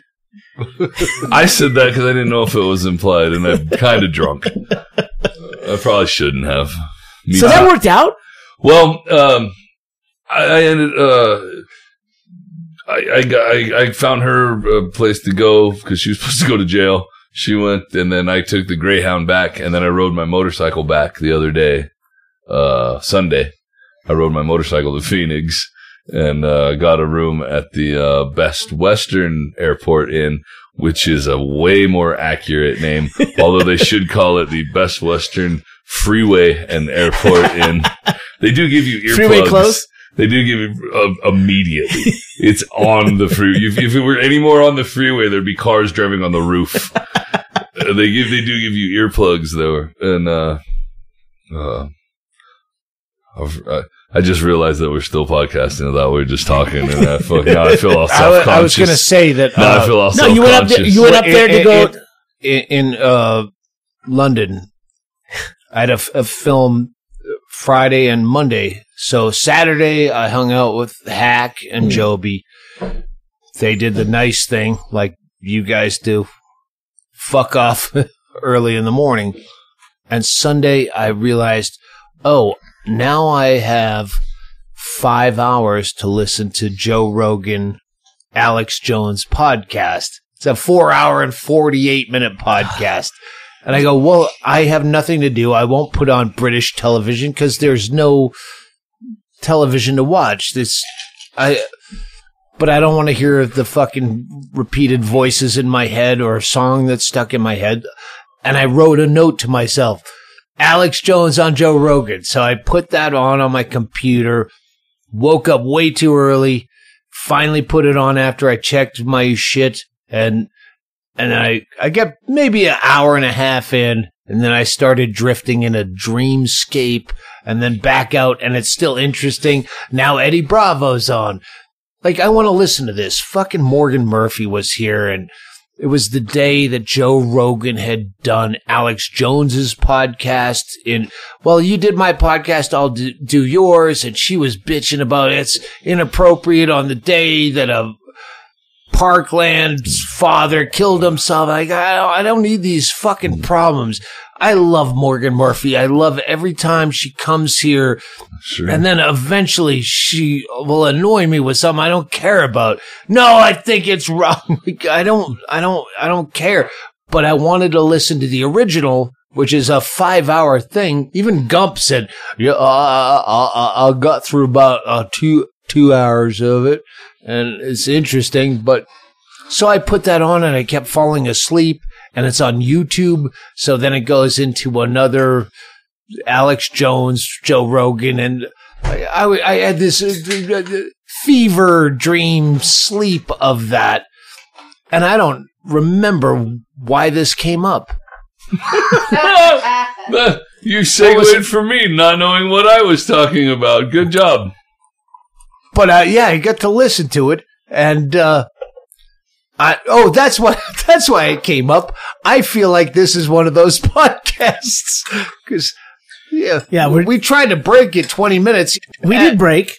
I said that because I didn't know if it was implied, and I'm kind of drunk. I probably shouldn't have. Me so that not. worked out? Well, um, I, I ended. Uh, I, I I found her a place to go because she was supposed to go to jail. She went, and then I took the Greyhound back, and then I rode my motorcycle back the other day, uh, Sunday. I rode my motorcycle to Phoenix. And uh got a room at the uh Best Western Airport Inn, which is a way more accurate name, although they should call it the Best Western Freeway and Airport Inn. They do give you earplugs. Freeway close? They do give you uh, immediately. It's on the freeway. If, if it were any more on the freeway, there'd be cars driving on the roof. They give they do give you earplugs though, and uh, uh I've, I, I just realized that we're still podcasting. I thought we were just talking, and I feel, now I feel all self-conscious. I, I was going to say that. Uh, now I feel all no, you went up there, you went up there to go in, in uh, London. I had a, a film Friday and Monday, so Saturday I hung out with Hack and Joby. They did the nice thing, like you guys do, fuck off early in the morning. And Sunday I realized, oh. Now I have five hours to listen to Joe Rogan, Alex Jones podcast. It's a four hour and forty-eight minute podcast. And I go, well, I have nothing to do. I won't put on British television because there's no television to watch. This, I, but I don't want to hear the fucking repeated voices in my head or a song that's stuck in my head. And I wrote a note to myself. Alex Jones on Joe Rogan. So I put that on on my computer, woke up way too early, finally put it on after I checked my shit, and and I, I got maybe an hour and a half in, and then I started drifting in a dreamscape, and then back out, and it's still interesting. Now Eddie Bravo's on. Like, I want to listen to this. Fucking Morgan Murphy was here, and... It was the day that Joe Rogan had done Alex Jones's podcast. In well, you did my podcast, I'll do, do yours. And she was bitching about it's inappropriate on the day that a Parkland's father killed himself. Like, I, I don't need these fucking problems. I love Morgan Murphy. I love every time she comes here. Sure. And then eventually she will annoy me with something I don't care about. No, I think it's wrong. I don't, I don't, I don't care. But I wanted to listen to the original, which is a five-hour thing. Even Gump said, "Yeah, I, I, I, I got through about uh, two two hours of it, and it's interesting." But so I put that on, and I kept falling asleep. And it's on YouTube, so then it goes into another Alex Jones, Joe Rogan, and I, I, I had this fever dream sleep of that, and I don't remember why this came up. You segued for me, not knowing what I was talking about. Good job. But uh, yeah, I got to listen to it, and uh, I oh, that's what. That's why it came up. I feel like this is one of those podcasts because, yeah, yeah, we tried to break it twenty minutes. We at, did break,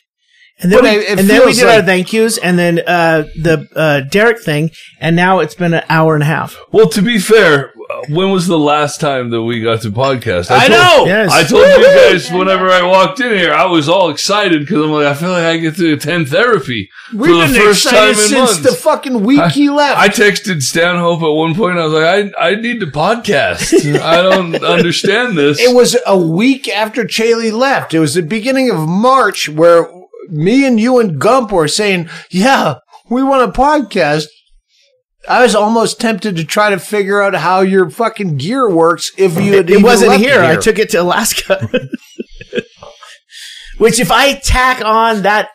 and then we, I, and then we did like, our thank yous, and then uh, the uh, Derek thing, and now it's been an hour and a half. Well, to be fair, when was the last time that we got to podcast? I, I told, know. Yes. I told you guys whenever I walked in here, I was all excited because I'm like, I feel like I get to attend therapy. We've been first excited time in since months. The fucking week I, he left. I texted Stanhope at one point. I was like, I, I need to podcast. I don't understand this. It was a week after Chaley left. It was the beginning of March where me and you and Gump were saying, yeah, we want a podcast. I was almost tempted to try to figure out how your fucking gear works if you had. It, it wasn't here. here. I took it to Alaska. Which, if I tack on that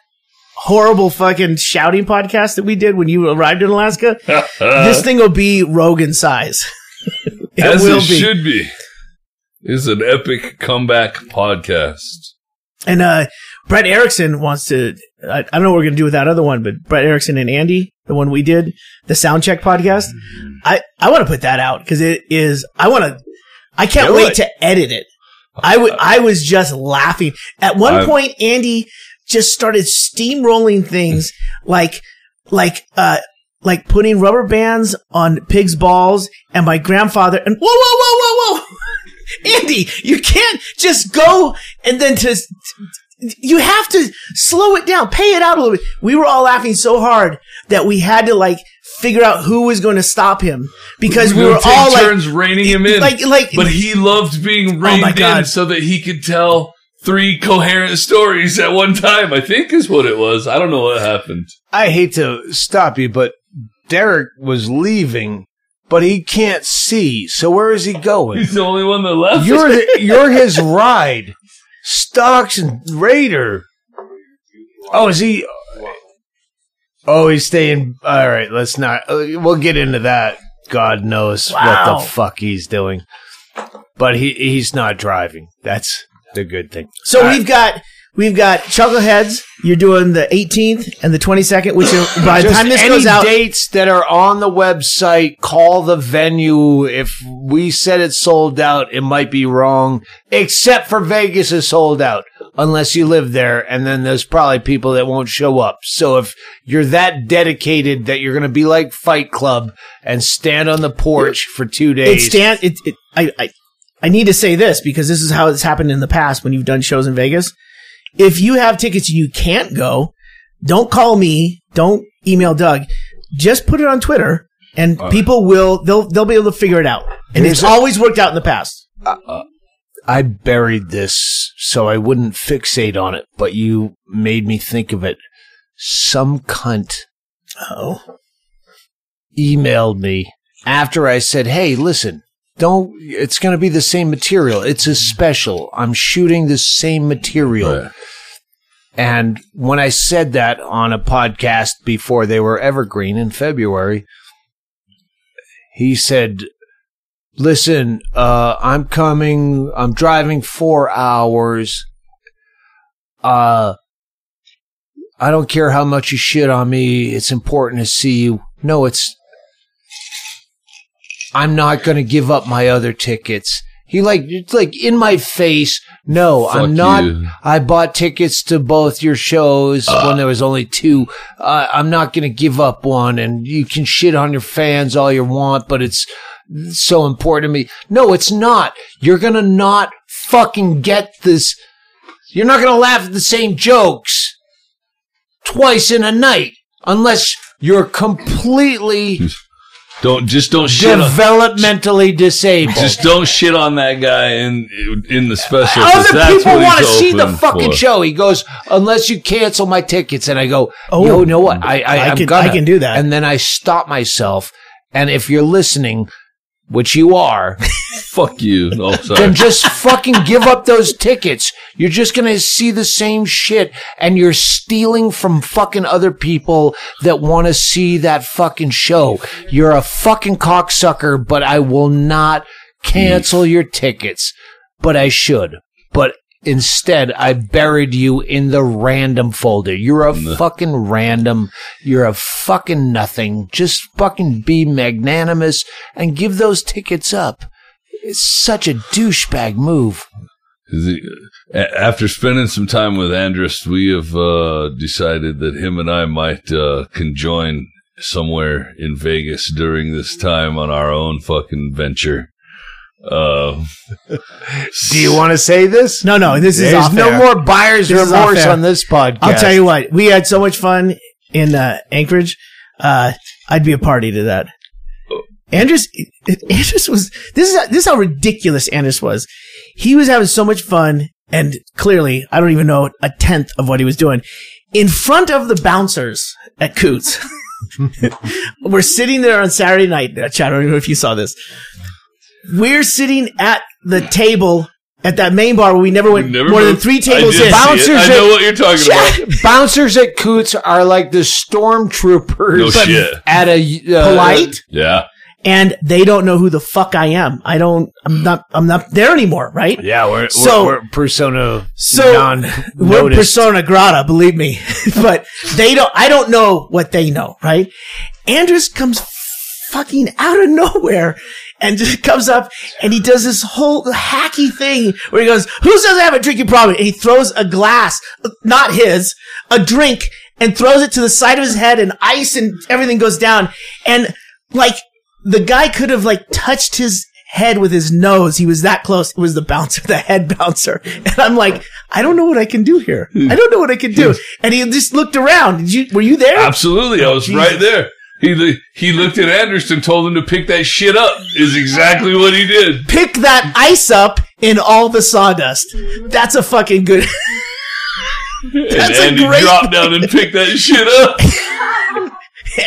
horrible fucking shouting podcast that we did when you arrived in Alaska, this thing will be Rogan size. It As will it be. should be. It's an epic comeback podcast. And uh, Brett Erickson wants to. I, I don't know what we're going to do with that other one, but Brett Erickson and Andy, the one we did, the Soundcheck podcast. I, I want to put that out because it is, I want to, I can't do wait it. to edit it. I would, I was just laughing. At one I've, point, Andy just started steamrolling things like, like, uh, like putting rubber bands on pigs' balls and my grandfather and whoa, whoa, whoa, whoa, whoa. Andy, you can't just go and then to, you have to slow it down, pay it out a little bit. We were all laughing so hard that we had to like figure out who was going to stop him because we, we were all like turns reining him in. Like, like, but he loved being reined oh in God. so that he could tell three coherent stories at one time, I think is what it was. I don't know what happened. I hate to stop you, but Derek was leaving, but he can't see. So where is he going? He's the only one that left. You're the, you're his ride. Stocks and Raider. Oh, is he? Oh, he's staying. All right, let's not. We'll get into that. God knows wow. what the fuck he's doing. But he he's not driving. That's the good thing. So all we've right. got we've got Chuckleheads. You're doing the eighteenth and the twenty-second, which are, by the time this goes out, dates that are on the website. Call the venue. If we said it's sold out, it might be wrong. Except for Vegas is sold out, unless you live there, and then there's probably people that won't show up. So if you're that dedicated that you're going to be like Fight Club and stand on the porch for two days, it stand. It, it, I, I I need to say this because this is how it's happened in the past when you've done shows in Vegas. If you have tickets and you can't go, don't call me. Don't email Doug. Just put it on Twitter, and uh, people will they'll they'll be able to figure it out. And it's a, always worked out in the past. Uh, I buried this so I wouldn't fixate on it, but you made me think of it. Some cunt oh. emailed me after I said, "Hey, listen." Don't, it's going to be the same material. It's a special. I'm shooting the same material. Yeah. And when I said that on a podcast before they were evergreen in February, he said, listen, uh, I'm coming. I'm driving four hours. Uh, I don't care how much you shit on me. It's important to see you. No, it's. I'm not going to give up my other tickets. He like, it's like in my face. No, Fuck I'm not. You. I bought tickets to both your shows uh. when there was only two. Uh, I'm not going to give up one. And you can shit on your fans all you want, but it's so important to me. No, it's not. You're going to not fucking get this. You're not going to laugh at the same jokes twice in a night unless you're completely don't just don't shit developmentally on, disabled. Just don't shit on that guy in in the special. Other that's people want to see the fucking for. show. He goes, unless you cancel my tickets, and I go, oh, yo, you know what? I I, I I'm can gonna. I can do that, and then I stop myself. And if you're listening, which you are, fuck you. Oh, sorry. Then just fucking give up those tickets. You're just going to see the same shit, and you're stealing from fucking other people that want to see that fucking show. You're a fucking cocksucker, but I will not cancel mm. your tickets. But I should. But instead, I buried you in the random folder. You're a mm. fucking random. You're a fucking nothing. Just fucking be magnanimous and give those tickets up. It's such a douchebag move. After spending some time with Andrus, we have uh, decided that him and I might uh, conjoin somewhere in Vegas during this time on our own fucking venture. Uh, Do you want to say this? No, no. This There's is off no air. more buyer's this remorse on this podcast. I'll tell you what. We had so much fun in uh, Anchorage. Uh, I'd be a party to that. Andrus, Andrus was, this is, this is how ridiculous Andrus was. He was having so much fun, and clearly, I don't even know a tenth of what he was doing. In front of the bouncers at Coots, we're sitting there on Saturday night. Chad, I don't even know if you saw this. We're sitting at the table at that main bar where we never went we never more moved. than three tables in. Bouncers I know at, what you're talking Chad, about. Bouncers at Coots are like the stormtroopers no shit. at a uh, polite. Yeah. And they don't know who the fuck I am. I don't, I'm not, I'm not there anymore, right? Yeah, we're, so, we're, we're persona so non-noticed. We're persona grata, believe me. But they don't, I don't know what they know, right? Andrus comes fucking out of nowhere and just comes up and he does this whole hacky thing where he goes, who doesn't have a drinking problem? And he throws a glass, not his, a drink, and throws it to the side of his head, and ice and everything goes down. And like, the guy could have like touched his head with his nose. He was that close. It was the bouncer, the head bouncer. And I'm like, I don't know what I can do here. I don't know what I can do. And he just looked around. Did you, were you there? Absolutely. I was Jesus. right there. He, he looked at Andrus and told him to pick that shit up is exactly what he did. Pick that ice up in all the sawdust. That's a fucking good. That's and, a and great. And he dropped down and picked that shit up.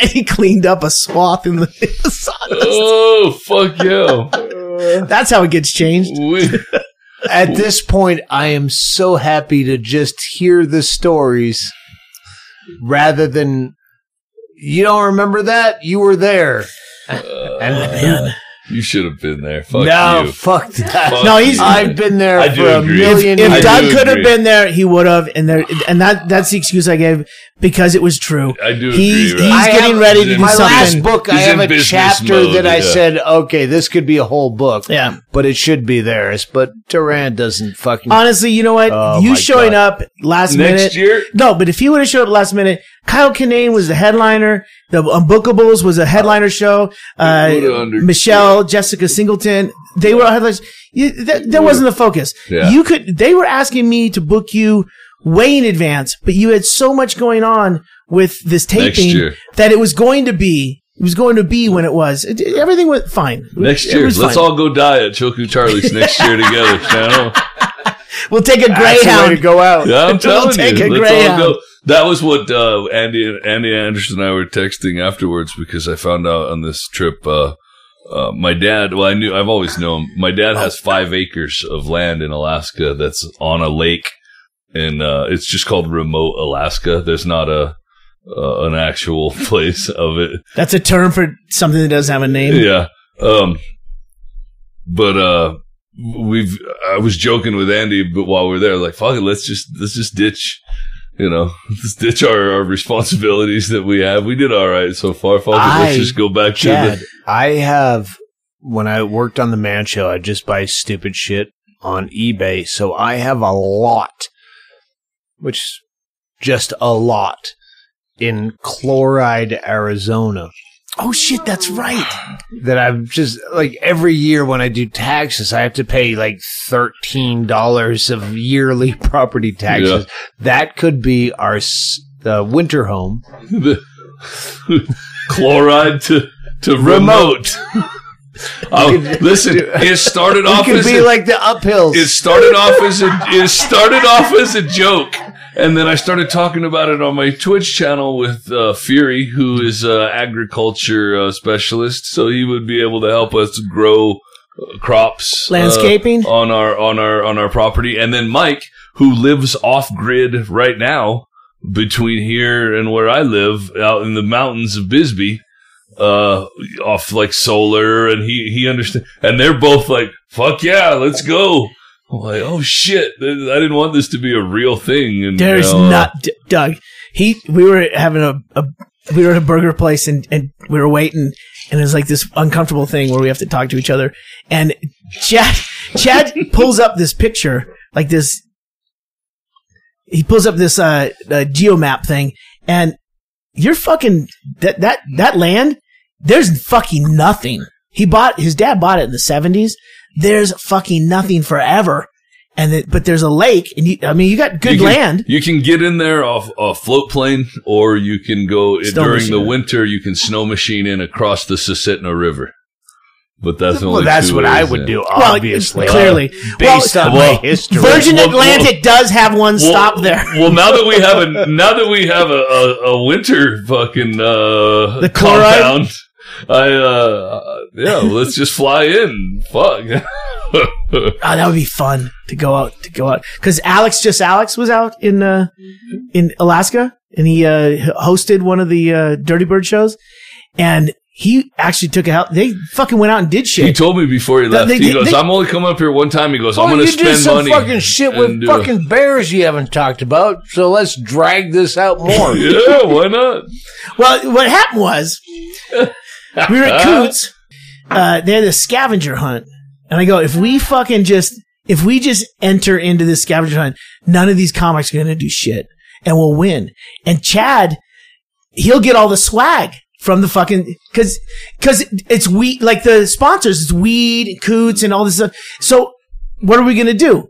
And he cleaned up a swath in the, in the sawdust. Oh, fuck yeah. That's how it gets changed. At this point, I am so happy to just hear the stories rather than, you don't remember that? You were there. Uh, and man. You should have been there. Fuck no, you. fuck that. Fuck no, he's. You. I've been there I for a agree. million years. If, if Doug could have been there, he would have. And there, and that that's the excuse I gave because it was true. I do he's, agree. He's right? getting have, ready to do something. My last book, he's I have a chapter mode, that I yeah. said, okay, this could be a whole book. Yeah. But it should be theirs. But Duran doesn't fucking. Honestly, you know what? Oh you showing God. up last Next minute. Next year? No, but if he would have showed up last minute, Kyle Kinane was the headliner. The Unbookables was a headliner show. Uh, Michelle, Jessica Singleton, they were all headliners. You, that, that wasn't the focus. Yeah. You could. They were asking me to book you way in advance, but you had so much going on with this taping that it was going to be. It was going to be when it was. It, everything went fine. Next year, let's fine. all go die at Choku Charlie's next year together. Channel. We'll take a Greyhound to go out. Yeah, I'm telling we'll take you, a let's Greyhound. all go. That was what uh, Andy Andy Anderson and I were texting afterwards because I found out on this trip. Uh, uh, my dad, well, I knew I've always known. My dad has five acres of land in Alaska that's on a lake, and uh, it's just called remote Alaska. There's not a uh, an actual place of it. That's a term for something that doesn't have a name. Yeah, um, but. Uh, We've. I was joking with Andy, but while we we're there, like, fuck it, let's just let's just ditch, you know, let's ditch our, our responsibilities that we have. We did all right so far. Fuck it, let's just go back Chad, to the. I have when I worked on the Man Show, I just buy stupid shit on eBay, so I have a lot, which just a lot in Chloride, Arizona. Oh shit, that's right. That I'm just like every year when I do taxes, I have to pay like thirteen dollars of yearly property taxes. Yeah. That could be our uh, winter home. The chloride to to remote. remote. Oh, listen! It started off. It could as be a, like the uphills. It started off as a. It started off as a joke, and then I started talking about it on my Twitch channel with uh, Fury, who is an uh, agriculture uh, specialist. So he would be able to help us grow uh, crops, landscaping uh, on our on our on our property. And then Mike, who lives off grid right now, between here and where I live, out in the mountains of Bisbee. Uh, off like solar, and he he understands, and they're both like, "Fuck yeah, let's go!" I'm like, "Oh shit, I didn't want this to be a real thing." And there's you know, not D- Doug. He we were having a, a we were at a burger place, and and we were waiting, and it's like this uncomfortable thing where we have to talk to each other. And Chad Chad pulls up this picture like this. He pulls up this uh, uh geomap thing, and. You're fucking that that that land. There's fucking nothing. He bought his dad bought it in the seventies. There's fucking nothing forever, and it, but there's a lake, and you, I mean you got good you can, land. You can get in there off a float plane, or you can go snow during machine. the winter. You can snow machine in across the Susitna River. But that's well, only that's what I would in. do. Obviously, well, clearly, uh, based well, on well, my history, Virgin well, Atlantic well, does have one well, stop there. Well, now that we have a now that we have a, a, a winter fucking uh, the compound, I uh, yeah, let's just fly in. Fuck. Oh, that would be fun to go out to go out because Alex just Alex was out in uh, in Alaska, and he uh, hosted one of the uh, Dirty Bird shows, and. He actually took it out. They fucking went out and did shit. He told me before he left. They, they, he goes, they, "I'm only coming up here one time." He goes, well, "I'm going to spend some money." You did fucking shit with fucking bears you haven't talked about. So let's drag this out more. Yeah, why not? Well, what happened was we were at Coots. Uh, they had a scavenger hunt, and I go, "If we fucking just if we just enter into this scavenger hunt, none of these comics are going to do shit, and we'll win." And Chad, he'll get all the swag. From the fucking, cause, cause it's weed, like the sponsors, it's weed, and Coots, and all this stuff. So, what are we gonna do?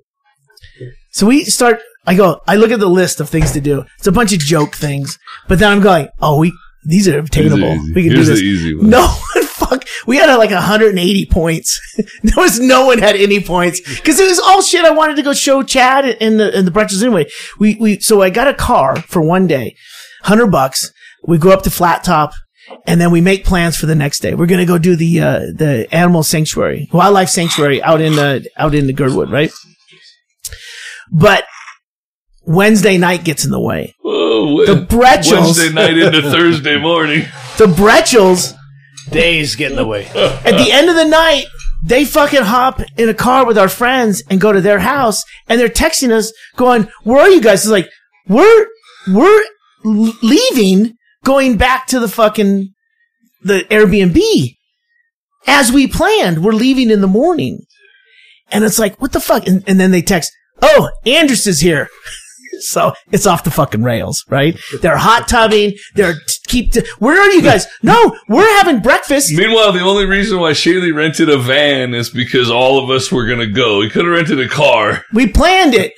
So we start, I go, I look at the list of things to do. It's a bunch of joke things, but then I'm going, oh, we, these are obtainable. Easy, easy. We can Here's do this. The easy one. No one, fuck, we had like one hundred eighty points. There was no one had any points, cause it was all shit I wanted to go show Chad in the, in the breakfast anyway. We, we, so I got a car for one day, one hundred bucks. We go up to Flat Top. And then we make plans for the next day. We're gonna go do the uh, the animal sanctuary, wildlife sanctuary out in the out in the Girdwood, right? But Wednesday night gets in the way. Whoa, the Bretchels Wednesday night into Thursday morning. The Bretchels days get in the way. At the end of the night, they fucking hop in a car with our friends and go to their house, and they're texting us, going, "Where are you guys?" It's like we're we're leaving. Going back to the fucking, the Airbnb as we planned, we're leaving in the morning. And it's like, what the fuck? And, and then they text, oh, Andrus is here. So it's off the fucking rails, right? They're hot tubbing. They're t- keep, t- where are you guys? No, we're having breakfast. Meanwhile, the only reason why Shaylee rented a van is because all of us were going to go. We could have rented a car. We planned it.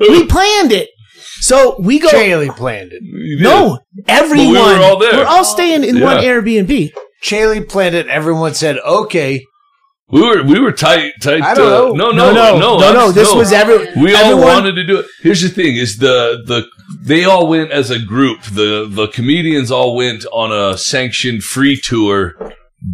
we planned it. So we go. Shaylee planned it. No, everyone. We were all there. We're all staying in yeah. one Airbnb. Shaylee planned it. Everyone said, "Okay." We were we were tight, tight. I don't know. Uh, no, no, no, no, no, no, no. This no. was every. We everyone. all wanted to do it. Here's the thing: is the the they all went as a group. The the comedians all went on a sanctioned free tour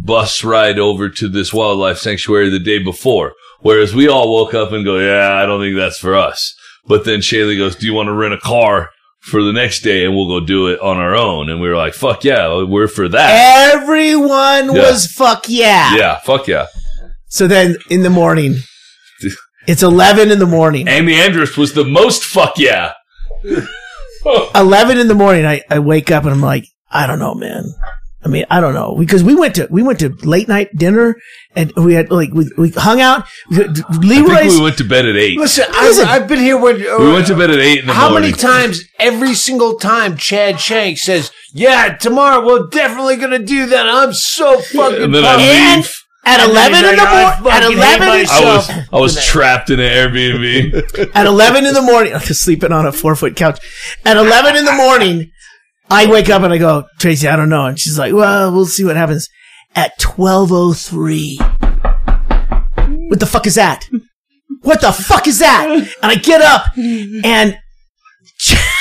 bus ride over to this wildlife sanctuary the day before, whereas we all woke up and go, "Yeah, I don't think that's for us." But then Shaylee goes, do you want to rent a car for the next day? And we'll go do it on our own. And we were like, fuck yeah, we're for that. Everyone yeah. was fuck yeah. Yeah, fuck yeah. So then in the morning, it's eleven in the morning. Amy Andrus was the most fuck yeah. eleven in the morning, I, I wake up and I'm like, I don't know, man. I mean, I don't know, because we went to we went to late night dinner and we had like we, we hung out. Leroy's, I think we went to bed at eight. Listen, Listen I, I've been here when uh, we went to bed at eight in the how morning. How many times? Every single time, Chad Shank says, "Yeah, tomorrow we're definitely gonna do that." I'm so fucking. And then I leave. At and eleven in the morning, at eleven, I was I was trapped in an Airbnb. At eleven in the morning, I was sleeping on a four foot couch. At eleven in the morning, I wake up and I go, "Tracy, I don't know," and she's like, "Well, we'll see what happens." At twelve oh three, what the fuck is that? What the fuck is that? And I get up and.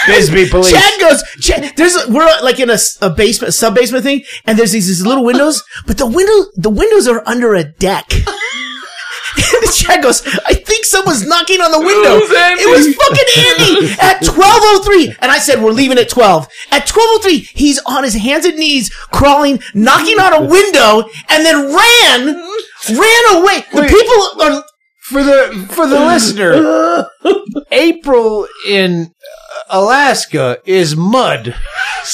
Bisbee police. Chad goes. Chad, there's a, we're like in a, a basement, sub basement thing, and there's these, these little windows, but the window the windows are under a deck. And Chad goes, "I think someone's knocking on the window." It was, it was fucking Andy at twelve oh three, and I said, "We're leaving at twelve." At twelve oh three, he's on his hands and knees, crawling, knocking on a window, and then ran, ran away. The Wait. people are. For the for the listener, April in Alaska is mud,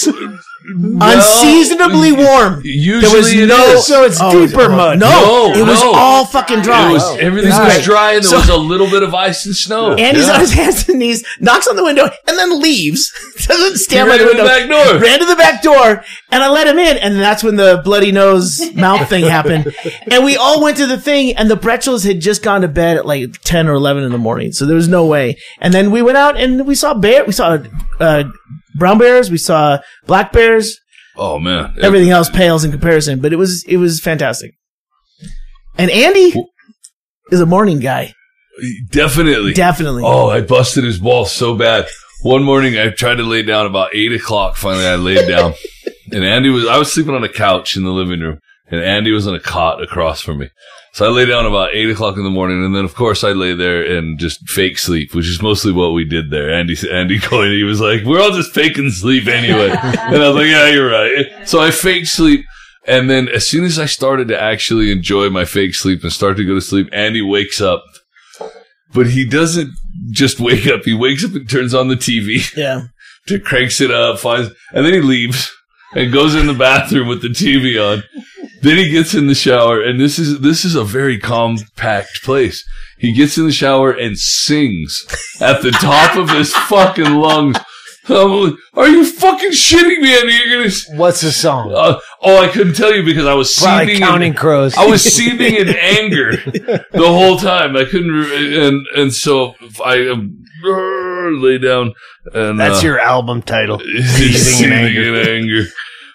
no, unseasonably warm. Usually, there was it no, is. so it's oh, deeper it mud. No, no, it was no. all fucking dry. It was, everything oh, was dry, and there so, was a little bit of ice and snow. Andy's yeah. on his hands and knees, knocks on the window, and then leaves. Doesn't stand by the window. Ran to the back door. Ran to the back door, and I let him in, and that's when the bloody nose mouth thing happened. And we all went to the thing, and the Bretchels had just gone to bed at like ten or eleven in the morning, so there was no way. And then we went out and we saw bear, we saw uh, brown bears, we saw black bears. Oh man, everything else pales in comparison, but it was it was fantastic. And Andy is a morning guy. Definitely, definitely. Oh, I busted his ball so bad. One morning, I tried to lay down about eight o'clock. Finally, I laid down, and Andy was. I was sleeping on a couch in the living room, and Andy was on a cot across from me. So I lay down about eight o'clock in the morning, and then of course I lay there and just fake sleep, which is mostly what we did there. Andy, Andy Coyne, he was like, "We're all just faking sleep anyway," and I was like, "Yeah, you're right." So I fake sleep, and then as soon as I started to actually enjoy my fake sleep and start to go to sleep, Andy wakes up, but he doesn't just wake up. He wakes up and turns on the T V, yeah, to cranks it up, finds, and then he leaves and goes in the bathroom with the T V on. Then he gets in the shower, and this is this is a very compact place. He gets in the shower and sings at the top of his fucking lungs. Like, "Are you fucking shitting me, Andy? You're gonna..." What's the song? Uh, oh, I couldn't tell you because I was probably seething. Counting in, Crows. I was seething in anger the whole time. I couldn't, and and so I um, lay down. And that's uh, your album title. Seething in anger. in anger.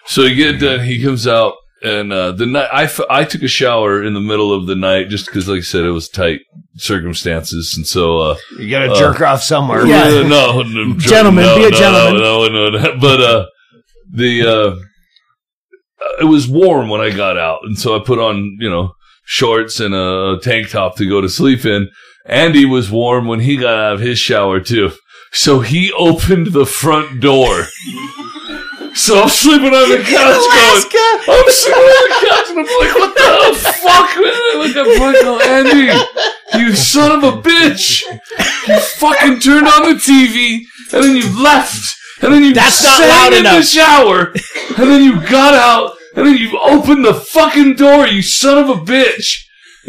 So you get done. He comes out. And uh the night I, f I took a shower in the middle of the night just because, like I said, it was tight circumstances, and so uh you got to uh, jerk off somewhere. Yeah, uh, no, no, gentlemen, no, be a no, gentleman. No, no, no, no. But uh, the uh, it was warm when I got out, and so I put on you know shorts and a tank top to go to sleep in. Andy was warm when he got out of his shower too, so he opened the front door. So I'm sleeping on the couch going, I'm sleeping on the couch, and I'm like, what the fuck, man? I look at Michael, Andy, you son of a bitch. You fucking turned on the T V, and then you left, and then you sat in the shower, and then you got out, and then you opened the fucking door, you son of a bitch.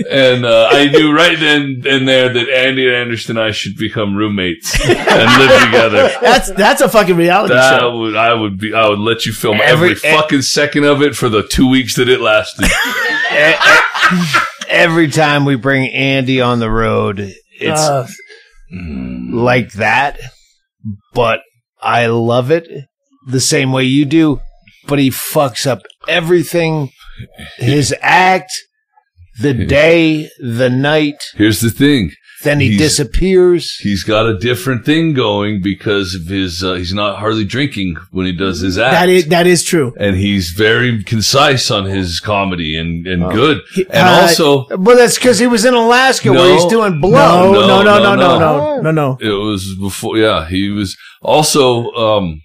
And uh, I knew right then and there that Andy Anderson and I should become roommates and live together. That's that's a fucking reality that show. I would, I would be. I would let you film every, every fucking e second of it for the two weeks that it lasted. Every time we bring Andy on the road, it's uh, like that. But I love it the same way you do. But he fucks up everything. His act. The day, the night. Here's the thing. Then he he's, disappears. He's got a different thing going because of his, uh, he's not hardly drinking when he does his act. That is, that is true. And he's very concise on his comedy and, and oh. good. He, and uh, also. Well, that's because he was in Alaska no, where he's doing blow. No, no, no, no, no, no, no, no, no, no. It was before, yeah, he was also, um,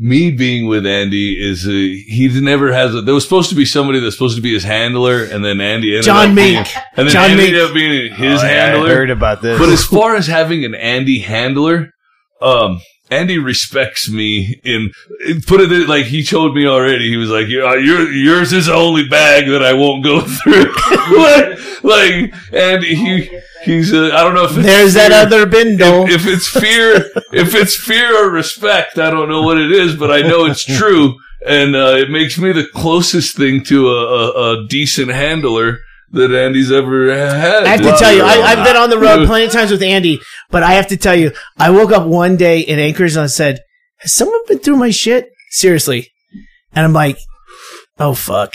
me being with Andy is a, he never has a, there was supposed to be somebody that's supposed to be his handler, and then Andy ended John up Mink. Being, and then John Andy Mink. ended up being his oh, handler. Yeah, I heard about this. But as far as having an Andy handler, um, Andy respects me in, put it like he told me already. He was like, yeah, you're, yours is the only bag that I won't go through. like, like, and he, he's, uh, I don't know if it's There's fear. that other bindle. If, if it's fear, if it's fear or respect, I don't know what it is, but I know it's true. And, uh, it makes me the closest thing to a, a, a decent handler that Andy's ever had. I have to tell you, I, I've been on the road plenty of times with Andy, but I have to tell you, I woke up one day in Anchorage and I said, has someone been through my shit? Seriously. And I'm like, oh, fuck.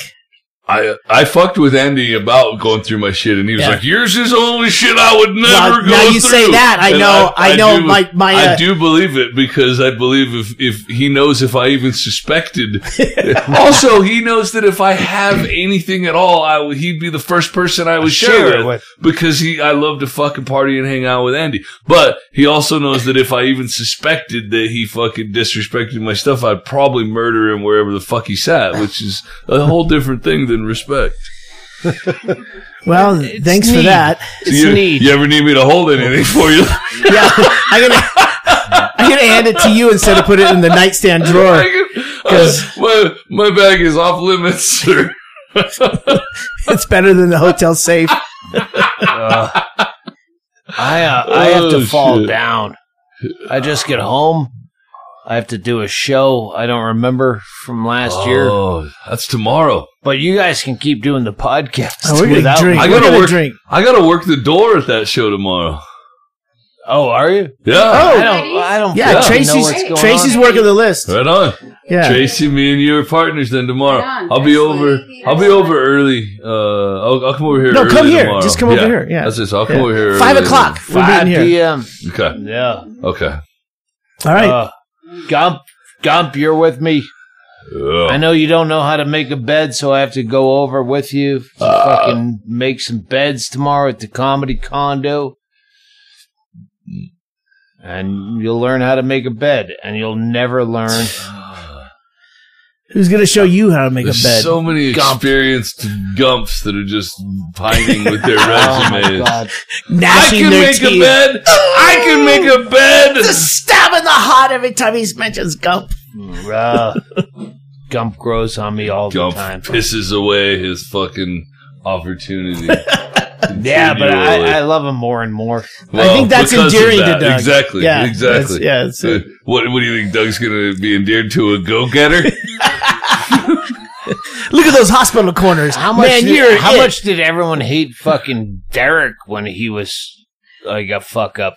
I I fucked with Andy about going through my shit, and he was yeah. like, yours is the only shit I would never well, go through. Now you through. say that. I and know. I, I, I know. Do, my, my, uh, I do believe it, because I believe if, if he knows if I even suspected. Also, he knows that if I have anything at all, I would, he'd be the first person I would share, share it with. Because he, I love to fucking party and hang out with Andy. But he also knows that if I even suspected that he fucking disrespected my stuff, I'd probably murder him wherever the fuck he sat, which is a whole different thing than respect. Well, it's thanks neat. for that. So it's you, neat. You ever need me to hold anything for you? Yeah, I'm gonna, I'm gonna hand it to you instead of put it in the nightstand drawer. Because uh, my, my bag is off limits, sir. It's better than the hotel safe. uh, I uh, I have to oh, fall shit. down. I just get home. I have to do a show I don't remember from last oh, year. Oh, that's tomorrow. But you guys can keep doing the podcast. Oh, we're without drink. I gotta work, drink. I gotta work the door at that show tomorrow. Oh, are you? Yeah. Oh, I don't. I don't yeah, Tracy's know what's going Tracy's on. working the list. Right on. Yeah, Tracy, me and you are partners. Then tomorrow, on, I'll be over. I'll be over early. Uh, I'll, I'll come over here. No, early come here. Tomorrow. Just come yeah, over here. Yeah, that's it. I'll come yeah. over here. Five o'clock. Five p m Okay. Yeah. Okay. All right. Uh, Gump, Gump, you're with me. Ugh. I know you don't know how to make a bed, so I have to go over with you to uh, fucking make some beds tomorrow at the Comedy Condo. And you'll learn how to make a bed, and you'll never learn. Who's going to show you how to make There's a bed? so many Gump. experienced Gumps that are just pining with their resumes. Oh, God. I can make teeth. a bed. I can make a bed. It's a stab in the heart every time he mentions Gump. Uh, Gump grows on me all Gump the time. Pisses away his fucking opportunity. Yeah, but I, I love him more and more. Well, I think that's endearing that. to Doug. Exactly. Yeah, exactly. That's, yeah, that's uh, what, what do you think Doug's going to be endeared to? A go-getter? Look at those hospital corners. How much? Man, did, you're how it. much did everyone hate fucking Derek when he was like a fuck up?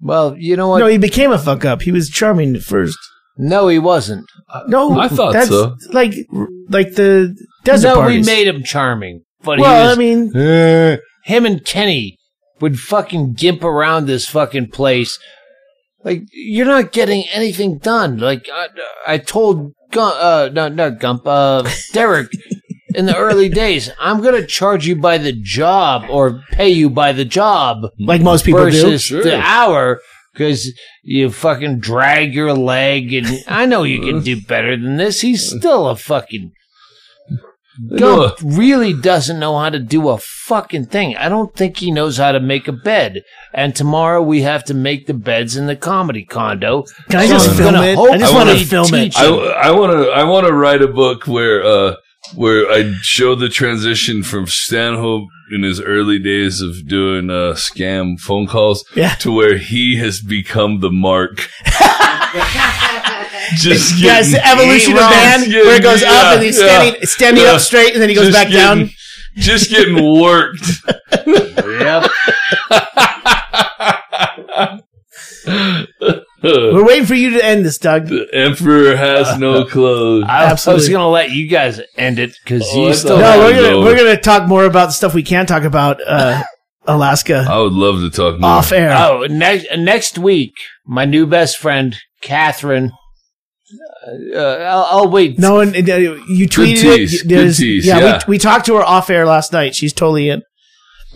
Well, you know what? No, he became a fuck up. He was charming at first. No, he wasn't. No, I thought that's so. Like, like the desert no, parties. No, we made him charming. But well, was, I mean, uh, him and Kenny would fucking gimp around this fucking place. Like, you're not getting anything done. Like, I, I told Gump, uh, no, not Gump, uh, Derek in the early days, I'm going to charge you by the job or pay you by the job. Like most people versus do. Versus sure. the hour, because you fucking drag your leg. And I know you can do better than this. He's still a fucking... Gump really doesn't know how to do a fucking thing. I don't think he knows how to make a bed. And tomorrow we have to make the beds in the Comedy Condo. Can I just film it? I just want to film it. I want to. I want to write a book where uh, where I show the transition from Stanhope in his early days of doing uh, scam phone calls yeah. to where he has become the mark. Just yes, the evolution of man, getting, where it goes yeah, up and he's yeah, standing, standing yeah. up straight, and then he goes just back getting, down. Just getting worked. Yep. We're waiting for you to end this, Doug. The emperor has no clothes. I, Absolutely. I was going to let you guys end it because oh, you still. No, we're gonna, we're gonna talk more about stuff we can talk about. Uh, Alaska. I would love to talk more off air. Oh, next next week, my new best friend, Catherine. Uh, I'll, I'll wait. No, and, and uh, you tweeted tease, it. Tease, yeah, yeah. We, we talked to her off air last night. She's totally in.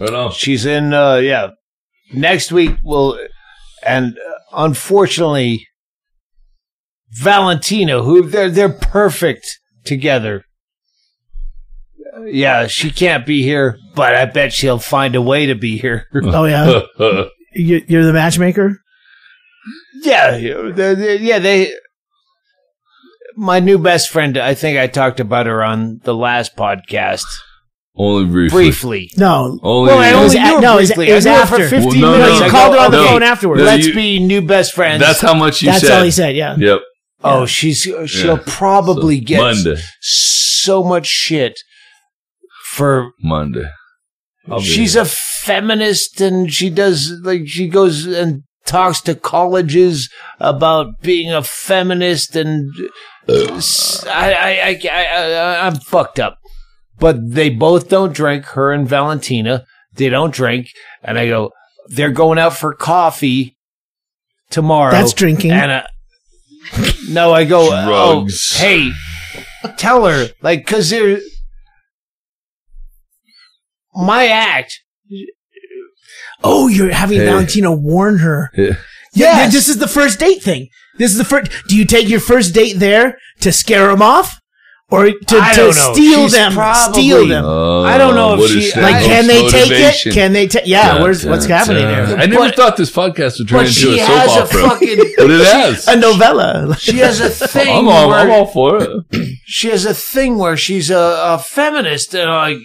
Right on. She's in. Uh, yeah, next week we'll. And uh, unfortunately, Valentino, who they're they're perfect together. Uh, yeah, she can't be here, but I bet she'll find a way to be here. Oh yeah, you're the matchmaker. Yeah, yeah. They, my new best friend. I think I talked about her on the last podcast. Only briefly. Briefly. No. Only well, I only knew her no, briefly. It was, it was I after. fifteen well, no, minutes. No, you called her on the no, phone afterwards. No, Let's you, be new best friends. That's how much you that's said. That's all he said, yeah. Yep. Oh, she's she'll yeah. probably so, get Monday. so much shit for Monday. I'll she's a feminist, and she does, like, she goes and talks to colleges about being a feminist, and uh, I, I, I, I, I'm fucked up. But they both don't drink, her and Valentina. They don't drink. And I go, they're going out for coffee tomorrow. That's drinking. And I, no, I go, Drugs. Oh, hey, tell her. Like, because they're... My act. Oh, you're having hey. Valentina warn her. Yeah. Yes. This is the first date thing. This is the first... Do you take your first date there to scare them off? Or to, to steal She's them, probably, steal them. Uh, I don't know if she like. Can they motivation. take it? Can they take? Yeah, yeah, where's yeah, what's happening yeah. here? I never but, thought this podcast would turn into a soap opera, fucking, but it has a novella. She has a thing. I'm all, where, I'm all for it. She has a thing where she's a, a feminist, and like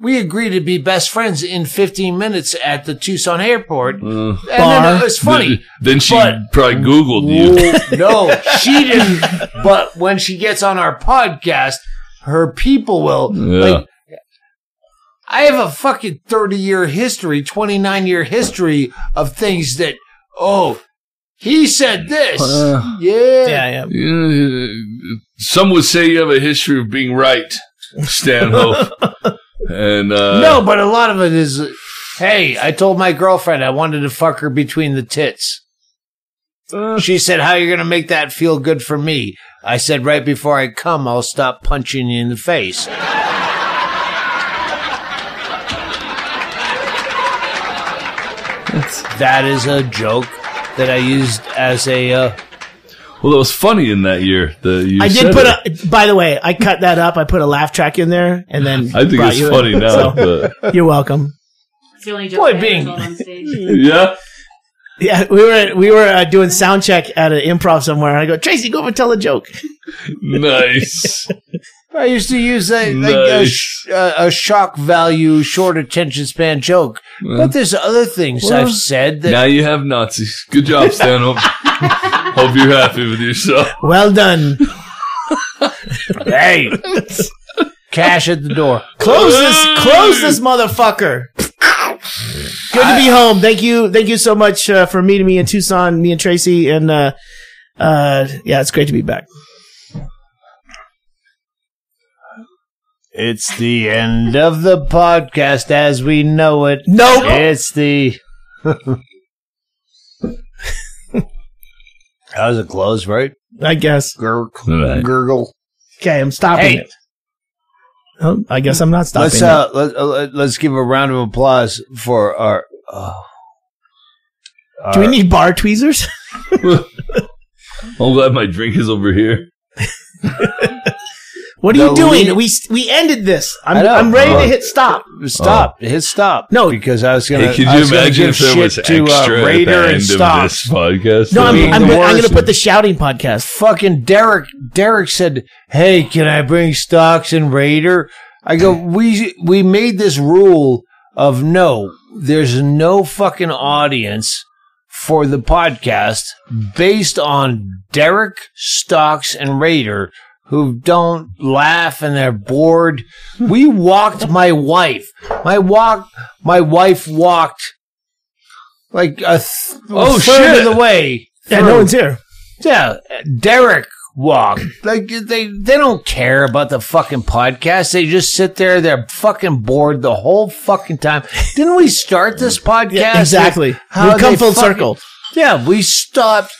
we agree to be best friends in fifteen minutes at the Tucson airport, uh, and bar. Then it was funny. The, then she but, probably Googled you. No, she didn't. But when she gets on our podcast, her people will. Yeah. Like, I have a fucking thirty-year history, twenty-nine-year history of things that, oh, he said this. Uh, yeah. Yeah, yeah. yeah. Some would say you have a history of being right, Stanhope. and uh, No, but a lot of it is, hey, I told my girlfriend I wanted to fuck her between the tits. Uh, she said, how are you going to make that feel good for me? I said, right before I come, I'll stop punching you in the face. That is a joke that I used as a... Uh, well, it was funny in that year. The, you I did put it. a... By the way, I cut that up. I put a laugh track in there, and then I think it's funny in, now. So, but... You're welcome. It's the only joke Boy, I being... on stage. Yeah. Yeah, we were we were uh, doing sound check at an improv somewhere, and I go, Tracy, go over and tell a joke. Nice. I used to use a, nice. like a, sh a shock value, short attention span joke, well, but there's other things well, I've said. That now you have Nazis. Good job, Stanhope. Hope you're happy with yourself. Well done. Hey, cash at the door. Close hey. this. Close this motherfucker. Good to be home. Thank you. Thank you so much uh, for meeting me in Tucson, me and Tracy. And, uh, uh, yeah, it's great to be back. It's the end of the podcast as we know it. No. Nope. It's the... That was a close, right? I guess. Gur right. Gurgle. Okay, I'm stopping hey. it. Oh, I guess I'm not stopping. Let's uh, let, uh, let's give a round of applause for our. Uh, our Do we need bar tweezers? I'm glad my drink is over here. What are no, you doing? We, we we ended this. I'm I'm ready oh. to hit stop. Stop. Oh. Hit stop. No, because I was gonna. Hey, could you imagine if there was extra to, uh, at the end of stop. this podcast? No, I'm I'm, I'm gonna put the shouting podcast. Fucking Derek. Derek said, "Hey, can I bring stocks and Raider?" I go, "We we made this rule of no. There's no fucking audience for the podcast based on Derek, stocks, and Raider." Who don't laugh and they're bored. We walked my wife. My walk. My wife walked like a th oh, third shit. of the way. Through. Yeah, no one's here. Yeah, Derek walked. Like they they don't care about the fucking podcast. They just sit there. They're fucking bored the whole fucking time. Didn't we start this podcast? Yeah, exactly. We've come full circle. Yeah, we stopped.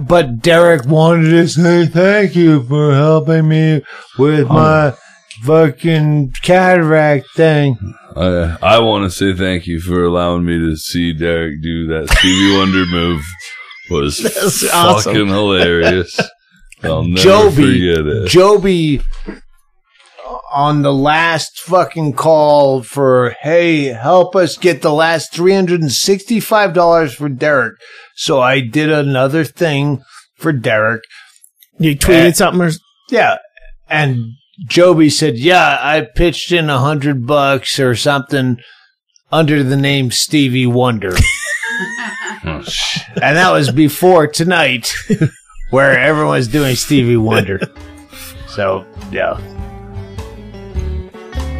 But Derek wanted to say thank you for helping me with oh. my fucking cataract thing. I, I want to say thank you for allowing me to see Derek do that Stevie Wonder move. Was fucking awesome. hilarious. I'll never Joby, forget it. Joby on the last fucking call for, hey, help us get the last three hundred sixty-five dollars for Derek. So I did another thing for Derek. You tweeted and, something? Or- yeah. And Joby said, yeah, I pitched in a hundred bucks or something under the name Stevie Wonder. And that was before tonight where everyone's doing Stevie Wonder. So, yeah.